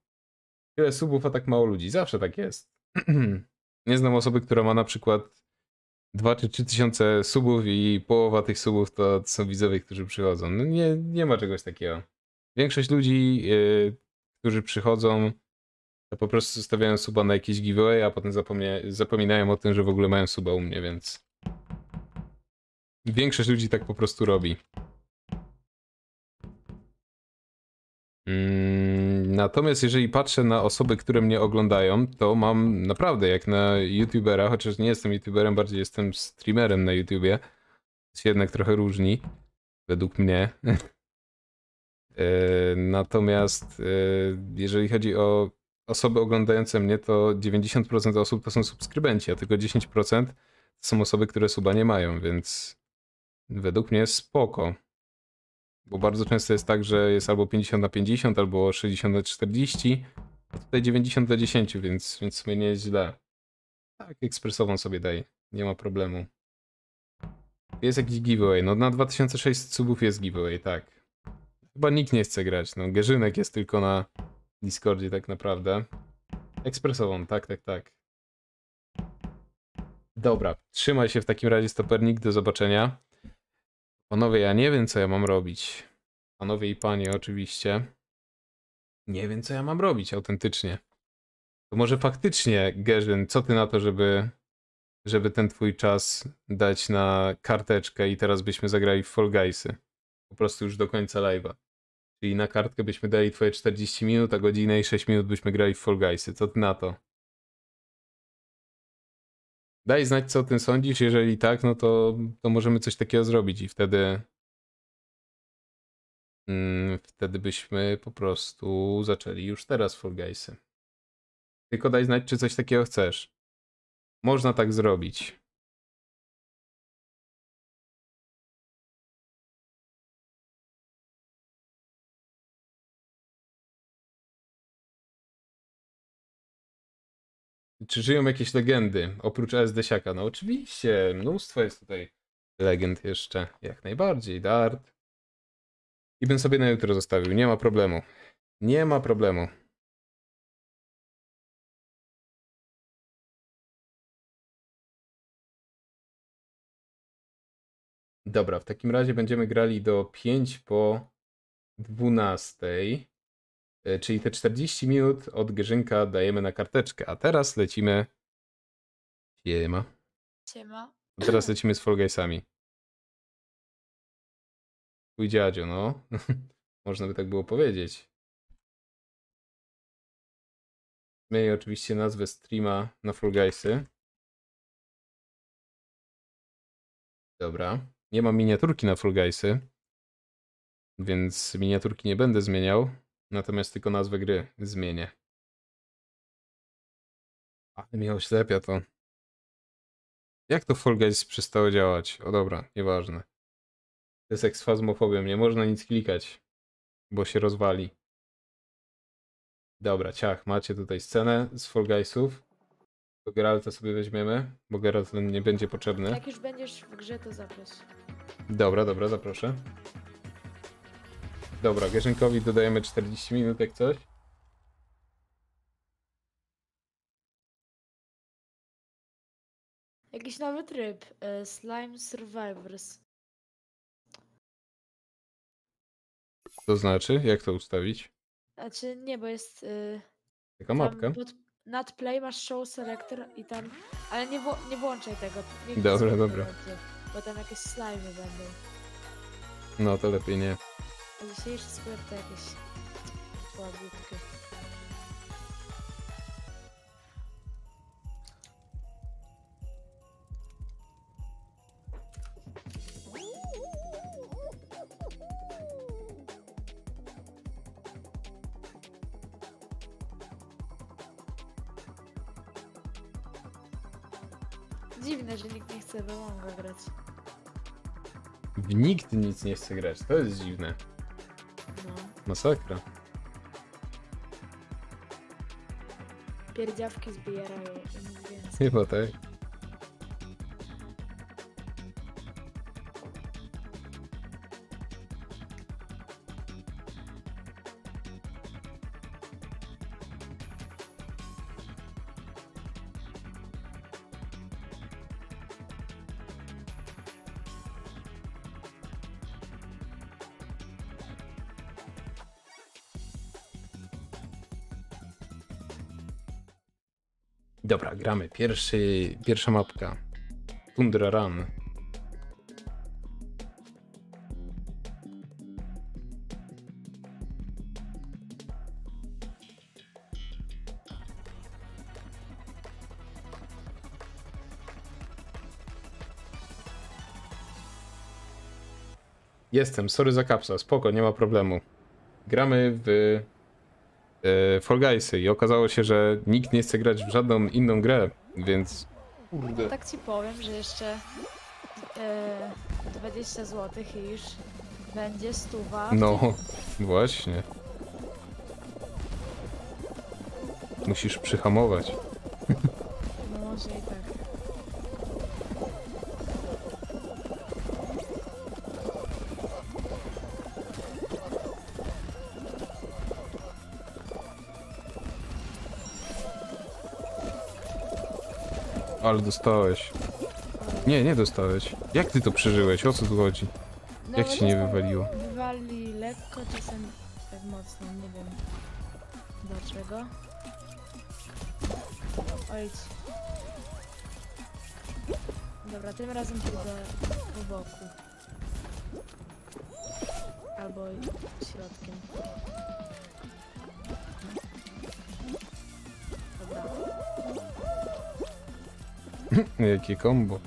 Tyle subów, a tak mało ludzi. Zawsze tak jest. Nie znam osoby, która ma na przykład dwa czy trzy tysiące subów i połowa tych subów to są widzowie, którzy przychodzą. No nie, nie ma czegoś takiego. Większość ludzi, yy, którzy przychodzą, to po prostu zostawiają suba na jakieś giveaway, a potem zapominają o tym, że w ogóle mają suba u mnie, więc... Większość ludzi tak po prostu robi. Mm, natomiast jeżeli patrzę na osoby, które mnie oglądają, to mam naprawdę jak na YouTubera, chociaż nie jestem YouTuberem, bardziej jestem streamerem na YouTubie. Jest jednak trochę różni, według mnie. Yy, natomiast yy, jeżeli chodzi o osoby oglądające mnie, to dziewięćdziesiąt procent osób to są subskrybenci, a tylko dziesięć procent to są osoby, które suba nie mają, więc według mnie jest spoko. Bo bardzo często jest tak, że jest albo pięćdziesiąt na pięćdziesiąt, albo sześćdziesiąt na czterdzieści, a tutaj dziewięćdziesiąt na dziesięć, więc, więc w sumie nie jest źle. Tak, ekspresową sobie daj, nie ma problemu. Jest jakiś giveaway, no na dwa tysiące sześćset subów jest giveaway, tak. Chyba nikt nie chce grać, no Gierzynek jest tylko na Discordzie tak naprawdę. Ekspresową, tak, tak, tak. Dobra, trzymaj się w takim razie, Stopernik, do zobaczenia. Panowie, ja nie wiem, co ja mam robić. Panowie i panie, oczywiście. Nie wiem, co ja mam robić autentycznie. To może faktycznie, Gierzyn, co ty na to, żeby, żeby ten twój czas dać na karteczkę i teraz byśmy zagrali w Fall Guysy. Po prostu już do końca live'a. Czyli na kartkę byśmy dali twoje czterdzieści minut, a godzinę i sześć minut byśmy grali w Fall Guysy. Co ty na to? Daj znać, co o tym sądzisz. Jeżeli tak, no to, to możemy coś takiego zrobić i wtedy... Mm, wtedy byśmy po prostu zaczęli już teraz Fall Guysy. Tylko daj znać, czy coś takiego chcesz. Można tak zrobić. Czy żyją jakieś legendy oprócz ASDsiaka? No oczywiście, mnóstwo jest tutaj legend jeszcze. Jak najbardziej, Dart. I bym sobie na jutro zostawił, nie ma problemu. Nie ma problemu. Dobra, w takim razie będziemy grali do pięć po dwunastej. Czyli te czterdzieści minut od Gierzynka dajemy na karteczkę. A teraz lecimy... Siema. Siema. A teraz lecimy z Fall Guysami. Twój dziadzio, no. Można by tak było powiedzieć. Zmieniaj oczywiście nazwę streama na Fall Guysy. Dobra. Nie mam miniaturki na Fall Guysy, więc miniaturki nie będę zmieniał. Natomiast tylko nazwę gry zmienię. Ale mnie oślepia to. Jak to Fall Guys przestało działać? O dobra, nieważne. To jest jak z fazmofobią, nie można nic klikać, bo się rozwali. Dobra, ciach, macie tutaj scenę z Fall Guysów. To Geralta sobie weźmiemy, bo Geralt nie będzie potrzebny. Jak już będziesz w grze, to zaproś. Dobra, dobra, zaproszę. Dobra, Gierzynkowi dodajemy czterdzieści minut, jak coś. Jakiś nowy tryb. E, Slime Survivors. To znaczy? Jak to ustawić? Znaczy nie, bo jest... E, Taka mapka. Pod, nad play masz show selector i tam... Ale nie, wło, nie włączaj tego. Nie dobra, dobra. Będzie, bo tam jakieś slime będą. No to lepiej nie. A dzisiejszy sklep to jakieś słabutki. Dziwne, że nikt nie chce do Among Us grać. Nikt nic nie chce grać, to jest dziwne. Masakra. Pierdziawki zbierają. Chyba tak. Dobra, gramy. Pierwszy, pierwsza mapka. Tundra Run. Jestem, sorry za kapsa, spoko, nie ma problemu. Gramy w... Fall Guysy i okazało się, że nikt nie chce grać w żadną inną grę, więc... Kurde. Tak ci powiem, że jeszcze yy, dwadzieścia złotych i już będzie stuwa. No, właśnie. Musisz przyhamować. No może i tak. Ale dostałeś. Nie, nie dostałeś. Jak ty to przeżyłeś? O co tu chodzi? No, jak ci nie wywaliło? Wywali lekko, czasem tak mocno, nie wiem dlaczego. Oj. Dobra, tym razem pójdę po boku. albo środkiem. Dobra. Jakie kombo.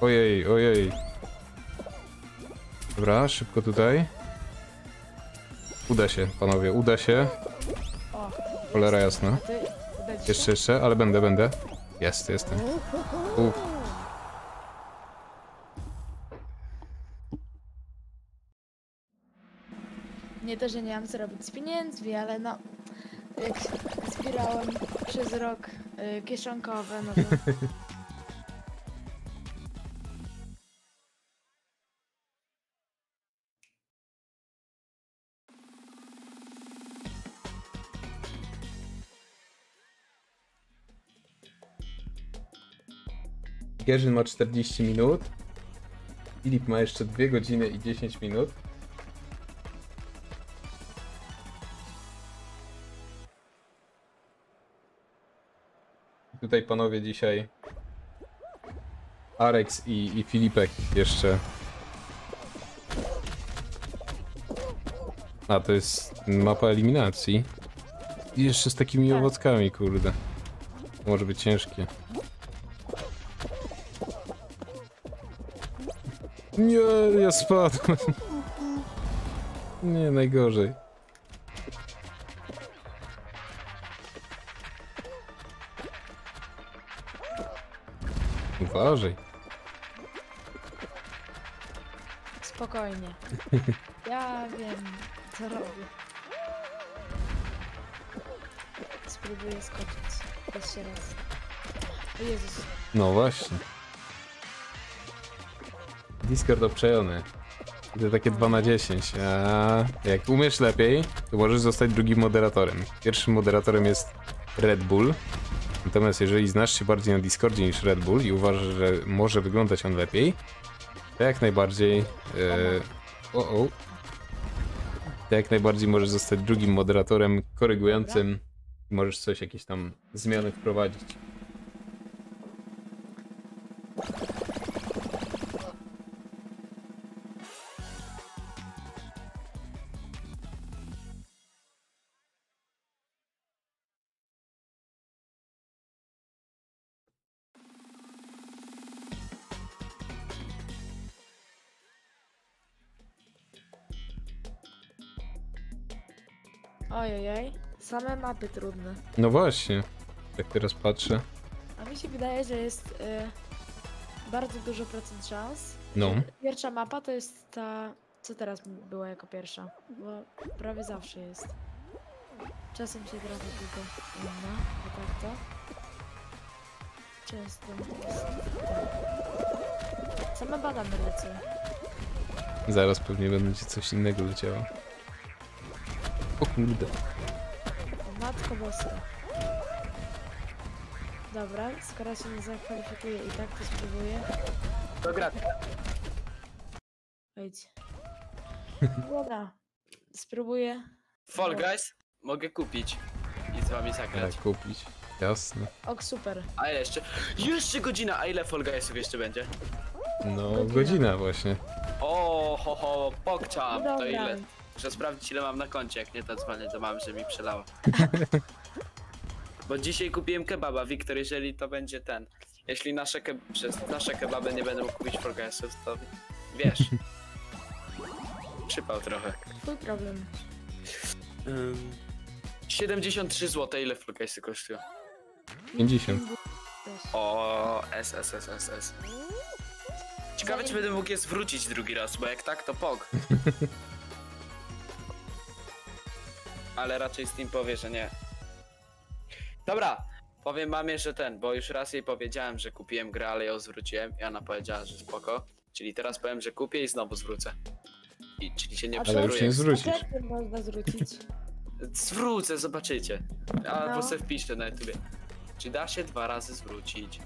Ojej, ojej. Dobra, szybko tutaj. Uda się, panowie, uda się. Cholera jasna. Jeszcze, jeszcze, ale będę, będę. Jest, jestem. Uf. Nie to, że nie mam co robić z pieniędzmi, ale no... Jak zbierałem przez rok y, kieszonkowe, no to... Gierzyn ma czterdzieści minut. Filip ma jeszcze dwie godziny i dziesięć minut. I tutaj panowie dzisiaj Arek i, i Filipek jeszcze. A to jest mapa eliminacji. I jeszcze z takimi owockami, kurde. To może być ciężkie. Nie, ja spadłem. Nie, najgorzej. Uważaj. Spokojnie. Ja wiem, co robię. Spróbuję skoczyć. Jeszcze raz. O Jezus. No właśnie. Discord obczajony. Widzę takie dwa na dziesięć. A jak umiesz lepiej, to możesz zostać drugim moderatorem. Pierwszym moderatorem jest Red Bull. Natomiast jeżeli znasz się bardziej na Discordzie niż Red Bull i uważasz, że może wyglądać on lepiej, to jak najbardziej... Yy, o -o, to jak najbardziej możesz zostać drugim moderatorem korygującym. I możesz coś, jakieś tam zmiany wprowadzić. Ojej, same mapy trudne. No właśnie, jak teraz patrzę. A mi się wydaje, że jest y, bardzo dużo procent szans. No. Pierwsza mapa to jest ta, co teraz była jako pierwsza, bo prawie zawsze jest. Czasem się gra tylko inna, bo tak to. Często jest. Same badamy lecą. Zaraz pewnie będzie coś innego leciało. O kurde. O matko boska. Dobra, skoro się nie zakwalifikuje i tak to spróbuję. To gra. Wejdź. Dobra. Spróbuję. Fall Guys, mogę kupić i z wami zagrać. Ja, kupić, jasne. Ok, super. A jeszcze, jeszcze godzina, a ile Fall Guysów jeszcze będzie? No, godzina, godzina właśnie. O, ho, ho, pokczam, to ile? Muszę sprawdzić, ile mam na koncie, jak nie to dzwonię do mamy, że mi przelała. Bo dzisiaj kupiłem kebaba, Wiktor, jeżeli to będzie ten... Jeśli nasze, ke przez nasze kebaby nie będę mógł kupić progresów, to wiesz... Przypał trochę. Twój problem. Um, siedemdziesiąt trzy złote, ile progresy kosztują? pięćdziesiąt. O, S, S, S, S, S. Ciekawe, czy będę mógł je zwrócić drugi raz, bo jak tak, to pog. Ale raczej Steam powie, że nie. Dobra, powiem mamie, że ten, bo już raz jej powiedziałem, że kupiłem grę, ale ją zwróciłem i ona powiedziała, że spoko. Czyli teraz powiem, że kupię i znowu zwrócę. I czyli się nie przeruję. Ale już nie zwrócisz. Można zwrócić. Zwrócę, zobaczycie. Albo no. Sobie wpiszę na YouTubie. Czy da się dwa razy zwrócić?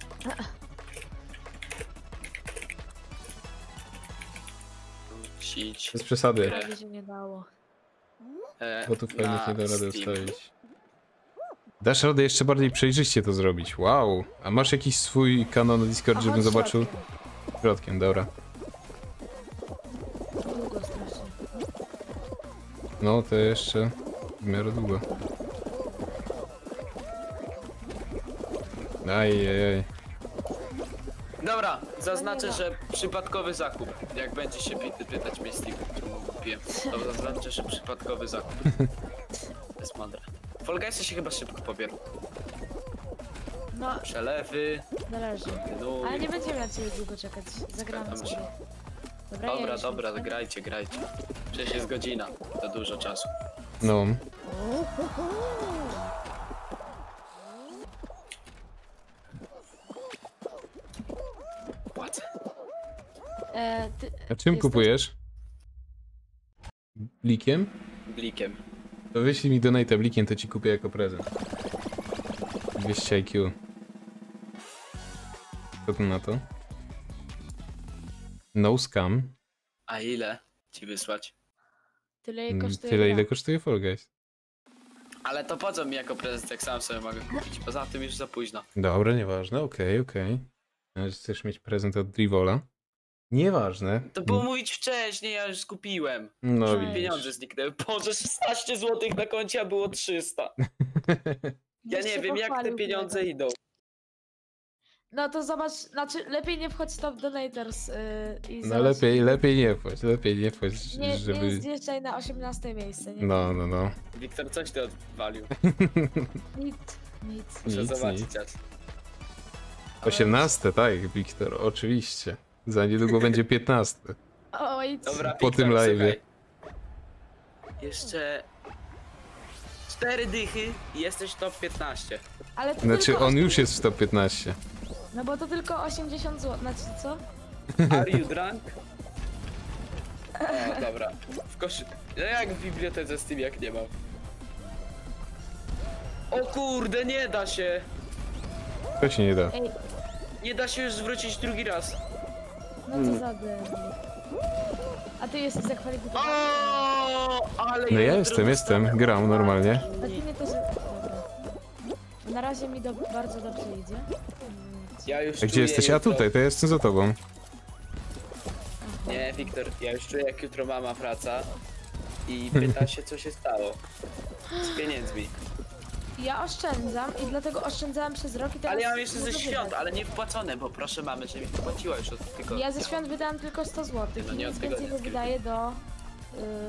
Zwrócić. Bez przesady. Prawie się nie dało. Bo tu fajnie nie da rady ustawić. Dasz radę jeszcze bardziej przejrzyście to zrobić. Wow. A masz jakiś swój kanał na Discord, żebym zobaczył? Środkiem, dobra. długo strasznie. No to jeszcze w miarę długo. Ajajaj. Dobra, zaznaczę, że przypadkowy zakup. Jak będzie się pytać mnie Steam, czemu kupiłem, to zaznaczę, że przypadkowy zakup. To jest mądre. Fall Guysy się chyba szybko pobierał. No. Przelewy. Należy. Kontynuuj. Ale nie będziemy na ciebie długo czekać. Zagramy sobie. Dobra, dobra, ja dobra grajcie, grajcie. Przecież jest godzina. To dużo czasu. No. Płacę. E, ty, A czym kupujesz? To... Blikiem? Blikiem. To wyślij mi donate'a blikiem, to ci kupię jako prezent. dwieście I Q. Co tu na to? No scam. A ile ci wysłać? Tyle, ile kosztuje, Tyle, ile kosztuje Fall Guys. Ale to po co mi jako prezent, jak sam sobie mogę kupić? Poza tym już za późno. Dobra, nieważne, okej, okay, okej. Okay. Chcesz mieć prezent od Drivola? Nieważne. To było mówić wcześniej, ja już skupiłem. No widzisz. Pieniądze zniknęły. Boże, szesnaście złotych na koncie, a było trzysta. Ja nie wiem, jak te pieniądze tego idą. No to zobacz, znaczy lepiej nie wchodź tam donators yy, i No zobacz. lepiej, lepiej nie wchodź, lepiej nie wchodź, nie, żeby... Nie zjeżdżaj na osiemnaste miejsce, nie? No, no, no. Wiktor, coś ty odwalił. nic, nic. Muszę nic, zobaczyć, nic. osiemnaste, tak, Wiktor, oczywiście. Za niedługo będzie piętnaste. Oj, dobra, po Wiktor, tym live'ie. Jeszcze... cztery dychy i jesteś w top piętnaście. Ale to znaczy tylko... on już jest w top piętnaście. No bo to tylko osiemdziesiąt złotych, znaczy co? Are you drunk? No dobra, w koszy... Jak w bibliotece z tym, jak nie mam? O kurde, nie da się! To się nie da. Ej. Nie da się już zwrócić drugi raz. No co za debil. A ty jesteś zakwalifikowany? Ale no ja jestem, jestem, gram normalnie. A ty nie to, że... Na razie mi do... bardzo dobrze idzie. Ja już A gdzie jesteś? Jutro... A tutaj, to ja jestem za tobą. Nie, Wiktor, ja już czuję, jak jutro mama wraca i pyta się, co się stało z pieniędzmi. Ja oszczędzam i dlatego oszczędzałam przez rok i teraz... Ale ja mam jeszcze ze świąt, ale nie wpłacone, bo proszę mamy, że mi wpłaciła już od tygodnia. Ja ze świąt wydałam tylko sto złotych, no nie od tygodnia, więc wydaję do...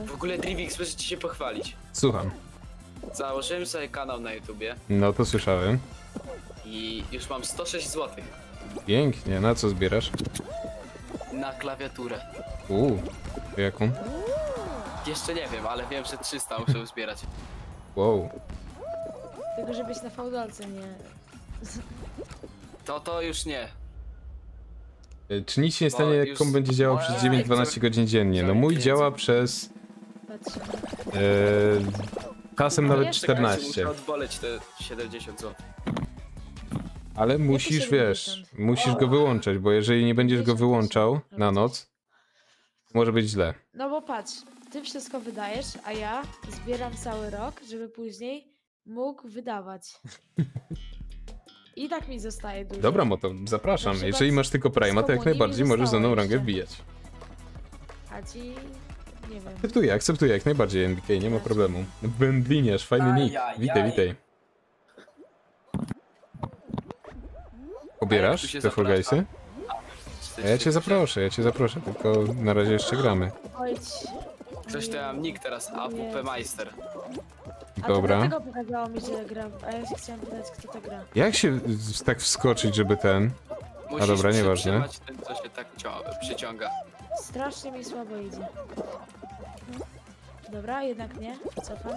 Yy... W ogóle Drivix, muszę ci się pochwalić. Słucham. Założyłem sobie kanał na YouTubie. No to słyszałem. I już mam sto sześć złotych. Pięknie, na co zbierasz? Na klawiaturę. Uuu, jaką? Jeszcze nie wiem, ale wiem, że trzysta muszę zbierać. Wow. Tylko żebyś na fałdolce nie... To to już nie. Czy nic się nie stanie, jak kom będzie działał przez dziewięć dwanaście godzin dziennie? No mój działa przez... Czasem nawet czternaście. Muszę odboleć te siedemdziesiąt złotych. Ale musisz, wiesz, musisz go wyłączać, bo jeżeli nie będziesz go wyłączał na noc, może być źle. No bo patrz, ty wszystko wydajesz, a ja zbieram cały rok, żeby później mógł wydawać. I tak mi zostaje dużo. Dobra, bo to zapraszam. Jeżeli masz tylko Prima, to jak najbardziej możesz za mną rangę wbijać. A ci... nie wiem. Akceptuję, akceptuję jak najbardziej N B K, nie ma problemu. Wędliniarz, fajny nick. Witaj, witaj. Pobierasz te Fall Guysy? A ja cię zaproszę, ja cię zaproszę, tylko na razie jeszcze gramy. Ktoś tam nick teraz, A W P Meister. Dobra. A to dlatego pokazało mi, że gram, a ja się chciałem pytać, kto to gra. Jak się tak wskoczyć, żeby ten... Musisz a dobra, nieważne. Musisz tym, co się tak przyciąga. Strasznie mi słabo idzie. Dobra, jednak nie. Cofam.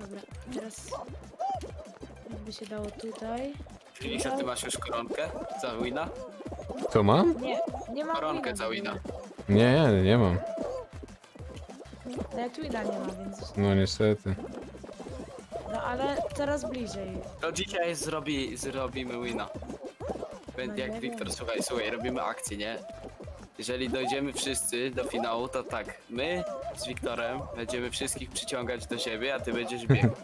Dobra, teraz... Jakby się dało tutaj... Filisa, ty masz już koronkę za wina? Co mam? Nie, nie mam koronkę za wina. Nie, nie, nie mam. No ja Twina nie mam, więc... No niestety. No ale teraz bliżej. To dzisiaj zrobi, zrobimy wina. No, jak Wiktor, słuchaj, słuchaj, robimy akcję, nie? Jeżeli dojdziemy wszyscy do finału, to tak, my z Wiktorem będziemy wszystkich przyciągać do siebie, a ty będziesz biegł.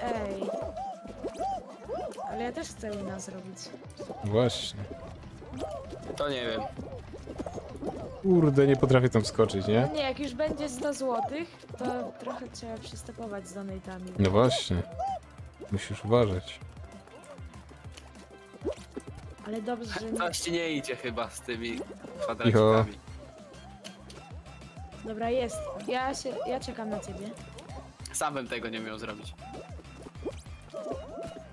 Ej. Ale ja też chcę wina zrobić. Właśnie. To nie wiem. Kurde, nie potrafię tam skoczyć, nie? Nie, jak już będzie sto złotych, to trochę trzeba przystopować z donatami. No właśnie. Musisz uważać. Ale dobrze, że nie... Coś ci nie idzie chyba z tymi kwadracikami. Dobra, jest. Ja się... ja czekam na ciebie. Sam bym tego nie miał zrobić.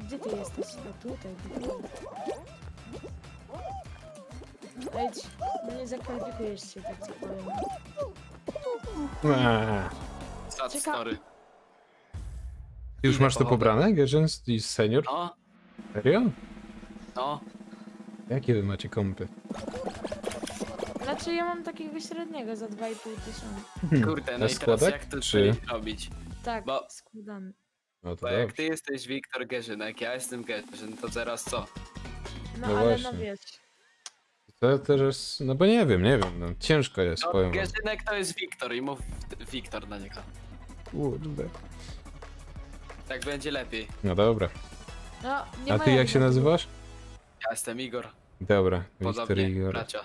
Gdzie ty jesteś? No tutaj, tutaj. Wejdź, no nie zakwalifikujesz się, tak co powiem. Eee. Sad story. Ty już Idę masz to pobrane, Gierzyn i senior? No. Serio? No. Jakie wy macie kompy? Znaczy ja mam takiego średniego za dwa i pół tysiąca. Kurde, no i teraz jak to czy robić? Tak, bo składamy. No to bo jak ty jesteś Wiktor Gierzynek, ja jestem Gierzyn, to teraz co? No, no ale właśnie. No wiesz. To też, no bo nie wiem, nie wiem, no, ciężko jest, no, powiem Gierzynek wam. To jest Wiktor i mów Wiktor na niego. Kurde. Tak będzie lepiej. No dobra. No, nie a ty jak się nazywasz? Ja jestem Igor. Dobra, Wiktor Igor. Bracia.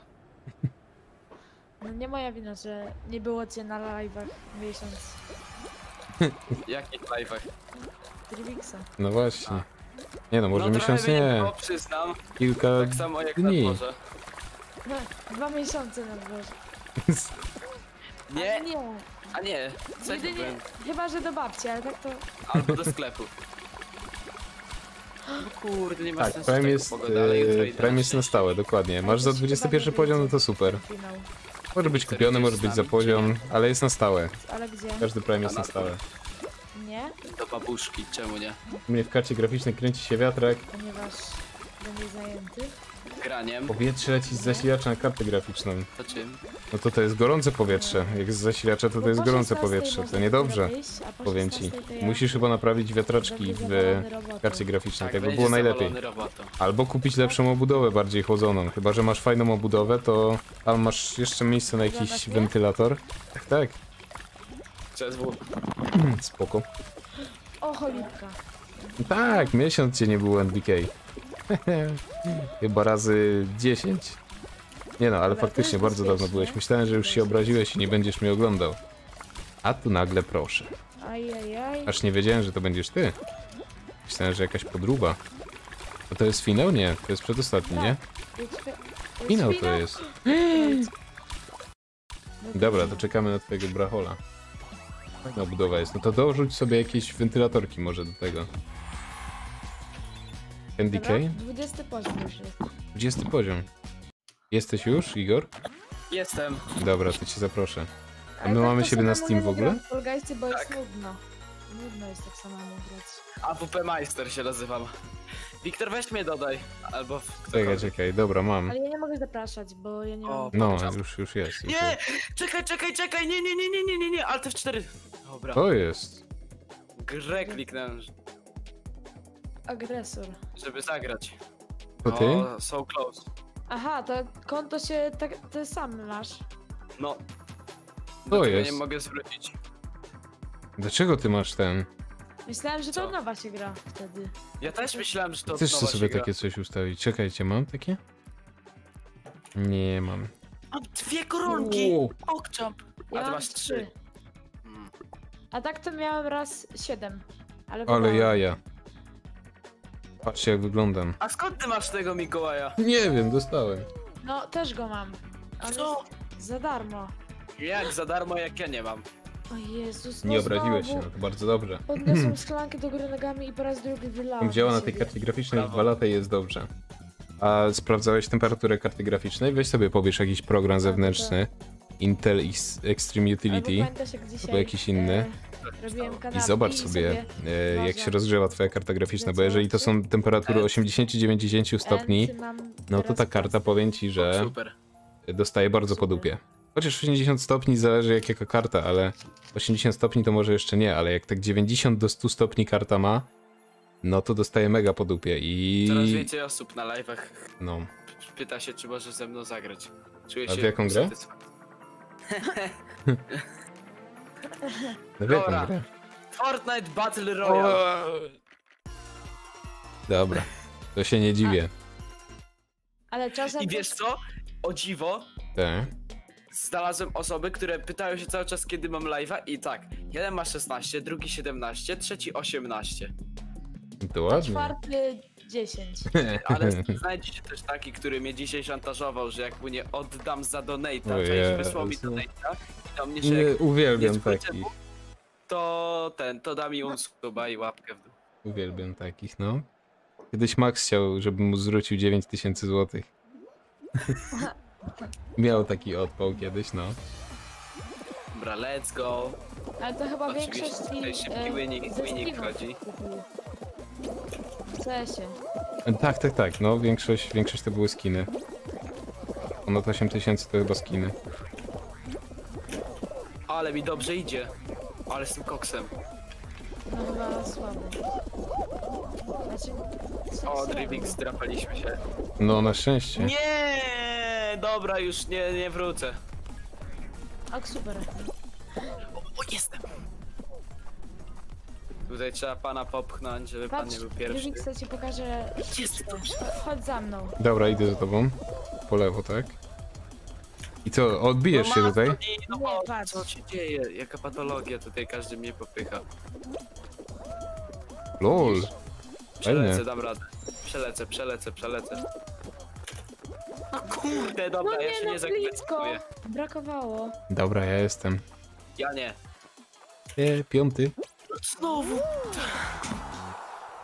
No nie moja wina, że nie było cię na live'ach miesiąc. Jakich live'ach? Drivixa. No właśnie. A. Nie no, może no, miesiąc nie. Było, przyznam. Kilka tak samo jak dni. Na dworze. No, dwa miesiące na dworze. Nie. nie. A nie. Co nie, nie. Chyba, że do babci, ale tak to... Albo do sklepu. Kurde, nie ma tak, sensu prime jest, pogoda, ale prime jest na stałe, dokładnie. Masz za dwudziesty pierwszy poziom, no to super. Może być kupiony, może być za poziom, ale jest na stałe. Ale gdzie? Każdy prime jest na stałe. Nie? Do babuszki, czemu nie? U mnie w karcie graficznej kręci się wiatrak. Ponieważ będzie zajęty graniem. Powietrze leci z zasilacza na kartę graficzną. To czym? No to to jest gorące powietrze. Jak z zasilacza to to jest gorące powietrze. To niedobrze, powiem ci. Musisz chyba naprawić wiatraczki w karcie graficznej, tak by było najlepiej. Albo kupić lepszą obudowę, bardziej chłodzoną. Chyba że masz fajną obudowę, to tam masz jeszcze miejsce na jakiś wentylator. Tak, tak. Spoko. O cholipka. Tak, miesiąc cię nie było N B K. Chyba razy dziesięć. Nie no, ale dobra, faktycznie bardzo dawno byłeś. Myślałem, że już się obraziłeś i nie będziesz mnie oglądał. A tu nagle proszę. Aż nie wiedziałem, że to będziesz ty. Myślałem, że jakaś podróba. A to jest finał? Nie, to jest przedostatni, nie? Finał to jest. Dobra, to czekamy na twojego brahola. No budowa jest. No to dorzuć sobie jakieś wentylatorki może do tego. N D K? dwudziesty poziom już jest. dwudziesty poziom. Jesteś już, Igor? Jestem. Dobra, to cię zaproszę. A my tak mamy siebie na Steam w ogóle? Fall Guysy, bo tak. Jest nudno. Nudno jest tak samo grać. A W P Meister się nazywam. Wiktor, weź mnie dodaj. Albo czekaj, czekaj, dobra, mam. Ale ja nie mogę zapraszać, bo ja nie o, mam... No, już, już jest. Już nie! Jest. Czekaj, czekaj, czekaj! Nie, nie, nie, nie, nie, nie, nie! Alt F cztery! Dobra. To jest. Grę kliknę. Agresor. Żeby zagrać. To ty? O, so close. Aha, to konto się tak, ty sam masz. No. To jest. Nie mogę zwrócić. Dlaczego ty masz ten? Myślałem, że to od nowa się gra wtedy. Ja też myślałem, że to od nowa się gra. Chcesz sobie takie coś ustawić? Czekajcie, mam takie? Nie mam. Mam dwie koronki! Okczamp! A ty masz trzy. A tak to miałem raz siedem. Ale, ale jaja. Patrzcie jak wyglądam. A skąd ty masz tego Mikołaja? Nie wiem, dostałem. No też go mam. Ale co? Za darmo. Jak za darmo, jak ja nie mam. O Jezus, no nie obraziłeś znowu. Się, no to bardzo dobrze. Podniosłem szklankę do góry nogami i po raz drugi wylałem. Działa na tej karcie graficznej dwa lata i jest dobrze. A sprawdzałeś temperaturę karty graficznej? Weź sobie pobierz jakiś program zewnętrzny. Intel X Extreme Utility, albo jakiś inny. I zobacz sobie, jak się rozgrzewa twoja karta graficzna, bo jeżeli to są temperatury osiemdziesiąt do dziewięćdziesięciu stopni, no to ta karta, powiem ci, że dostaje bardzo po dupie. Chociaż osiemdziesiąt stopni zależy jak jaka karta, ale osiemdziesiąt stopni to może jeszcze nie, ale jak tak dziewięćdziesiąt do stu stopni karta ma, no to dostaje mega po dupie i... Coraz więcej osób na live'ach no. Pyta się, czy może ze mną zagrać. Czuję się... A w jaką grę? No dobra. Grę. Fortnite Battle Royale. Dobra, to się nie dziwię. Ale czasem... I wiesz co? O dziwo. Tak. znalazłem osoby, które pytają się cały czas, kiedy mam live'a i tak, jeden ma szesnaście, drugi siedemnaście, trzeci osiemnaście. To ładnie. Czwarty dziesięć. Ale znajdzie się też taki, który mnie dzisiaj szantażował, że jak mu nie oddam za donate'a, część wysłał mi donate'a i to mnie się nie, jak uwielbiam nie taki. To ten, to da mi unsuba i łapkę w dół. Uwielbiam takich, no. Kiedyś Max chciał, żebym mu zwrócił dziewięć tysięcy złotych. Miał taki odpał kiedyś, no. Dobra, let's go. Ale to chyba oczywiście większość tutaj szybki wynik, wynik chodzi. Chce się. Tak, tak, tak, no większość, większość to były skiny. Ponad osiem tysięcy to chyba skiny. Ale mi dobrze idzie. Ale z tym koksem. No chyba słabo. Znaczy, o, Drivix, zdrapaliśmy się. No na szczęście. Nie, dobra, już nie, nie wrócę. Ok, super. O, o, jestem. Tutaj trzeba pana popchnąć, żeby Patrz, pan nie był pierwszy. Drivix, to ci pokażę. Jest. Chodź za mną. Dobra, idę za tobą. Po lewo, tak? I co, odbijesz no się tutaj? I, no, nie, patrz. Co się dzieje? Jaka patologia tutaj, każdy mnie popycha. Lol. Przelecę, dam radę. Przelecę, przelecę, przelecę. No kurde, dobra, no ja się nie zakwalifikuję. Brakowało. Dobra, ja jestem. Ja nie. E, piąty. Znowu.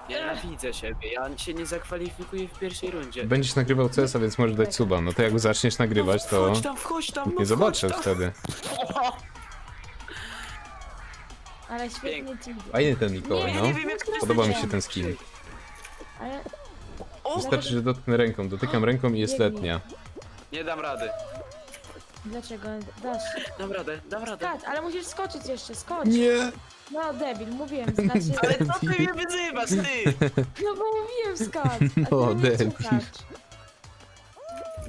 Ja widzę siebie, ja się nie zakwalifikuję w pierwszej rundzie. Będziesz nagrywał C S a, więc możesz dać suba. No to jak zaczniesz nagrywać, to wchodź tam, wchodź tam, no nie zobaczę tam wtedy. Ale świetnie ci idzie. Fajny ten Mikołaj, no. Nie, nie wiem, jak podoba mi się ten, ten skin. Ale... Wystarczy, że dotknę ręką. Dotykam ręką i jest letnia. Nie dam rady. Dlaczego? Dasz. Dam radę, dam radę. Tak, ale musisz skoczyć jeszcze, skocz. Nie. No debil, mówiłem, znaczy... Ale co ty mnie wyzywasz, ty? No bo mówiłem skacz, no debil.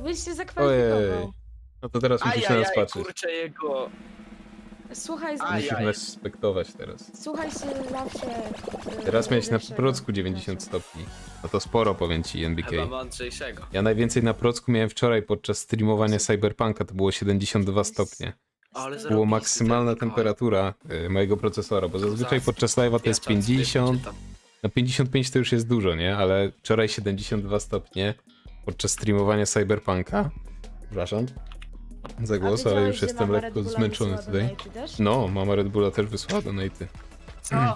Byś się zakwalifikował. Ojej. No to teraz musisz na nas patrzeć. Kurczę jego. Słuchaj... Musisz nas respektować teraz. Słuchaj się zawsze... Teraz miałeś na procku dziewięćdziesiąt stopni. No to sporo, powiem ci, N B K. Chyba mądrzejszego. Ja najwięcej na procku miałem wczoraj podczas streamowania Cyberpunka, to było siedemdziesiąt dwa stopnie. Była maksymalna temperatura y, mojego procesora, bo zazwyczaj podczas live'a to jest pięćdziesiąt, na pięćdziesiąt pięć to już jest dużo, nie? Ale wczoraj siedemdziesiąt dwa stopnie podczas streamowania Cyberpunka. Przepraszam za głos, ale już jestem lekko zmęczony tutaj. No, mama Red Bulla też wysłała donaty. Co? No.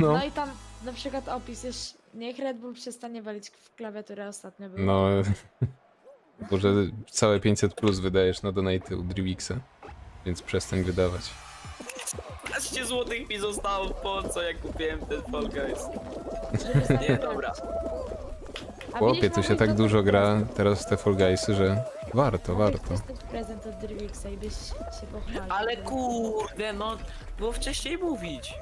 No i tam na przykład opis jest, niech Red Bull przestanie walić w klawiaturę, ostatnio było. No, może całe pięćset plus wydajesz na donaty u Drivixa. Więc przestań wydawać. piętnaście złotych mi zostało po co, jak kupiłem ten Fall Guys. Nie, dobra. Chłopie, tu się tak dużo gra teraz w te Fall Guysy, że warto, warto. Prezent od Drivixa i byś się pochwalił. Ale kurde, no było wcześniej mówić.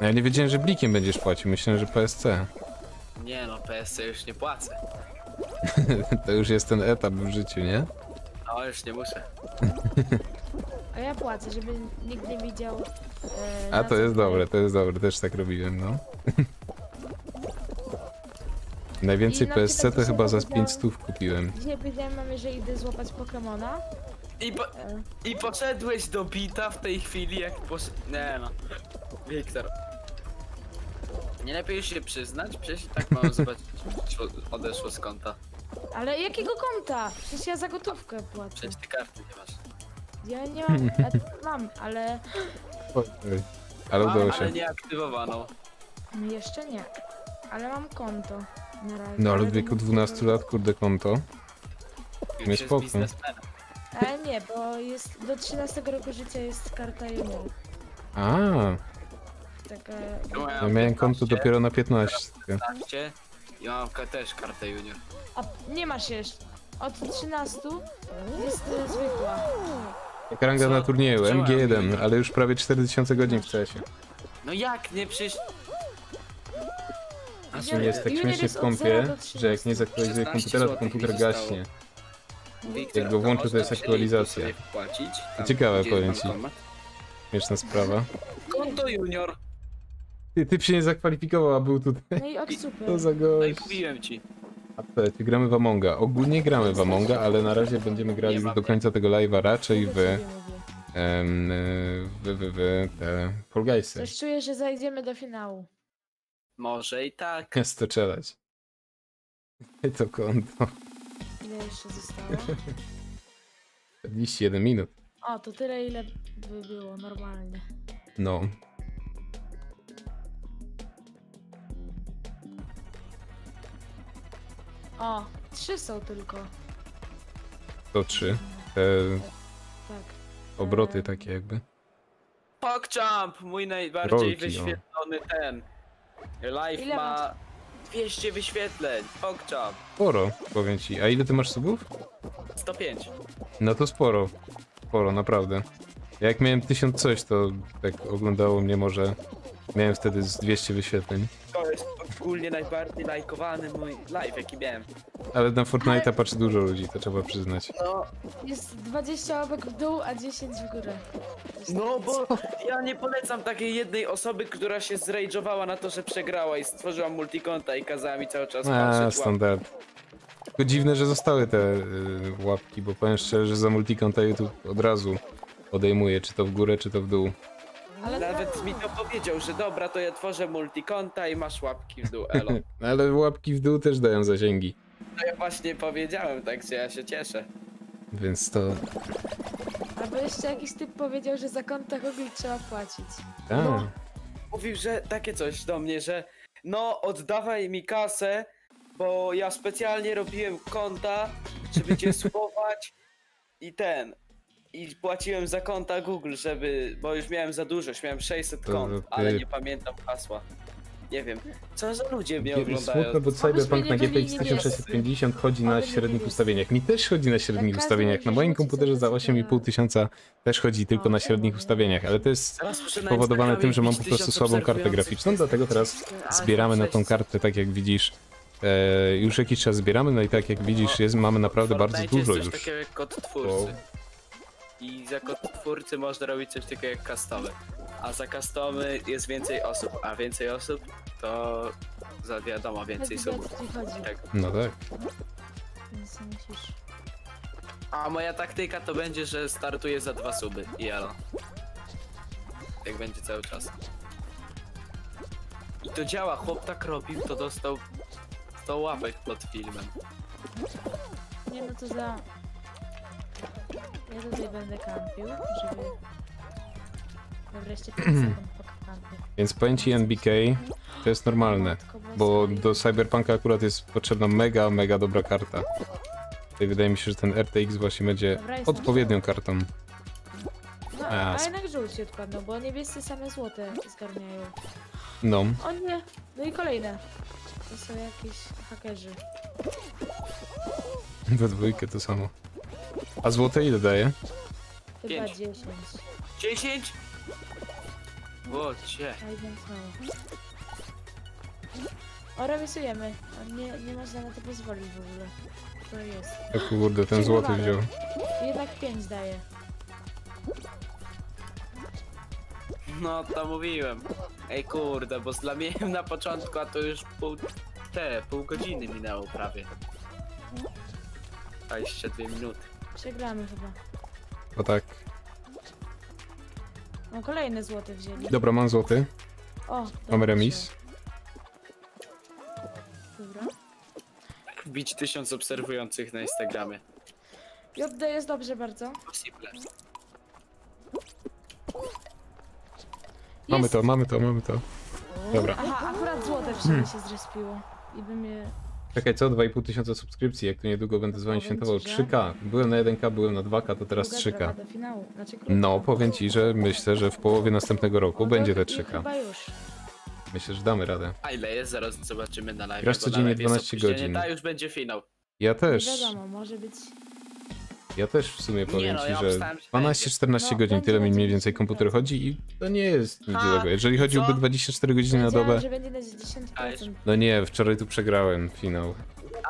Ja nie wiedziałem, że blikiem będziesz płacił, myślałem, że P S C. Nie no, P S C już nie płacę. To już jest ten etap w życiu, nie? No już nie muszę. A ja płacę, żeby nikt nie widział. E, A to jest dobre, to jest dobre, też tak robiłem, no. Najwięcej no, P S C to chyba za pięć stów kupiłem. Dzisiaj powiedziałem mamie, że idę złapać Pokemona. I, po, e. I poszedłeś do bita w tej chwili, jak posz... Nie no. Wiktor. Nie lepiej już się przyznać, przecież tak mało zobaczyć, odeszło z konta. Ale jakiego konta? Przecież ja za gotówkę płacę. Przecież ty karty nie masz. Ja nie mam, ja mam, ale... Ale udało się. Ale nie aktywowano. Jeszcze nie, ale mam konto na razie. No ale w wieku dwunastu lat, kurde, konto. Nie spoko. Ale nie, bo jest do trzynastego roku życia jest karta junior. A. Taka... Ja miałem konto dopiero na piętnaście. I mam też kartę junior. A nie masz jeszcze. Od trzynastu jest zwykła. Jak ranga na turnieju, M G jeden, ale już prawie cztery tysiące godzin w C S ie. No jak nie przysz... A to nie jest tak śmiesznie w kompie, że jak nie zaktualizuję komputera, to komputer gaśnie. Jak go włączę, to jest aktualizacja. Ciekawe, powiem ci. Śmieszna sprawa. Konto junior. Ty, typ się nie zakwalifikował, a był tutaj. No i super. To za gość. No i mówiłem ci. Czy gramy w Amonga? Ogólnie gramy w Amonga, ale na razie będziemy grali już do końca tego live'a raczej w, em, w, w, w te Fall Guys'y. Coś czuję, że zajdziemy do finału. Może i tak. Nie stoczelać. To konto. Ile jeszcze zostało? czterdzieści jeden minut. O, to tyle, ile by było normalnie. No. O, trzy są tylko. To trzy. Te... Tak. Obroty takie jakby. PogChamp, mój najbardziej Rolki, wyświetlony o. ten. Live ile ma dwieście wyświetleń. PogChamp. Sporo, powiem ci. A ile ty masz subów? sto pięć. No to sporo. Sporo, naprawdę. Ja jak miałem tysiąc coś, to tak oglądało mnie może... Miałem wtedy z dwieście wyświetleń. To jest ogólnie najbardziej lajkowany mój live, jaki miałem. Ale na Fortnite'a ale... patrzy dużo ludzi, to trzeba przyznać. No. Jest dwadzieścia łapek w dół, a dziesięć w górę. No bo co? Ja nie polecam takiej jednej osoby, która się zrajdżowała na to, że przegrała i stworzyła multikonta i kazała mi cały czas patrzeć. A, standard. Łapki. Tylko dziwne, że zostały te y, łapki, bo powiem szczerze, że za multikonta YouTube od razu odejmuje, czy to w górę, czy to w dół. Ale nawet no. mi to powiedział, że dobra, to ja tworzę multikonta i masz łapki w dół, elo. Ale łapki w dół też dają zasięgi. No ja właśnie powiedziałem, także ja się cieszę. Więc to... Albo jeszcze jakiś typ powiedział, że za konta Google trzeba płacić. A. No, mówił, że takie coś do mnie, że no oddawaj mi kasę, bo ja specjalnie robiłem konta, żeby cię słuchować i ten... I płaciłem za konta Google, żeby, bo już miałem za dużo, już miałem sześćset kont, ale nie pamiętam hasła. Nie wiem, co za ludzie mnie oglądają. Smutno, bo Cyberpunk na G T X tysiąc sześćset pięćdziesiąt chodzi na średnich ustawieniach. Mi też chodzi na średnich ustawieniach. Na moim komputerze za osiem i pół tysiąca też chodzi tylko na średnich ustawieniach, ale to jest spowodowane tym, że mam po prostu słabą kartę graficzną, dlatego teraz zbieramy na tą kartę, tak jak widzisz. E, już jakiś czas zbieramy, no i tak jak widzisz, jest, mamy naprawdę bardzo dużo już. I za kod twórcy można robić coś takiego jak customy. A za customy jest więcej osób, a więcej osób to za wiadomo więcej osób. Tak. No tak. A moja taktyka to będzie, że startuję za dwa suby i elo. Jak będzie cały czas. I to działa, chłop tak robił, to dostał sto łapek pod filmem. Nie no to za... Ja tutaj będę kampił, żeby... Wreszcie pięć sekund po kampie. Więc powiem ci N B K, to jest normalne, bo do Cyberpunka akurat jest potrzebna mega, mega dobra karta. Tutaj wydaje mi się, że ten R T X właśnie będzie odpowiednią kartą. No, a jednak żółci odpadną, bo niebiescy same złote zgarniają. No. O nie, no i kolejne. To są jakieś hakerzy. We dwójkę to samo. A złote ile daje? Chyba dziesięć. dziesięć? Łocie. O, remisujemy. Nie, nie można na to pozwolić w ogóle. To jest. O kurde, ten złoty wziął. Jednak pięć daje. No to mówiłem. Ej kurde, bo zlamiłem na początku, a to już pół... te, pół godziny minęło prawie. A jeszcze dwie minuty. Przegramy chyba. O tak. No kolejne złoty wzięli. Dobra, mam złoty. O, mamy remis. Dobra. Wbić tysiąc obserwujących na Instagramie. J D jest dobrze bardzo. Possible. Mamy to, mamy to, mamy to. Dobra. Aha, akurat złote w hmm. się zrespiło. I bym je... Czekaj, co? dwa i pół tysiąca subskrypcji, jak to niedługo będę z wami świętował trzy ka. Byłem na jeden ka, byłem na dwa ka, to teraz trzy ka. No, powiem ci, że myślę, że w połowie następnego roku będzie te trzy ka. Myślę, że damy radę. A ile jest? Zaraz zobaczymy na live. Grasz codziennie dwanaście godzin. A już będzie finał. Ja też. Ja też w sumie powiem ci, że dwanaście czternaście godzin, tyle mi mniej więcej komputer chodzi i to nie jest nic złego. Jeżeli chodziłby dwadzieścia cztery godziny na dobę... No nie, wczoraj tu przegrałem finał.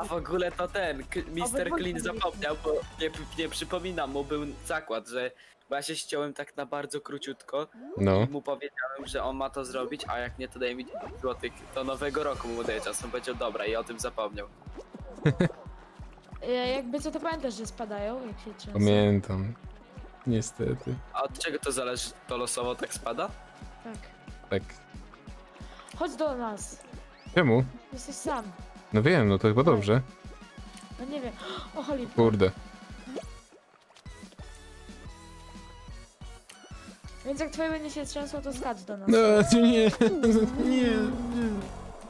A w ogóle to ten, mister Clean zapomniał, bo nie, nie przypominam mu, był zakład, że bo ja się ściąłem tak na bardzo króciutko no. I mu powiedziałem, że on ma to zrobić, a jak nie to daje mi złotych, do nowego roku mu daje czas, on powiedział dobra i o tym zapomniał. Jakby co, to pamiętasz, że spadają, jak się trzęsą? Pamiętam. Niestety. A od czego to zależy? To losowo tak spada? Tak. Tak. Chodź do nas. Czemu? Jesteś sam. No wiem, no to chyba dobrze. No nie wiem. O cholera. Kurde. Więc jak twoje będzie się trzęsło, to skacz do nas. No, nie, nie, nie.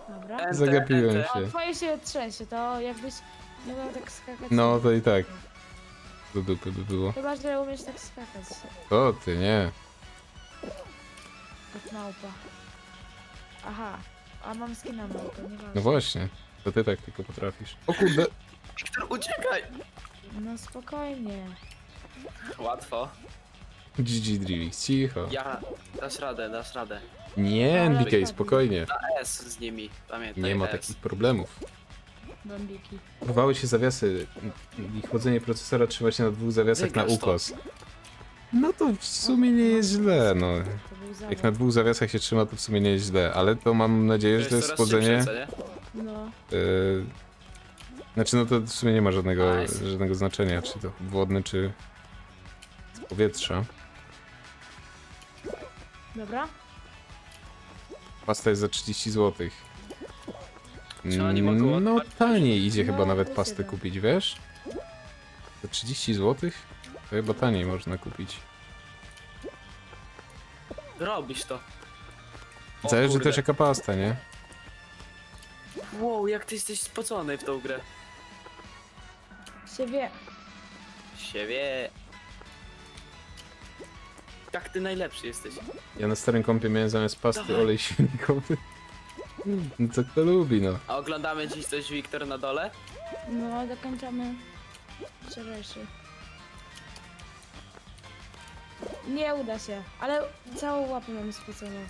Dobra. Zagapiłem się. O, twoje się trzęsie, to jakbyś nie miał tak skakać. No to i tak. Do dupy by było. Chyba, że umiesz tak skakać. O ty, nie. Jak małpa. Aha, a mam skina małpę, nieważne. No właśnie, to ty tak tylko potrafisz. O kurde. Wiktor, uciekaj! No spokojnie. Łatwo. G G Drivix, cicho. Ja, dasz radę, dasz radę. Nie, N B K, spokojnie. Na S z nimi, pamiętaj. Nie ma takich problemów. Bombiki. Urwały się zawiasy i chłodzenie procesora trzyma się na dwóch zawiasach Wygrasz na ukos. To. No to w sumie nie jest źle, no. Jak na dwóch zawiasach się trzyma, to w sumie nie jest źle, ale to mam nadzieję, że to jest chłodzenie... No. Yy, znaczy no to w sumie nie ma żadnego, nice. żadnego znaczenia, czy to wodny, czy z powietrza. Dobra. Pasta jest za trzydzieści złotych. No taniej idzie no, chyba nawet pastę da. kupić, wiesz? Za trzydzieści złotych? To chyba taniej można kupić. Robisz to. O, Zależy kurde. też jaka pasta, nie? Wow, jak ty jesteś spocony w tą grę. Się wie. Się wie. Jak ty najlepszy jesteś. Ja na starym kompie miałem zamiast pasty Dawaj. olej silnikowy. No co kto lubi, no. A oglądamy dziś coś, Wiktor, na dole? No, dokończamy wczorajszy. Nie uda się, ale całą łapę mam spłaconą.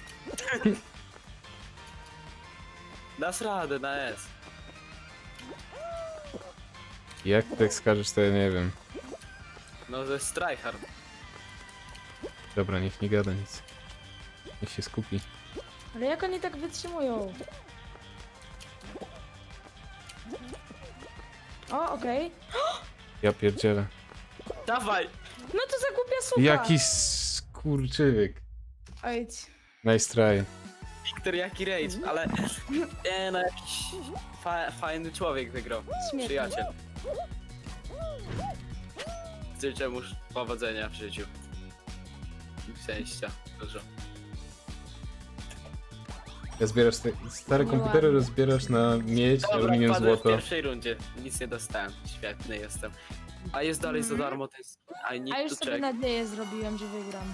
Dasz radę, na S. Jak tak skażesz, to ja nie wiem. No, to jest tryhard. Dobra, niech nie gada nic. Niech się skupi. Ale jak oni tak wytrzymują? O, okej. Okay. Ja pierdzielę. Dawaj! No to za głupia suka! Jaki skurczywyk. Ojdź. Nice try. Wiktor, jaki rage, ale... Nie no, jakiś fa fajny człowiek wygrał. Śmieszny. Przyjaciel. Życzę mu powodzenia w życiu. I szczęścia. Dużo. Ja zbierasz te stare komputery, rozbierasz na miedź, aluminium, złoto. W pierwszej rundzie nic nie dostałem, świetny jestem. A jest dalej mm. za darmo, to jest... A już to sobie check. nadzieję zrobiłem, że wygram.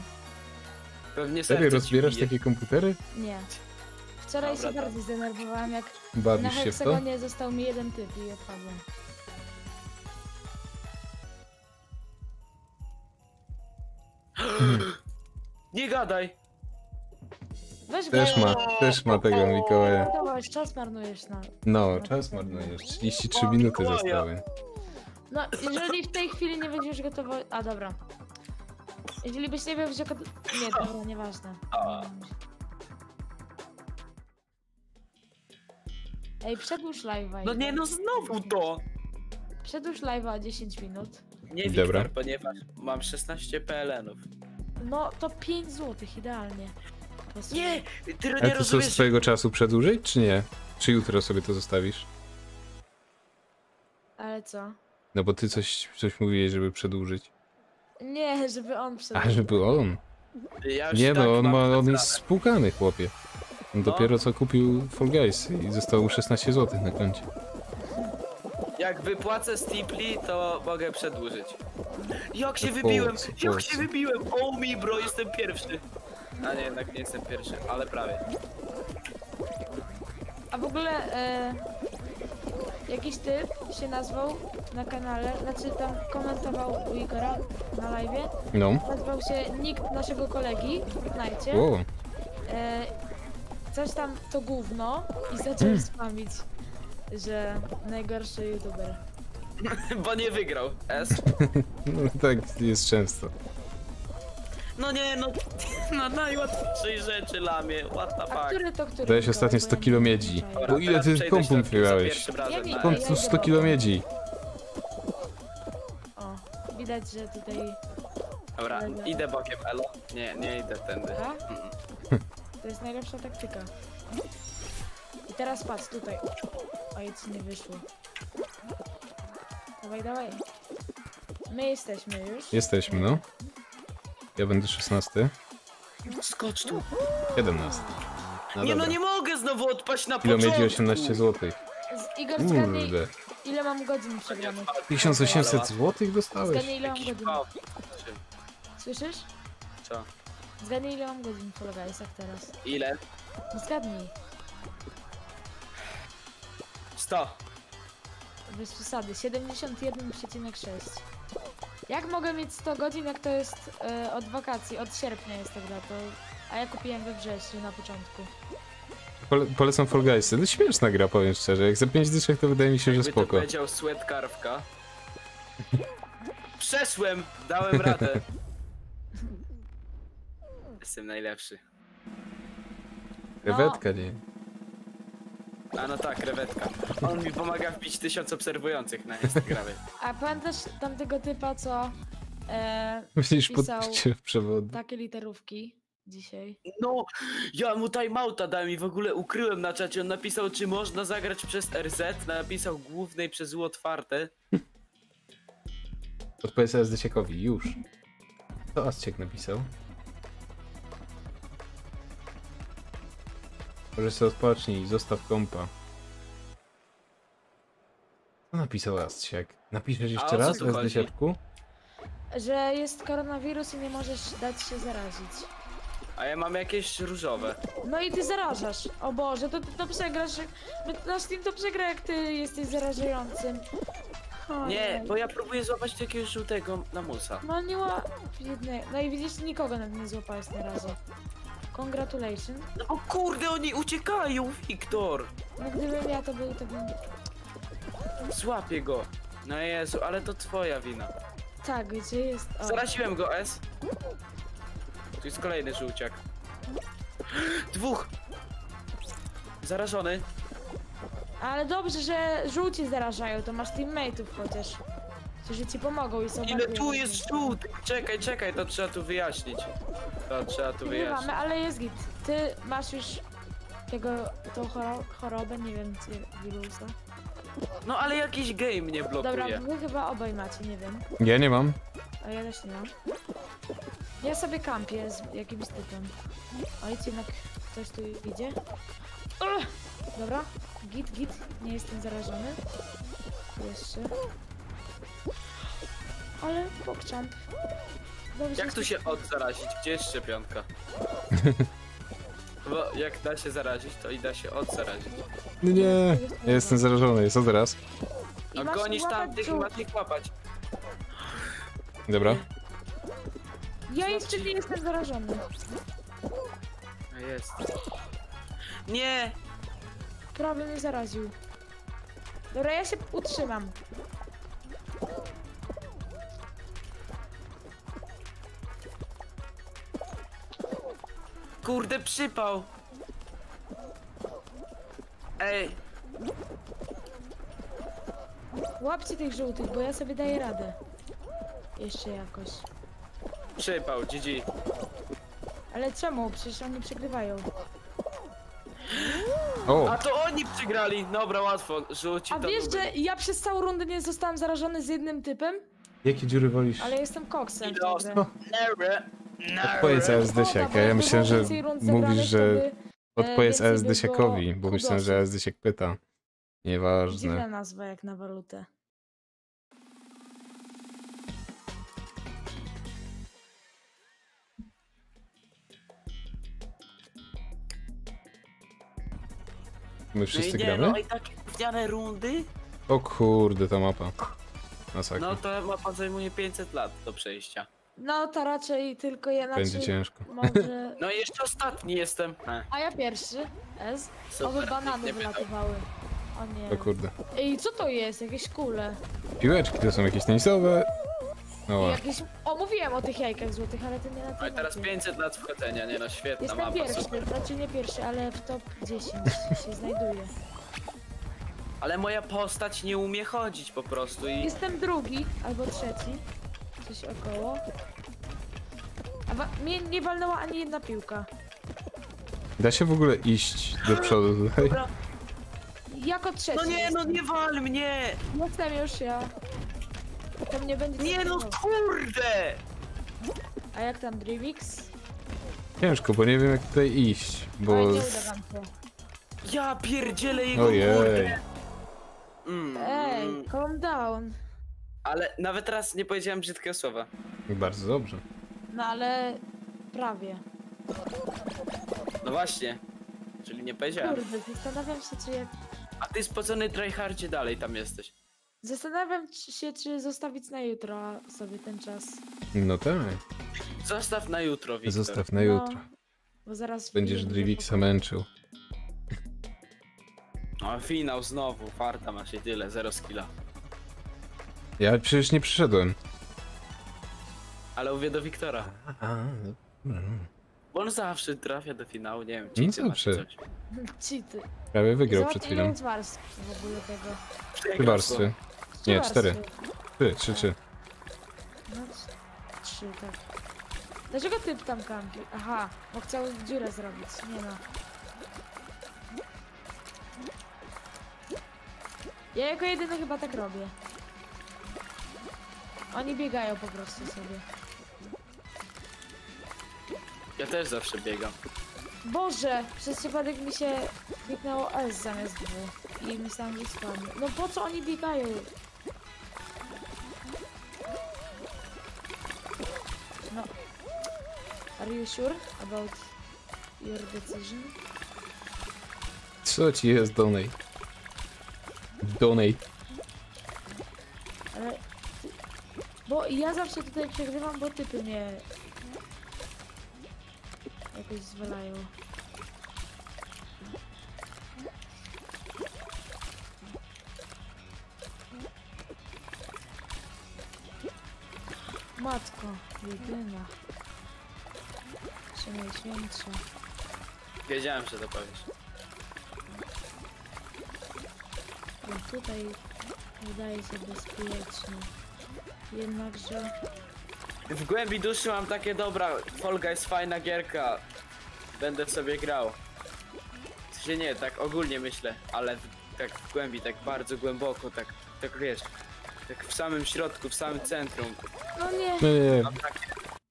Pewnie serce Serio, rozbierasz takie komputery? Nie. Wczoraj Dobra, się tak. bardzo zdenerwowałem, jak Bawisz na heksagonie został mi jeden typ i odpadłem. Nie gadaj! Weź też ma, też ma tego Mikołaja. Czas marnujesz na... No, czas marnujesz. trzydzieści trzy minuty zostały. No, jeżeli w tej chwili nie będziesz gotowo... A, dobra. Jeżeli byś nie był, że... Nie, dobra, nieważne. Ej, przedłuż live'a. No nie, no znowu to! Przedłuż live'a o dziesięć minut. Nie, Wiktor, dobra. ponieważ mam szesnaście PLN-ów. No, to pięć złotych, idealnie. Nie! Ty nie rozumiesz. A to co, z twojego czasu przedłużyć, czy nie? Czy jutro sobie to zostawisz? Ale co? No bo ty coś, coś mówiłeś, żeby przedłużyć. Nie, żeby on przedłużył. A, żeby on? Ja nie no, tak on, ma, on jest spłukany, chłopie. On no. dopiero co kupił Fall Guys i zostało mu szesnaście złotych na koncie. Jak wypłacę z tipli, to mogę przedłużyć. Jak się wybiłem! Jak się wybiłem! O mi bro, jestem pierwszy! A nie, jednak nie jestem pierwszy, ale prawie. A w ogóle e, jakiś typ się nazwał na kanale, znaczy tam komentował u Igora na live'ie. No. Nazwał się nikt naszego kolegi w Fortnite. Wow. E, coś tam to gówno i zaczął spamić, że najgorszy youtuber. Bo nie wygrał, S. No tak jest często. No nie, no, na najłatwiejszej rzeczy lamie, what the fuck. Które to, które dałeś ostatnie sto kilo miedzi. Bo ile ty kompum wpływałeś? Skąd tu sto kilo miedzi? O, widać, że tutaj... Dobra, idę bokiem, elo. Nie, nie idę tędy. To jest najlepsza taktyka. I teraz patrz, tutaj. Oj, co nie wyszło. Dawaj, dawaj. My jesteśmy już. Jesteśmy, no. Ja będę szesnasty. Skocz tu. siedemnasty. No nie, dobra. No nie mogę znowu odpaść na początku. Kilo miedzi osiemnaście złotych. Z Igor, zgadnij, ile mam godzin przegranych? tysiąc osiemset złotych dostałeś? Zgadnij, ile mam godzin. Słyszysz? Co? Zgadnij, ile mam godzin, kolega, jest jak teraz. Ile? Zgadnij. sto. Bez przesady, siedemdziesiąt jeden przecinek sześć. Jak mogę mieć sto godzin, jak to jest yy, od wakacji, od sierpnia jest tak to, a ja kupiłem we wrześniu na początku. Pole polecam Fall Guysy, no śmieszna gra, powiem szczerze, jak za pięć dyszek to wydaje mi się, jakby że spoko. Jakby to powiedział Sweat Karwka. Przeszłem, dałem radę. Jestem najlepszy. Krewetka, nie? A no tak, krewetka. On mi pomaga wbić tysiąc obserwujących na Instagramie. A pamiętasz tamtego typa, co e, pisał takie literówki dzisiaj? No, ja mu timeouta dałem i w ogóle ukryłem na czacie. On napisał, czy można zagrać przez R Z, napisał głównej przez U otwarte. Odpowiedz ASDsiakowi, już. Co ASDsiak napisał? Może sobie odpocznij, zostaw kompa. Co napisał ASDsiak? Napiszesz jeszcze raz, ASDsiaku? Że jest koronawirus i nie możesz dać się zarazić. A ja mam jakieś różowe. No i ty zarażasz. O Boże, to, to przegrasz. Nasz team to przegra, jak ty jesteś zarażającym. O, nie, bo ja próbuję złapać jakiegoś żółtego na musa. No nie łap... No i widzisz, nikogo nawet nie złapałeś na razie. Congratulations. No o kurde, oni uciekają, Wiktor! No gdybym ja to był, to bym... Złapię go. No Jezu, ale to twoja wina. Tak, gdzie jest... O. Zaraziłem go, S. Tu jest kolejny żółciak. Dwóch! Zarażony. Ale dobrze, że żółci zarażają, to masz teammate'ów chociaż. Którzy ci pomogą i są... Ile tu jest żółtych? Czekaj, czekaj, to trzeba tu wyjaśnić. To trzeba tu wyjaśnić. Nie mamy, ale jest git. Ty masz już tego, tą choro chorobę, nie wiem, czy wirusa. No ale jakiś game mnie blokuje. Dobra, wy chyba obaj macie, nie wiem. Ja nie mam. A ja też nie mam. Ja sobie kampię z jakimś typem. Oj, jednak ktoś tu idzie. Uch! Dobra, git, git, nie jestem zarażony. Jeszcze. Ale pokczamp. Jak tu się odzarazić? Gdzie jest szczepionka? Bo jak da się zarazić, to i da się odzarazić. No nie, ja jestem zarażony, co teraz? No gonisz tamtych i masz ich łapać. Dobra. Ja jeszcze nie jestem zarażony. No jest. Nie! Prawie mnie zaraził. Dobra, ja się utrzymam. Kurde, przypał. Ej. Łapcie tych żółtych, bo ja sobie daję radę. Jeszcze jakoś. Przypał, G G. Ale czemu? Przecież oni przegrywają. O. A to oni przegrali! Dobra, łatwo, rzuci. A wiesz, że ja przez całą rundę nie zostałem zarażony z jednym typem? Jakie dziury wolisz? Ale jestem koksem. Odpowiedz ASDsiak, ja myślę, że mówisz, że odpowiedz ASDsiakowi, bo myślę, że ASDsiak pyta. Nieważne. Dziwna nazwa jak na walutę. My wszyscy no nie, gramy? No i takie gówniane rundy? O kurde, ta mapa. Masakra. No ta mapa zajmuje pięćset lat do przejścia. No to raczej tylko ja na będzie ciężko. Może... No jeszcze ostatni jestem. A ja pierwszy. S. Owe banany wylatywały. O nie. O kurde. Ej, co to jest? Jakieś kule. Piłeczki to są jakieś tenisowe. O. Jakieś... o, mówiłem o tych jajkach złotych, ale ty nie na to. Ale teraz pięćset lat wchodzenia, nie no, świetna jestem mapa. Jestem pierwszy, super. Znaczy nie pierwszy, ale w top dziesięć się znajduje. Ale moja postać nie umie chodzić po prostu i... Jestem drugi, albo trzeci. Coś około. A wa... mnie nie walnęła ani jedna piłka. Da się w ogóle iść do przodu tutaj? Dobra. Jako trzeci. No nie, no nie wal mnie! No jestem już ja. To mnie będzie... Nie no kurde! A jak tam Drivix? Ciężko, bo nie wiem jak tutaj iść, bo... Oj, nie uda wam się. Ja pierdzielę jego kurde! Mm. Ej, calm down. Ale nawet teraz nie powiedziałem brzydkiego słowa. Bardzo dobrze. No ale... prawie. No właśnie. Czyli nie powiedziałem. Kurde, zastanawiam się czy jak... A ty spocony tryhardzie dalej tam jesteś. Zastanawiam się czy zostawić na jutro sobie ten czas. No tak. Zostaw na jutro, Wiktor. Zostaw na jutro. No, bo zaraz... będziesz Drivixa męczył. No finał znowu, farta masz i tyle, zero skilla. Ja przecież nie przyszedłem. Ale mówię do Wiktora. A, dobra. Bo on zawsze trafia do finału, nie wiem, cheaty no coś. Cheaty. Prawie wygrał zobacz, przed chwilą. Ile jest warstw w ogóle tego? Trzy warstwy. Nie, cztery. Trzy, trzy, trzy. No, trzy, tak. Dlaczego typ tam kampi? Aha, bo chciał dziurę zrobić, nie no. Ja jako jedyny chyba tak robię. Oni biegają po prostu sobie. Ja też zawsze biegam. Boże, przez przypadek mi się kliknęło S zamiast dwóch i myślałem, że spadnie. No po co oni biegają? No. Are you sure about your decision? Co ci jest donate? Donate. Ale... bo ja zawsze tutaj przegrywam, bo typy mnie... jakoś zwalają. Matko, jedyna. Przenajświętsza. Wiedziałem, że to powiesz. I tutaj wydaje się bezpiecznie. Jednakże... w głębi duszy mam takie dobra, Fall Guys fajna gierka. Będę sobie grał. W sensie nie, tak ogólnie myślę, ale w, tak w głębi, tak bardzo głęboko, tak, tak wiesz, tak w samym środku, w samym centrum. No nie, no nie. Mam takie...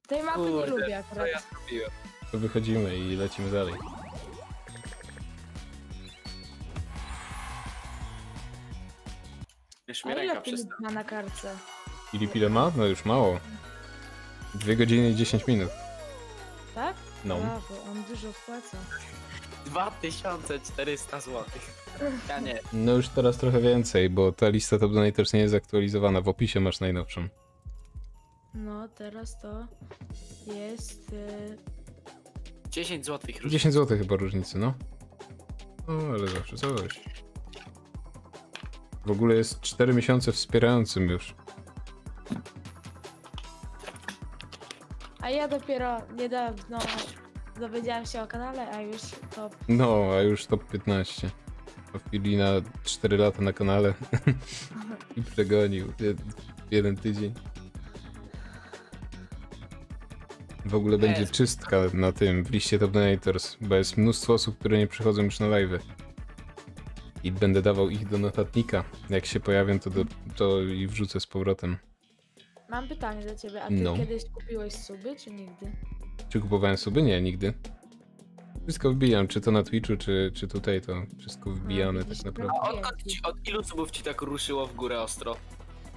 tej mapy nie kurde, lubię akurat. To ja zrobiłem. To wychodzimy i lecimy dalej. Wiesz, mi ręka przestała. Ma na kartce? Filip ile ma? No już mało. dwie godziny i dziesięć minut. Tak? No. Brawo, on dużo wpłaca. dwa tysiące czterysta złotych. Ja nie. No już teraz trochę więcej, bo ta lista top donators nie jest aktualizowana. W opisie masz najnowszą. No teraz to jest... Yy... dziesięć złotych różnicy. dziesięć złotych chyba różnicy, no. No ale zawsze coś. W ogóle jest cztery miesiące wspierającym już. A ja dopiero niedawno dowiedziałem się o kanale, a już top... no, a już top piętnaście. Filina cztery lata na kanale i przegonił jeden tydzień. W ogóle jest. Będzie czystka na tym, w liście top donators, bo jest mnóstwo osób, które nie przychodzą już na live'y. I będę dawał ich do notatnika. Jak się pojawią, to, do, to i wrzucę z powrotem. Mam pytanie do ciebie, a ty no. Kiedyś kupiłeś suby, czy nigdy? Czy kupowałem suby? Nie, nigdy. Wszystko wbijam, czy to na Twitchu, czy, czy tutaj, to wszystko wbijamy tak naprawdę. A odkąd ci, od ilu subów ci tak ruszyło w górę ostro?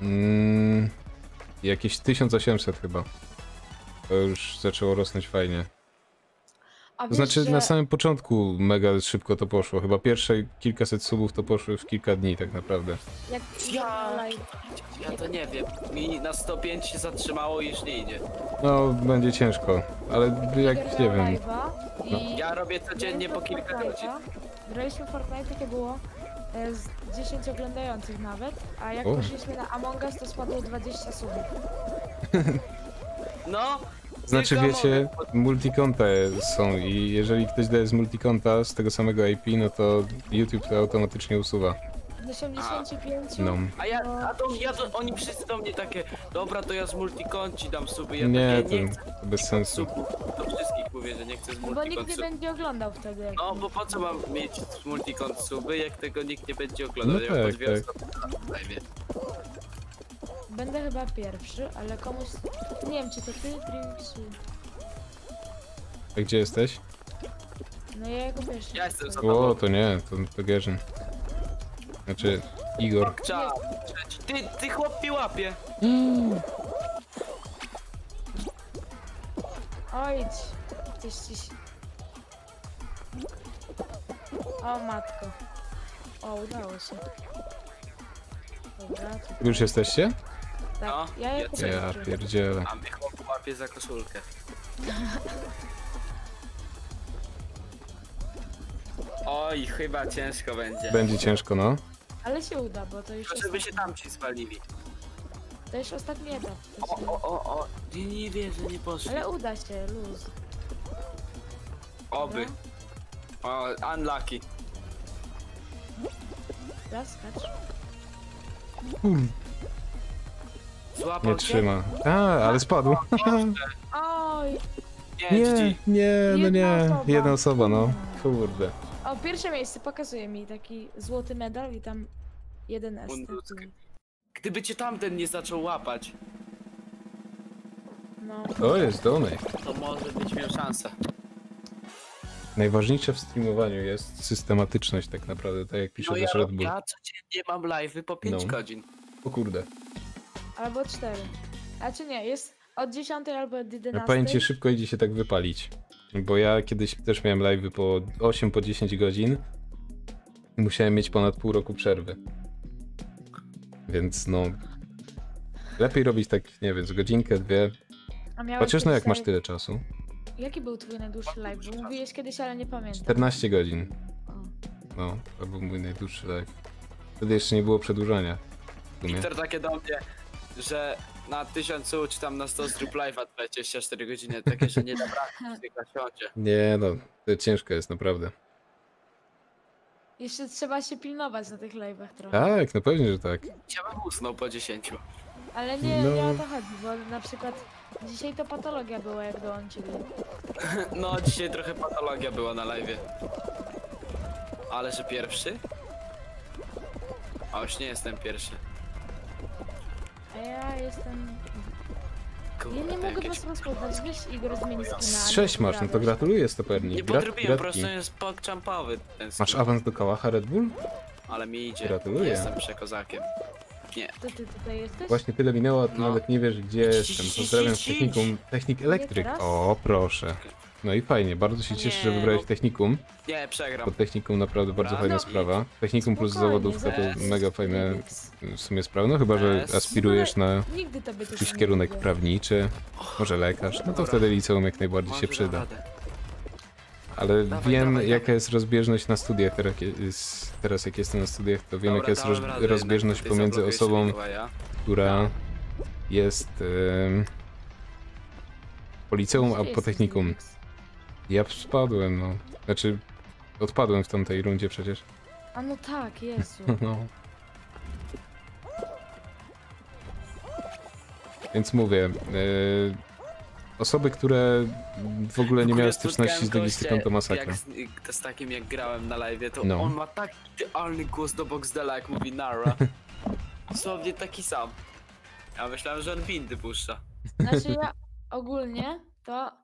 Mm, jakieś tysiąc osiemset chyba. To już zaczęło rosnąć fajnie. To wiesz, znaczy że... na samym początku mega szybko to poszło. Chyba pierwsze kilkaset subów to poszły w kilka dni tak naprawdę. Jak ja, ja to nie wiem. Mi na sto pięć się zatrzymało i już nie idzie. No będzie ciężko, ale jak nie wiem. No. Ja robię codziennie po kilka godzin. Graliśmy Fortnite, takie było z dziesięciu oglądających nawet, a jak poszliśmy na Among Us to spadło dwadzieścia subów. No! Znaczy wiecie, multikonta są i jeżeli ktoś daje z multikonta z tego samego I P, no to YouTube to automatycznie usuwa. osiemdziesiąt pięć? No. A ja, a to, ja to, oni wszyscy do mnie takie, dobra to ja z multikonci dam suby, ja nie, takie, nie to, chcę, to bez sensu. Subów, to wszystkich mówię, że nie chcę z multikont. Bo nigdy sub będzie oglądał wtedy. No bo po co mam mieć z multikont suby, jak tego nikt nie będzie oglądał, no ja tak, tak. Będę chyba pierwszy, ale komuś... Nie wiem, czy to ty, Drivix? A gdzie jesteś? No ja jako pierwszy. Ja jestem za tobą. O, to nie, to, to Gierzyn. Znaczy, Igor. Cza, ty, ty chłop mi łapie. Mm. Oj, gdzieś ci się... O matko. O, udało się. Dobra, to... Już jesteście? Tak, no, ja jestem. Ja pierdzielę. A mnie chłop łapie za koszulkę. Oj, chyba ciężko będzie. Będzie ciężko, no. Ale się uda, bo to już... To żeby się tam ci spalili. To już ostatni etap. O, o, o, o. Nie, nie wierzę, nie poszło. Ale uda się, luz. Oby. O, unlucky. Zaskacz. Hmm. Nie trzyma. A, ale spadł. Oj. Nie, nie, no nie. Jedna osoba, no. Kurde. O, pierwsze miejsce pokazuje mi taki złoty medal i tam jeden S. Gdyby cię tamten nie zaczął łapać. No. To jest domek. To może być miał szansa. Najważniejsze w streamowaniu jest systematyczność tak naprawdę, tak jak pisze no ja, też Red Bull. Ja codziennie mam live'y po pięć no. godzin. O kurde. Albo cztery. A czy nie, jest od dziesiątej albo od jedenastej. No, pamięcie, szybko idzie się tak wypalić. Bo ja kiedyś też miałem live'y po osiem, po dziesięć godzin. I musiałem mieć ponad pół roku przerwy. Więc no... Lepiej robić tak, nie wiem, z godzinkę, dwie. Chociaż no jak masz tyle czasu. Jaki był twój najdłuższy live? Bo mówiłeś kiedyś, ale nie pamiętam. czternaście godzin. O. No, to był mój najdłuższy live. Wtedy jeszcze nie było przedłużania. Wiktor takie do mnie, że na tysiąc czy tam na sto zrób live'a dwadzieścia cztery godziny, takie, że nie da brać Nie no, to ciężko jest naprawdę. Jeszcze trzeba się pilnować na tych live'ach trochę. Tak, no pewnie, że tak. Ja bym usnął po dziesięciu. Ale nie, no. nie o to chodzi, bo na przykład dzisiaj to patologia była, jak dołączyli. No, dzisiaj trochę patologia była na live'ie. Ale że pierwszy? A już nie jestem pierwszy. A ja jestem... Kurde, ja nie mogę jakieś... was rozpoznać, wiesz, Igor zmieni skina. Z sześć masz, no to gratuluję, Stopernik. Nie podrobiłem, po prostu jest pogchampowy ten skin. Masz awans do kałacha Red Bull? Ale mi idzie, gratuluję. Jestem przekozakiem. Nie. To ty tutaj jesteś? Właśnie tyle minęło, to no. nawet nie wiesz gdzie jestem. Pozdrawiam z technikum, technik elektryk. O, proszę. No i fajnie, bardzo się cieszę, nie, że wybrałeś technikum. Nie, przegram. Bo technikum naprawdę bardzo Dobra. fajna sprawa. Technikum Spokojnie, plus zawodówka yes. to mega fajne w sumie sprawa. No chyba, że aspirujesz no, na jakiś kierunek nie prawniczy, może lekarz, no to Dobra. wtedy liceum jak najbardziej może się przyda. Ale dawaj, wiem dawaj, jaka dawaj. jest rozbieżność na studiach, teraz, teraz jak jestem na studiach, to wiem dobra, jaka jest roz, radę, rozbieżność pomiędzy osobą, była, ja. która jest um, po liceum, a po technikum. Ja spadłem, no. Znaczy, odpadłem w tamtej rundzie przecież. A no tak, Jezu. No. Więc mówię, yy, osoby, które w ogóle nie miały styczności z logistyką, to masakra. Jak, to z takim jak grałem na live, to no. on ma tak idealny głos do Boxdela, jak mówi Nara. Dosłownie taki sam. Ja myślałem, że on windy puszcza. Znaczy ja ogólnie to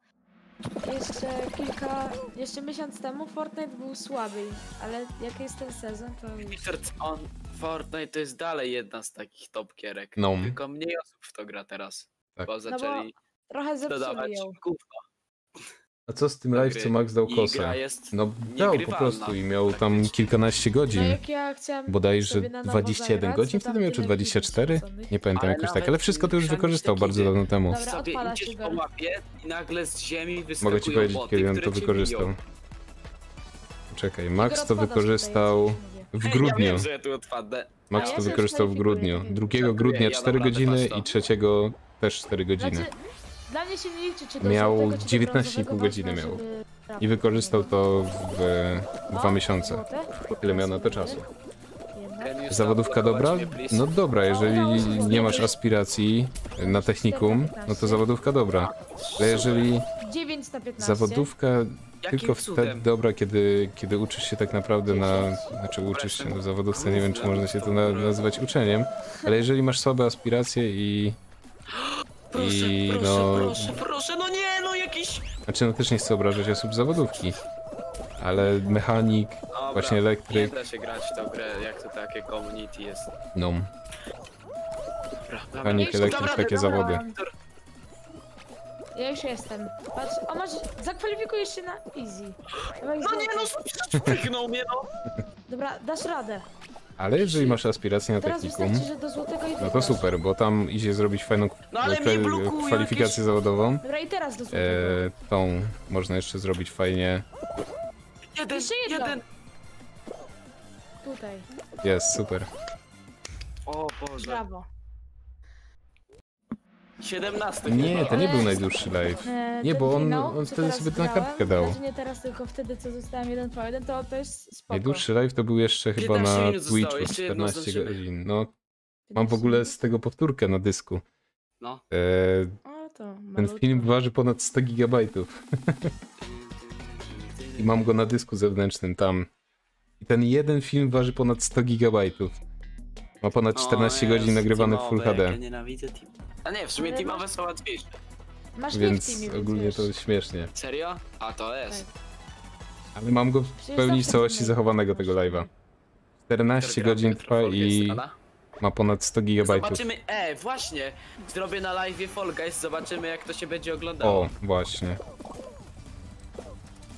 jeszcze kilka, jeszcze miesiąc temu Fortnite był słaby, ale jak jest ten sezon, to... On, Fortnite to jest dalej jedna z takich topkierek, no. tylko mniej osób w to gra teraz, tak. bo zaczęli... No bo... Trochę zepsuli ją. A co z tym live, co Max dał kosę? No dał po prostu i miał tam kilkanaście godzin. No jak ja chciałem bodajże dwadzieścia jeden godzin wtedy miał, czy dwadzieścia cztery? Nie pamiętam jakoś tak, ale wszystko to już wykorzystał bardzo dawno temu. Dobra, odpala się go. Mogę ci powiedzieć, kiedy on to wykorzystał. Czekaj, Max to wykorzystał w grudniu. Max to wykorzystał w grudniu. drugiego grudnia cztery godziny i trzeciego też cztery godziny. Znaczy, dla mnie się nie liczy, czy do miał dziewiętnaście i pół godziny miał. Żeby... I wykorzystał to w dwa miesiące. Tyle miał na to czasu. Zawodówka dobra? No dobra, jeżeli nie masz aspiracji na technikum, no to zawodówka dobra. Ale jeżeli zawodówka tylko wtedy dobra, kiedy, kiedy uczysz się tak naprawdę na... Znaczy uczysz się, no w zawodówce nie wiem, czy można się to na, nazywać uczeniem, ale jeżeli masz słabe aspiracje i... i proszę, no... proszę, proszę, no nie, no jakiś... Znaczy no też nie chcę obrażać osób z zawodówki. Ale mechanik, dobra, właśnie elektryk. Nie da się grać w tą grę, jak to takie community jest. No. Dobra, dobra. Mechanik, elektryk, dobra, takie dobra, zawody. Dobra. Ja już jestem. Patrz, o masz, zakwalifikujesz się na easy. Dobra, no nie no, spiknął mnie no. Dobra, dasz radę. Ale jeżeli masz aspiracje na technikum, wystarczy, że do złotego i no to super, bo tam idzie zrobić fajną no, ale kwalifikację jakieś... zawodową. Dobra, i teraz do złotego. E, tą można jeszcze zrobić fajnie. Jeden, jeszcze jedno. Jeden. Tutaj. Jest, super. O Boże. Brawo. siedemnaście. Nie, to nie był najdłuższy live. Eee, nie, bo on, on wtedy sobie to na kartkę dał. Znaczy nie teraz, tylko wtedy, co zostałem jeden po jeden, to, to jest spoko. Najdłuższy live to był jeszcze chyba na Twitchu, czternaście godzin. No, mam w ogóle z tego powtórkę na dysku. No. Eee, ten film waży ponad sto gigabajtów. I mam go na dysku zewnętrznym tam. I ten jeden film waży ponad sto gigabajtów. Ma ponad czternaście godzin nagrywanych w Full H D. A nie, w sumie teamowe są łatwiejsze. Więc ogólnie to śmiesznie. Serio? A to jest. Ale mam go w pełni całości zachowanego tego live'a. czternaście godzin trwa i ma ponad sto gigabajtów. Zobaczymy, e, właśnie! Zrobię na live'ie Fall Guys, zobaczymy jak to się będzie oglądało. O, właśnie.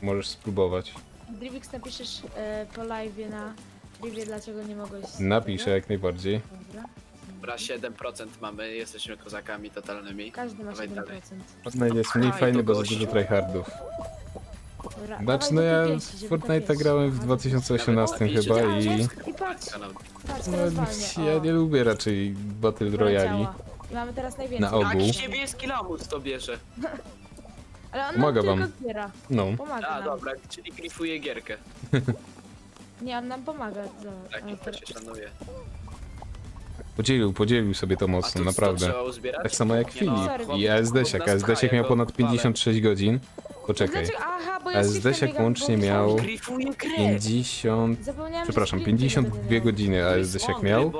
Możesz spróbować. Drivix, napiszesz yy, po live'ie na live'ie, dlaczego nie mogłeś... Napiszę jak najbardziej. Dobra. Dobra, siedem procent mamy, jesteśmy kozakami totalnymi. Każdy ma siedem procent. Fortnite jest mniej fajny, bo za dużo tryhardów. Znaczy no ja w Fortnite grałem w dwa tysiące osiemnastym chyba i... i patrz, patrz, no, ja nie lubię raczej Battle Royale. Mamy teraz najwięcej. Na ogół. Jakiś niebieski lamus to bierze. Ale on pomaga nam wam. No. Pomaga a, nam. Dobra, czyli grifuje gierkę. Nie, on nam pomaga. Tak, to się szanuje. Podzielił, podzielił sobie to mocno, naprawdę. Tak samo jak Filip no, i ASDsiak. ASDsiak miał ponad pięćdziesiąt sześć godzin. Poczekaj. ASDsiak łącznie miał pięćdziesiąt... Przepraszam, pięćdziesiąt dwie godziny ASDsiak miał.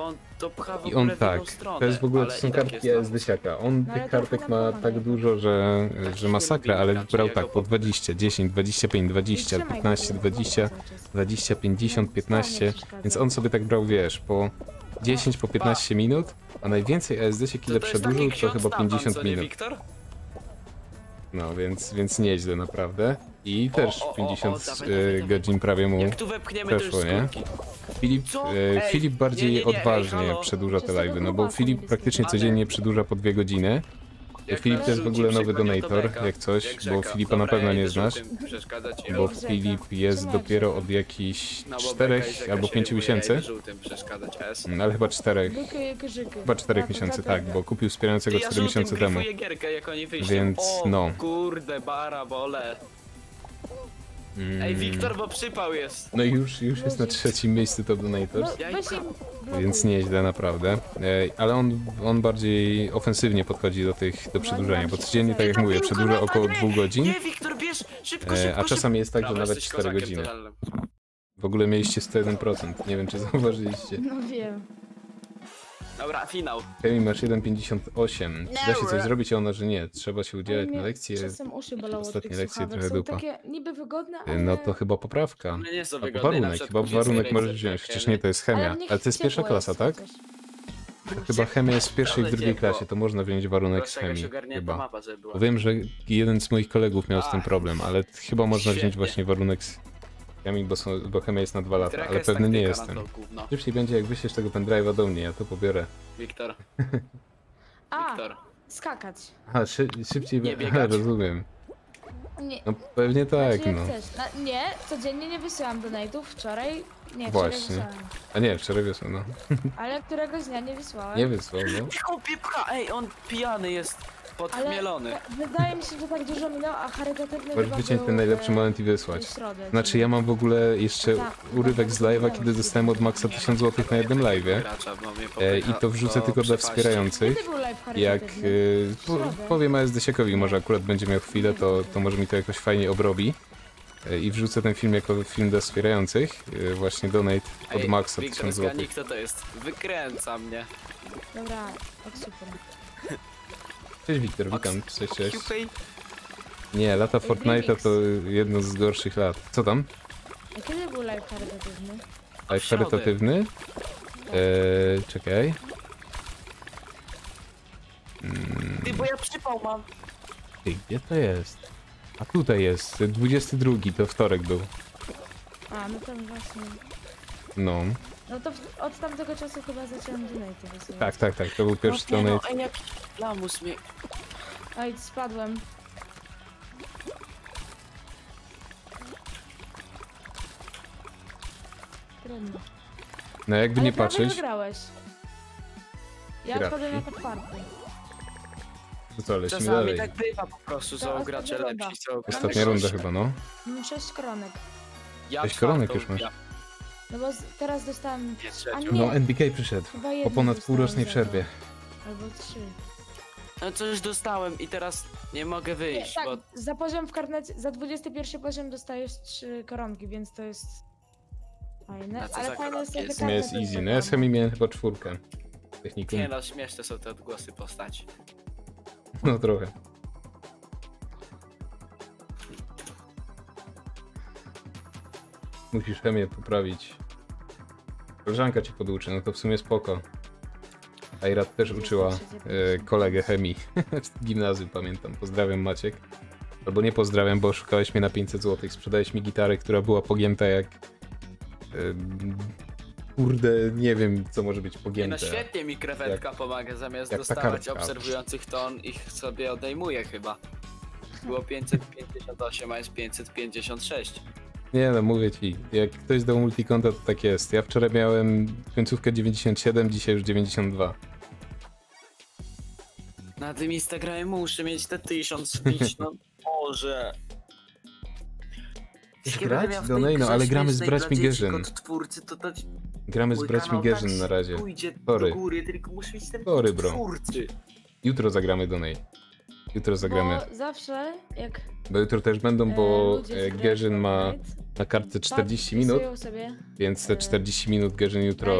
I on tak. To jest w ogóle, to są kartki ASDsiaka. On tych kartek ma tak dużo, że, że masakra, ale brał tak po dwadzieścia, dziesięć, dwadzieścia pięć, dwadzieścia, piętnaście, dwadzieścia, dwadzieścia, pięćdziesiąt, piętnaście. Więc on sobie tak brał, wiesz, po... dziesięć po piętnaście minut, a najwięcej A S D siek ile przedłużył, to chyba pięćdziesiąt minut. No więc, więc nieźle naprawdę. I też pięćdziesiąt godzin prawie mu przeszło, nie? Filip, e, Filip bardziej odważnie przedłuża te live'y, no bo Filip praktycznie codziennie przedłuża po dwie godziny. Filip to jest w ogóle nowy donator, jak coś, bo Filipa na pewno nie znasz, bo Filip jest dopiero od jakichś czterech albo pięciu miesięcy, ale chyba czterech, chyba czterech miesięcy, tak, bo kupił wspierającego cztery miesiące temu, więc no. Kurde, bara, bole. Ej, Wiktor, bo przypał jest. No i już, już jest na trzecim miejscu Top Donators. Więc nieźle naprawdę. Ale on, on bardziej ofensywnie podchodzi do tych do przedłużania, bo codziennie, tak jak mówię, przedłuża około dwóch godzin. Nie, Wiktor, bierz szybko, szybko. A czasami jest tak, że nawet cztery godziny. W ogóle mieliście sto jeden procent, nie wiem czy zauważyliście. No wiem. Dobra, finał. Kemi, masz jeden pięćdziesiąt osiem. Czy da się coś zrobić, a ona, że nie. Trzeba się udzielać na lekcje. Ostatnie lekcje trochę dupa. Niby wygodne, ale... No to chyba poprawka. Nie są wygodne, warunek, chyba warunek możesz wziąć. Przecież nie, to jest chemia. Ale to jest pierwsza klasa, tak? Chyba chemia jest w pierwszej i drugiej klasie, to można wziąć warunek z chemii. Chyba. Wiem, że jeden z moich kolegów miał z tym problem, ale chyba można wziąć właśnie warunek z... Bo, są, bo chemia jest na dwa lata, ale pewny nie jestem. Szybciej będzie jak wyślesz tego pendrive'a do mnie, ja to pobiorę. Wiktor. A, skakać. A, szy, szybciej będzie, rozumiem. Nie. No pewnie tak, znaczy, no. no. Nie, codziennie nie wysyłam donate'ów, wczoraj... Nie, Właśnie. wczoraj wysłałem. A nie, wczoraj wysłałem, no. Ale któregoś dnia nie wysłałem. Nie wysłał, no. Cicho, piepka! Ej, on pijany jest, podchmielony. Ale wydaje mi się, że tak dużo minęło, a charytatywny chyba wyciąć ten najlepszy moment i wysłać. Środę, znaczy ja mam w ogóle jeszcze ta, urywek z live'a, kiedy dostałem od Maxa tysiąc złotych na jednym live'ie. E, I to wrzucę to tylko dla wspierających. Jak e, po, powiem ASDsiakowi, może akurat będzie miał chwilę, to, to może mi to jakoś fajnie obrobi. E, I wrzucę ten film jako film dla wspierających. E, właśnie donate od Maxa tysiąc złotych. Ej, Wiktor, to jest? Wykręca mnie. Dobra, ok, super. Cześć Wiktor, witam, cześć, cześć. Nie, lata Fortnite'a to jedno z gorszych lat. Co tam? A kiedy był live charytatywny? Live charytatywny? Eee, czekaj. Hmm. Ty, bo ja przypał mam. Ty, gdzie to jest? A tutaj jest, dwudziesty drugi, to wtorek był. A, no to właśnie. No. No to w, od tamtego czasu chyba zacząłem donate'y wysyłać. Tak, tak, tak, to był pierwszy no, donate. No, jakiś lamus mnie... Oj, spadłem. Trudno. No jakby ale nie patrzeć... Ale wygrałeś. Ja odpadłem jako czwarty. To co, lecimy Czasami dalej. Tak bywa po prostu, za gracze lepsi są. Ostatnia runda chyba, no. Sześć kronek. Ja Sześć kronek już masz. Ja. No bo z, teraz dostałem... A nie, no N B K przyszedł, po ponad półrocznej przerwie. Albo trzy. No coś dostałem i teraz nie mogę wyjść, nie, tak, bo... za poziom w karnecie, za dwudziesty pierwszy poziom dostajesz trzy koronki, więc to jest... Fajne, ale fajne jest... jest, jest easy, no ja z chemii miałem chyba czwórkę. Technikum. Nie no, śmieszne są te odgłosy postaci. No trochę. Musisz chemię poprawić. Koleżanka cię poduczy, no to w sumie spoko. Ajrat też uczyła e, kolegę chemii w gimnazjum, pamiętam. Pozdrawiam Maciek. Albo nie pozdrawiam, bo oszukałeś mnie na pięćset złotych. Sprzedałeś mi gitarę, która była pogięta jak... E, kurde, nie wiem co może być pogięte. No świetnie mi krewetka jak, pomaga, zamiast dostawać obserwujących ton, ich sobie odejmuje chyba. Było pięćset pięćdziesiąt osiem, a jest pięćset pięćdziesiąt sześć. Nie no, mówię ci, jak ktoś dał multikonta, to tak jest. Ja wczoraj miałem końcówkę dziewięćdziesiąt siedem, dzisiaj już dziewięćdziesiąt dwa. Na tym Instagramie muszę mieć te tysiąc bić, no Boże. Grać? Ja no, no ale gramy z braćmi Gierzyn. Twórcy, to to... Gramy z braćmi Gierzyn na razie. Sorry. Sorry, bro. Twórcy. Jutro zagramy do niej. Jutro zagramy. Bo zawsze jak... Bo jutro też będą, bo e, Gierzyn ma na kartce czterdzieści minut, sobie, więc te czterdzieści minut Gierzyn jutro,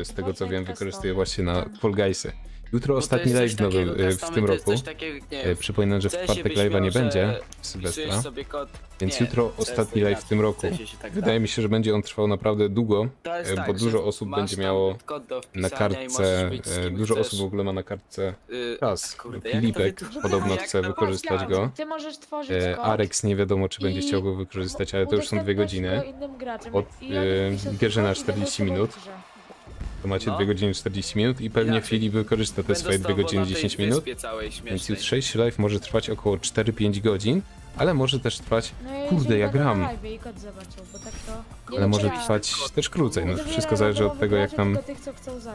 e, z tego co wiem, wykorzystuje właśnie na Fall Guys'y. Jutro ostatni live nowy e, w tym roku. Takiego, e, przypominam, że w czwartek live'a nie będzie, Sylwestra, więc nie, jutro ostatni live w tym roku. Tak wydaje tak. mi się, że będzie on trwał naprawdę długo, e, bo tak, dużo osób będzie miało na kartce, e, dużo chcesz. osób w ogóle ma na kartce czas. Yy, Filipek podobno chce wykorzystać go. E, Arek nie wiadomo, czy będzie chciał go wykorzystać, ale to już są dwie godziny. Od Gierzyna czterdzieści minut. To macie no. dwie godziny czterdzieści minut i pewnie Filip wykorzysta te swoje dwie godziny dziesięć minut. Więc jutrzejszy live może trwać około cztery pięć godzin, ale może też trwać... No kurde, ja gram. Live, zobaczył, bo tak to... Ale może trwać też krócej, no wszystko zależy od tego, jak tam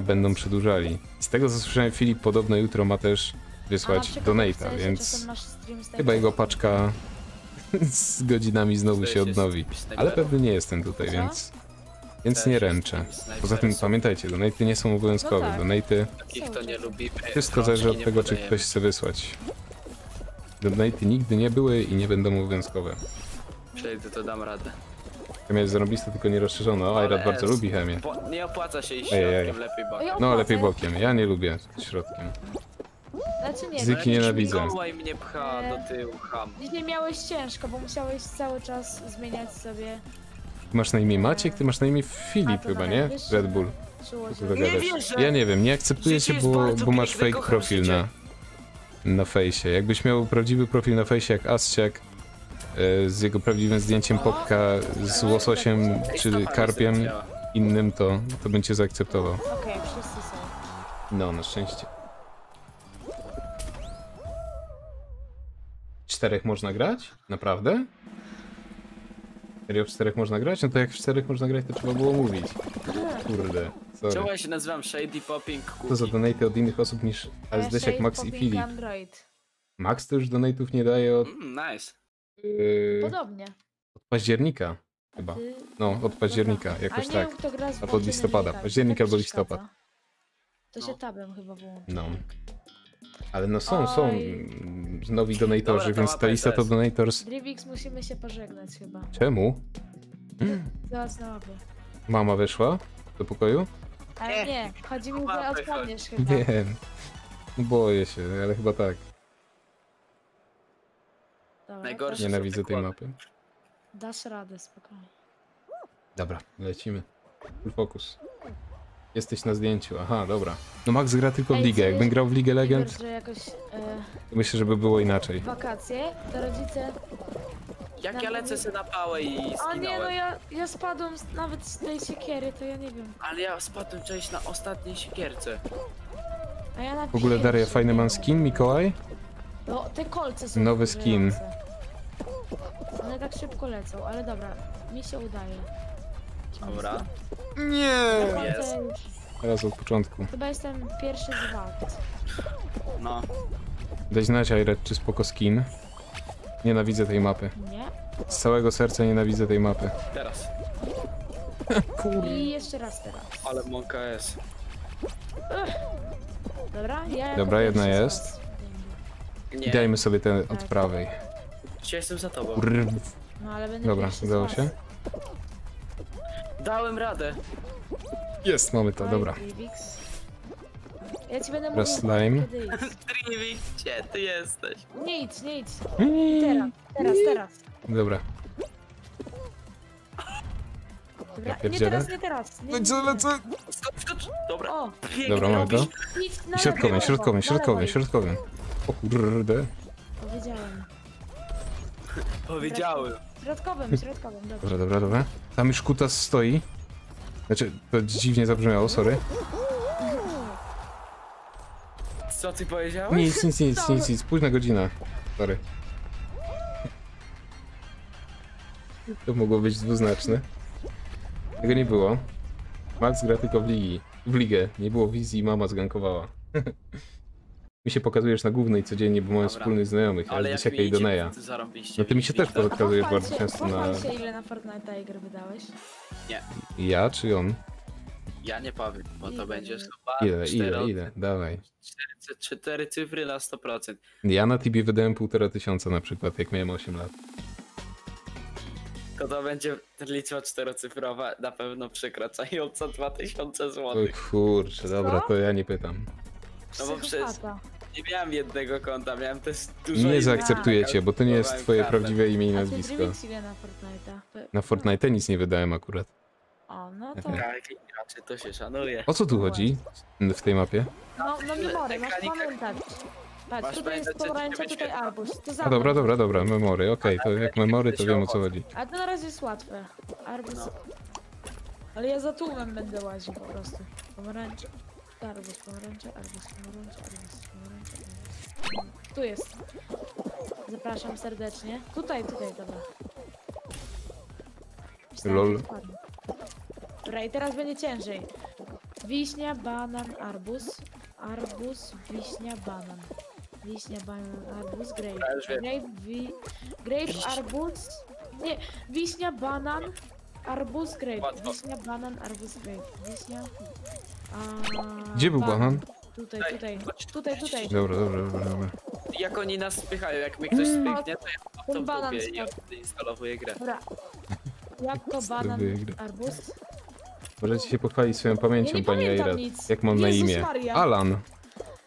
będą przedłużali. Z tego co słyszałem, Filip podobno jutro ma też wysłać donate'a, więc chyba jego paczka z godzinami znowu się odnowi. Ale pewnie nie jestem tutaj, więc... Więc nie ręczę. Poza tym pamiętajcie, donate'y nie są obowiązkowe. No tak. Donate'y... Wszystko zależy od tego, czy ktoś chce wysłać. Donate'y nigdy nie były i nie będą obowiązkowe. Przejdę, to dam radę. Chemia jest zarobista, tylko nie rozszerzona. O, Ajrat bardzo lubi chemię. Nie opłaca się iść środkiem, lepiej bokiem. No, lepiej bokiem. Ja nie lubię środkiem. Zyki nienawidzę. mnie pcha do tyłu, ham. Dzisiaj miałeś ciężko, bo musiałeś cały czas zmieniać sobie... Ty masz na imię Maciek, ty masz na imię Filip chyba, nie? Red Bull. Nie wierzę. Ja nie wiem, nie akceptuję cię, bo, bo masz fake profil na, na fejsie. Jakbyś miał prawdziwy profil na fejsie jak ASDsiak, yy, z jego prawdziwym zdjęciem popka z łososiem czy karpiem innym, to, to bym cię zaakceptował. Okej, wszyscy są. No, na szczęście. czterech można grać? Naprawdę? Serio w czterech można grać? No to jak w czterech można grać, to trzeba było mówić. Kurde. Czemu ja się nazywam Shady Popping Cookie? To za donaty od innych osób niż ASDsiak, Max i Filip. Max to już donate'ów nie daje od... Mm, nice. Yy, Podobnie. Od października chyba. No, od października, jakoś tak. Albo od listopada. Października albo listopad. To się tabem chyba było. No. Ale no są, są nowi donatorzy, więc ta lista to donators. Drivix, musimy się pożegnać chyba. Czemu? Znowu. Mama weszła do pokoju? Ale nie, chodzi mi, że odpadniesz chyba. Wiem. Boję się, ale chyba tak. Najgorsze. Nienawidzę tej mapy. Dasz radę, spokojnie. Dobra, lecimy. Full focus. Jesteś na zdjęciu, aha, dobra. No Max gra tylko w ligę, jakbym grał w Ligę Legend, Igor, że jakoś, e... to myślę, żeby było inaczej. Wakacje, to rodzice... Jak na... ja lecę sobie na pałę i zginąłem. A nie, no ja, ja spadłem nawet z tej siekiery, to ja nie wiem. Ale ja spadłem część na ostatniej siekierce. A ja na w ogóle Daria, fajny mam skin, Mikołaj? No, te kolce są nowy skin. One tak szybko lecą, ale dobra, mi się udaje. Dobra. Nie. Jest. Teraz od początku. Chyba jestem pierwszy z walk. No. Daj znać, Arek, czy spoko skin. Nienawidzę tej mapy. Nie? Z całego serca nienawidzę tej mapy. Teraz. Kurde. I jeszcze raz teraz. Ale mąka jest. Dobra, ja Dobra, jedna jest. Nie. Dajmy sobie ten tak. od prawej. Ja jestem za tobą. Brrr. No ale będę Dobra, udało się. Dałem radę. Jest, mamy to, dobra. Ja ci będę mówił, slime. Drivix, gdzie ty jesteś? Nie idź, nie idź. Teraz, teraz, teraz. Dobra. Dobra. Ja nie teraz, nie teraz. Nie, lecę, lecę. Skocz, skocz. Dobra. O, dobra, mamy to. Środkowym, środkowym, środkowym, środkowym. O kurde. Powiedziałem. Powiedziałem. Środkowym, środkowym, dobra. Dobra, dobra, dobra. Tam już kutas stoi. Znaczy, to dziwnie zabrzmiało, sorry. Co ty powiedziałeś? Nic, nic, nic, nic, nic. Późna godzina. Sorry. To mogło być dwuznaczne. Tego nie było. Max gra tylko w ligi. W ligę. Nie było wizji, mama zgankowała. Mi się pokazujesz na głównej codziennie, bo mam wspólnych znajomych, ale gdzieś jak i Doneja. No ty mi się też pokazujesz bardzo często na... A się ile na Fortnite'a gier wydałeś? Nie. Ja czy on? Ja nie powiem, bo to będzie Ile, ile, ile, dawaj. Cztery cyfry na sto procent. Ja na Tibie wydałem półtora tysiąca na przykład, jak miałem osiem lat. To to będzie liczba czterocyfrowa, na pewno przekraczająca dwa tysiące złotych. O kurczę, dobra, to ja nie pytam. No bo przez... nie miałem jednego konta, miałem też dużo... Nie zaakceptujecie, bo to nie jest twoje prawdziwe imię i nazwisko. Na Fortnite'a nic nie wydałem akurat. O, no to... to się szanuje. O co tu chodzi w tej mapie? No, no memory, masz pamiętać. Patrz, tutaj jest pomarańcza, tutaj arbuz. A dobra, dobra, dobra, memory, okej, to jak memory, to wiem o co chodzi. A to na razie jest łatwe. Arbuz... Ale ja za tłumem będę łaził po prostu. Pomarańcza. Arbuz, pomarańcza, arbuz, pomarańcza, arbuz, pomarańcza, arbuz. Tu jest. Zapraszam serdecznie. Tutaj, tutaj, dobra. Lol. Dobra, i teraz będzie ciężej. Wiśnia, banan, arbuz. Arbuz, wiśnia, banan. Wiśnia, banan, arbuz, grape. Grape, wi... grape, arbuz. Nie, wiśnia, banan, arbuz, grape. Wiśnia, banan, arbuz, grape. Wiśnia... A... Gdzie był banan? Tutaj, tutaj, tutaj, tutaj. Dobra, dobra, dobra, dobra. Jak oni nas spychają, jak mnie ktoś spychnie, to ja mam to w dupie i instalowuję grę. Dobra. Jabłko, banan, arbuz. Możecie się pochwalić swoją pamięcią, ja pani Ajrat. Jak mam Jezus na imię? Maria. Alan.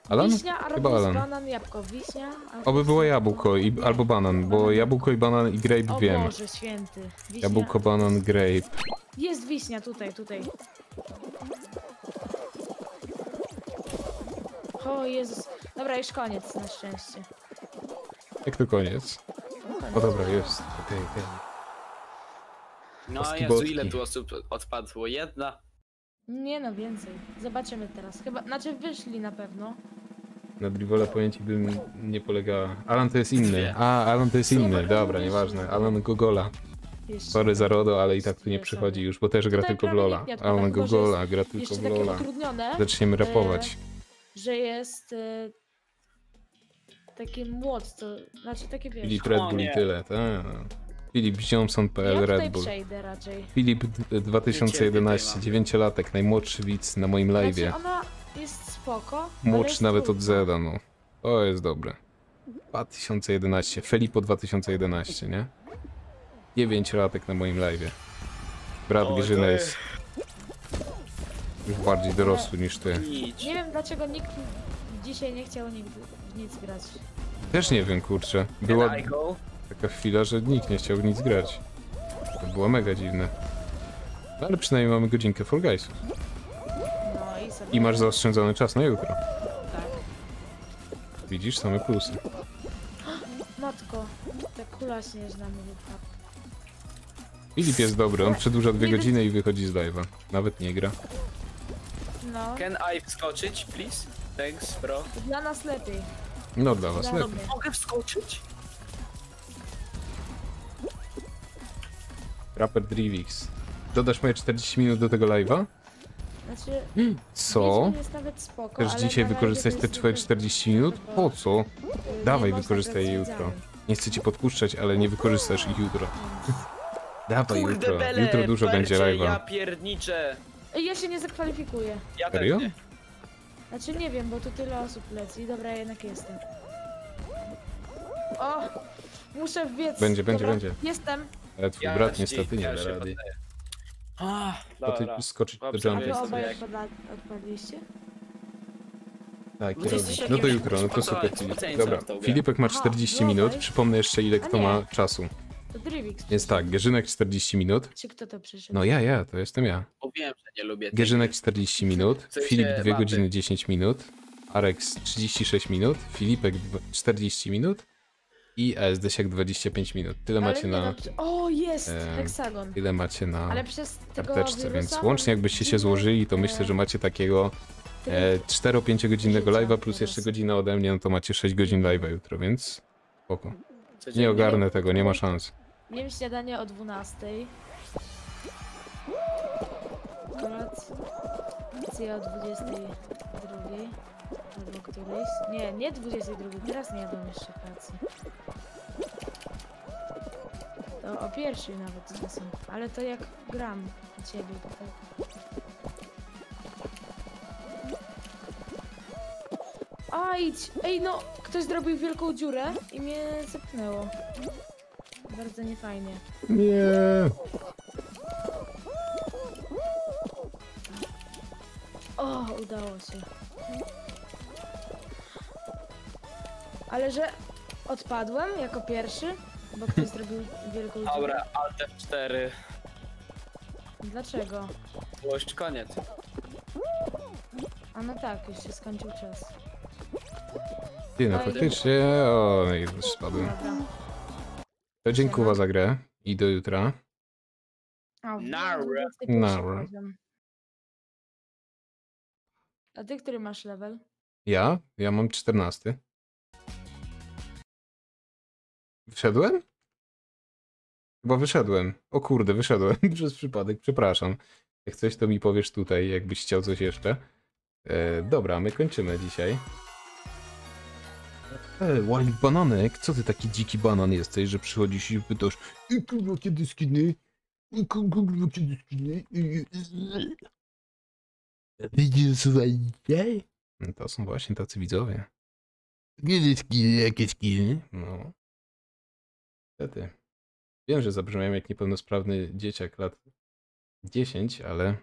Alan? Wiśnia, arbuz, chyba Alan. Banan, jabłko, wiśnia, arbuz, oby było jabłko i, albo banan, bo jabłko i banan i grape o wiem. Boże święty. Wiśnia. Jabłko, banan, grape. Jest wiśnia, tutaj, tutaj. O Jezus. Dobra, już koniec na szczęście. Jak to koniec? O dobra, jest. Okej, okay, okej. Okay. No Jezu, ile tu osób odpadło? Jedna? Nie no, więcej. Zobaczymy teraz. Chyba, znaczy wyszli na pewno. Na driwole pojęci bym nie polegała. Alan to jest inny. A, Alan to jest inny. Dobra, nieważne. Alan Gogola. Sorry za RODO, ale i tak tu nie przychodzi już, bo też gra tylko w Lola. Alan Gogola, gra tylko w Lola. Zaczniemy rapować. Że jest... Takie młot, to znaczy takie wiesz... Filip Red Bull i tyle, tak. Filip Ziomson.pl ja Red Bull. Przejdę raczej. Filip dwa tysiące jedenaście, dziewięciolatek, najmłodszy widz na moim live'ie. Znaczy ona jest spoko. Młodszy nawet od Zeda, no. To jest dobre. dwa tysiące jedenaście, Felipo dwa tysiące jedenaście, nie? dziewięciolatek na moim live'ie. Brat Gierzyna jest... już bardziej dorosły niż ty. Nie wiem dlaczego nikt dzisiaj nie chciał nigdy nic grać. Też nie wiem, kurczę. Była taka chwila, że nikt nie chciał nic grać. To było mega dziwne. No, ale przynajmniej mamy godzinkę Fall Guys. No i, sobie... I masz zaoszczędzony czas na jutro. Tak. Widzisz same plusy. Matko, ta kula śnieżna mi wypadła. Filip jest dobry, on przedłuża dwie nie godziny wy... i wychodzi z live'a. Nawet nie gra. No. Can I wskoczyć, please? Thanks, bro. Dla nas lepiej. No dla was dla lepiej. Dobra. Mogę wskoczyć? Raper Drivix. Dodasz moje czterdzieści minut do tego live'a? Znaczy... Co? Jest nawet spoko, chcesz dzisiaj wykorzystać te twoje czterdzieści minut? Po co? Yy, Dawaj, wykorzystaj je jutro. Nie chcę cię podpuszczać, ale nie wykorzystasz ich jutro. Dawaj jutro. Bele, jutro dużo będzie live'a. Ja pierniczę. Ja się nie zakwalifikuję. Ja serio? Nie. Znaczy nie wiem, bo tu tyle osób leci. Dobra, ja jednak jestem. O! Muszę wiedzieć. Będzie, będzie, dobra, będzie. Jestem. Ale twój ja brat niestety nie da rady. A ty skoczyć do jump. A obaj odpadliście? Tak, ja no to jutro, no to super. Dobra, Filipek ma czterdzieści minut. Przypomnę jeszcze ile kto ma czasu. Więc tak, Gierzynek czterdzieści minut. Czy kto to przyszedł? No ja, ja, to jestem ja. Wiem, że nie lubię. Gierzynek czterdzieści minut, Filip dwie godziny dziesięć minut, Arek trzydzieści sześć minut, Filipek czterdzieści minut i ASDsiak dwadzieścia pięć minut. Tyle ale macie na... Mam... O, jest! E, heksagon. Tyle macie na ale przez karteczce, więc łącznie jakbyście się złożyli, to myślę, że macie takiego e, cztero-pięciogodzinnego live'a plus jeszcze godzina ode mnie, no to macie sześć godzin live'a jutro, więc spoko. Nie ogarnę tego, nie ma szans. Miałem śniadanie o dwunastej. Kolację o dwudziestej drugiej. Albo którejś. Nie, nie dwudziestej drugiej. Teraz nie jadłem jeszcze pracy. To o pierwszej nawet czasem. Ale to jak gram u ciebie. Tak. A idź! Ej no! Ktoś zrobił wielką dziurę i mnie zepchnęło. Bardzo niefajnie. Nie. O, udało się. Ale że odpadłem jako pierwszy, bo ktoś zrobił wielką dziurę. Dobra, alt F cztery. Dlaczego? Było już koniec. A no tak, już się skończył czas. Ty, no faktycznie, o, no i już spadłem. To dziękuję za grę i do jutra. Nara. Nara. A ty, który masz level? Ja? Ja mam czternasty. Wyszedłem? Chyba wyszedłem. O kurde, wyszedłem przez przypadek, przepraszam. Jak coś, to mi powiesz tutaj, jakbyś chciał coś jeszcze. E, dobra, my kończymy dzisiaj. Ej, Wild Bananek, co ty taki dziki banan jesteś, że przychodzisz i pytasz i kurwa kiedy skiny? I kurwa kiedy skiny? Widzisz, słuchajcie? To są właśnie tacy widzowie. Kiedy skiny, jakie skiny? No. Niestety. Wiem, że zabrzmiałem jak niepełnosprawny dzieciak lat dziesięć, ale...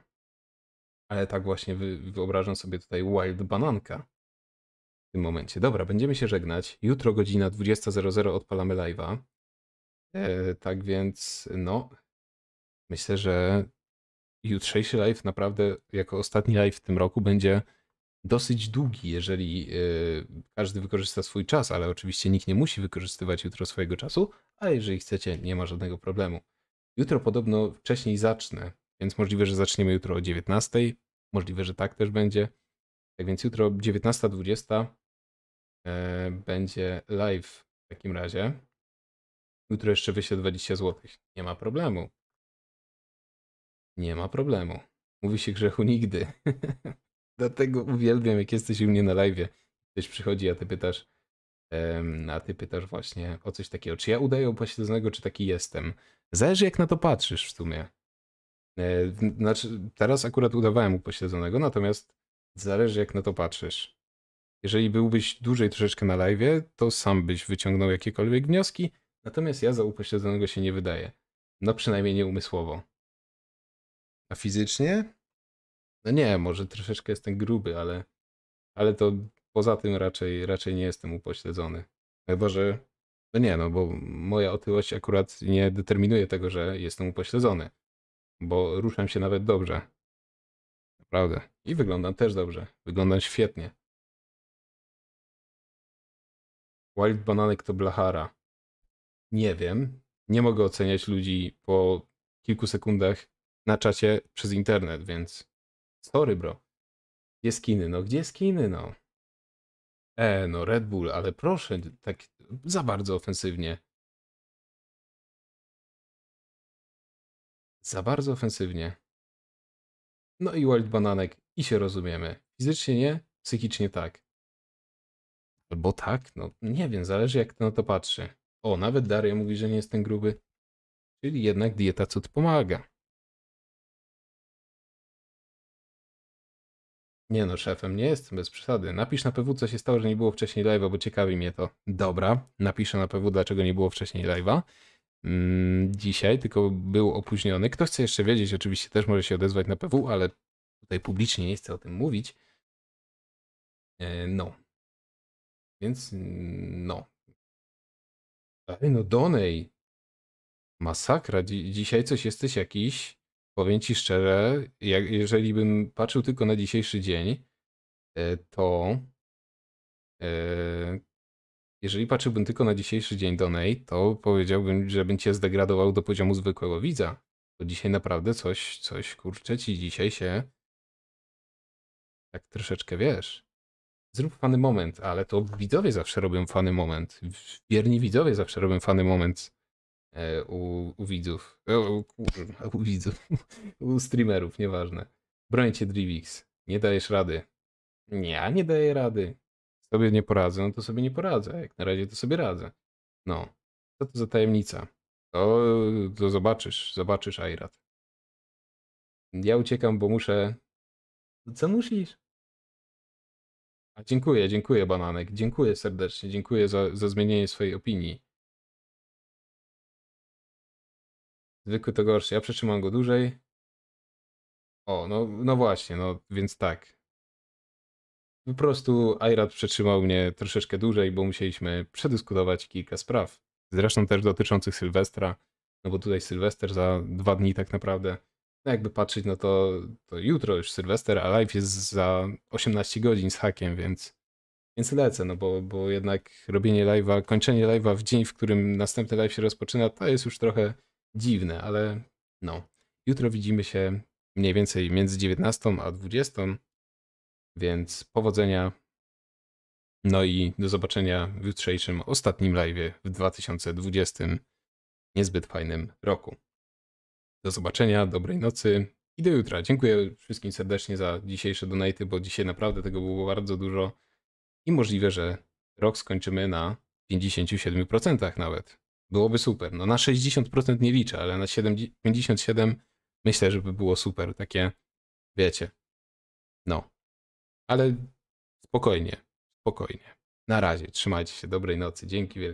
Ale tak właśnie wyobrażam sobie tutaj Wild Bananka. W tym momencie. Dobra, będziemy się żegnać. Jutro godzina dwudziesta odpalamy live'a. E, tak więc, no, myślę, że jutrzejszy live naprawdę jako ostatni live w tym roku będzie dosyć długi, jeżeli e, każdy wykorzysta swój czas, ale oczywiście nikt nie musi wykorzystywać jutro swojego czasu, ale jeżeli chcecie, nie ma żadnego problemu. Jutro podobno wcześniej zacznę, więc możliwe, że zaczniemy jutro o dziewiętnastej, możliwe, że tak też będzie. Tak więc jutro dziewiętnasta dwadzieścia. e, będzie live w takim razie. Jutro jeszcze wyślę dwadzieścia złotych. Nie ma problemu. Nie ma problemu. Mówi się grzechu nigdy. Dlatego uwielbiam, jak jesteś u mnie na live'ie. Ktoś przychodzi, a ty pytasz, um, a ty pytasz właśnie o coś takiego. Czy ja udaję opłacionego, czy taki jestem? Zależy, jak na to patrzysz w sumie. E, znaczy, teraz akurat udawałem upośledzonego, natomiast zależy, jak na to patrzysz. Jeżeli byłbyś dłużej troszeczkę na live'ie, to sam byś wyciągnął jakiekolwiek wnioski, natomiast ja za upośledzonego się nie wydaję. No przynajmniej nie umysłowo. A fizycznie? No nie, może troszeczkę jestem gruby, ale, ale to poza tym raczej, raczej nie jestem upośledzony. Chyba że, no nie, no bo moja otyłość akurat nie determinuje tego, że jestem upośledzony. Bo ruszam się nawet dobrze. Naprawdę. I wyglądam też dobrze. Wyglądam świetnie. Wild Bananek to blachara. Nie wiem. Nie mogę oceniać ludzi po kilku sekundach na czacie przez internet, więc sorry bro. Gdzie skiny? No gdzie skiny? No. E, no Red Bull, ale proszę, tak za bardzo ofensywnie. Za bardzo ofensywnie. No i Wild Bananek i się rozumiemy. Fizycznie nie, psychicznie tak. Albo tak? No nie wiem, zależy jak na to patrzy. O, nawet Daria mówi, że nie jestem gruby. Czyli jednak dieta cud pomaga. Nie no, szefem nie jestem, bez przesady. Napisz na P W, co się stało, że nie było wcześniej live'a, bo ciekawi mnie to. Dobra, napiszę na P W, dlaczego nie było wcześniej live'a. Mm, dzisiaj, tylko był opóźniony. Kto chce jeszcze wiedzieć, oczywiście też może się odezwać na P W, ale tutaj publicznie nie chcę o tym mówić. E, no. Więc no. Ale no donej. Masakra. Dzi dzisiaj coś jesteś jakiś... Powiem ci szczerze, jak, jeżeli bym patrzył tylko na dzisiejszy dzień, to jeżeli patrzyłbym tylko na dzisiejszy dzień Donate, to powiedziałbym, że bym cię zdegradował do poziomu zwykłego widza. Bo dzisiaj naprawdę coś, coś kurczę ci dzisiaj się tak troszeczkę wiesz. Zrób fany moment, ale to widzowie zawsze robią fany moment. Wierni widzowie zawsze robią fany moment. U, u widzów, u, kurwa, u widzów, u streamerów, nieważne. Broń cię Drivix, nie dajesz rady. Ja nie daję rady. Sobie nie poradzę, no to sobie nie poradzę. Jak na razie to sobie radzę. No, co to za tajemnica? To, to zobaczysz, zobaczysz Ajrat. Ja uciekam, bo muszę... Co musisz? A dziękuję, dziękuję Bananek, dziękuję serdecznie, dziękuję za, za zmienienie swojej opinii. Zwykły to gorszy. Ja przetrzymam go dłużej. O, no, no właśnie, no więc tak. Po prostu Ajrat przetrzymał mnie troszeczkę dłużej, bo musieliśmy przedyskutować kilka spraw. Zresztą też dotyczących Sylwestra, no bo tutaj Sylwester za dwa dni tak naprawdę. No jakby patrzeć, no to, to jutro już Sylwester, a live jest za osiemnaście godzin z hakiem, więc, więc lecę, no bo, bo jednak robienie live'a, kończenie live'a w dzień, w którym następny live się rozpoczyna, to jest już trochę... Dziwne, ale no. Jutro widzimy się mniej więcej między dziewiętnastą a dwudziestą, więc powodzenia. No i do zobaczenia w jutrzejszym, ostatnim live'ie w dwa tysiące dwudziestym niezbyt fajnym roku. Do zobaczenia, dobrej nocy i do jutra. Dziękuję wszystkim serdecznie za dzisiejsze donaty, bo dzisiaj naprawdę tego było bardzo dużo i możliwe, że rok skończymy na pięćdziesięciu siedmiu procentach nawet. Byłoby super. No na sześćdziesiąt procent nie liczę, ale na siedemdziesiąt, pięćdziesiąt siedem myślę, że by było super. Takie, wiecie. No. Ale spokojnie. Spokojnie. Na razie. Trzymajcie się. Dobrej nocy. Dzięki wielkie.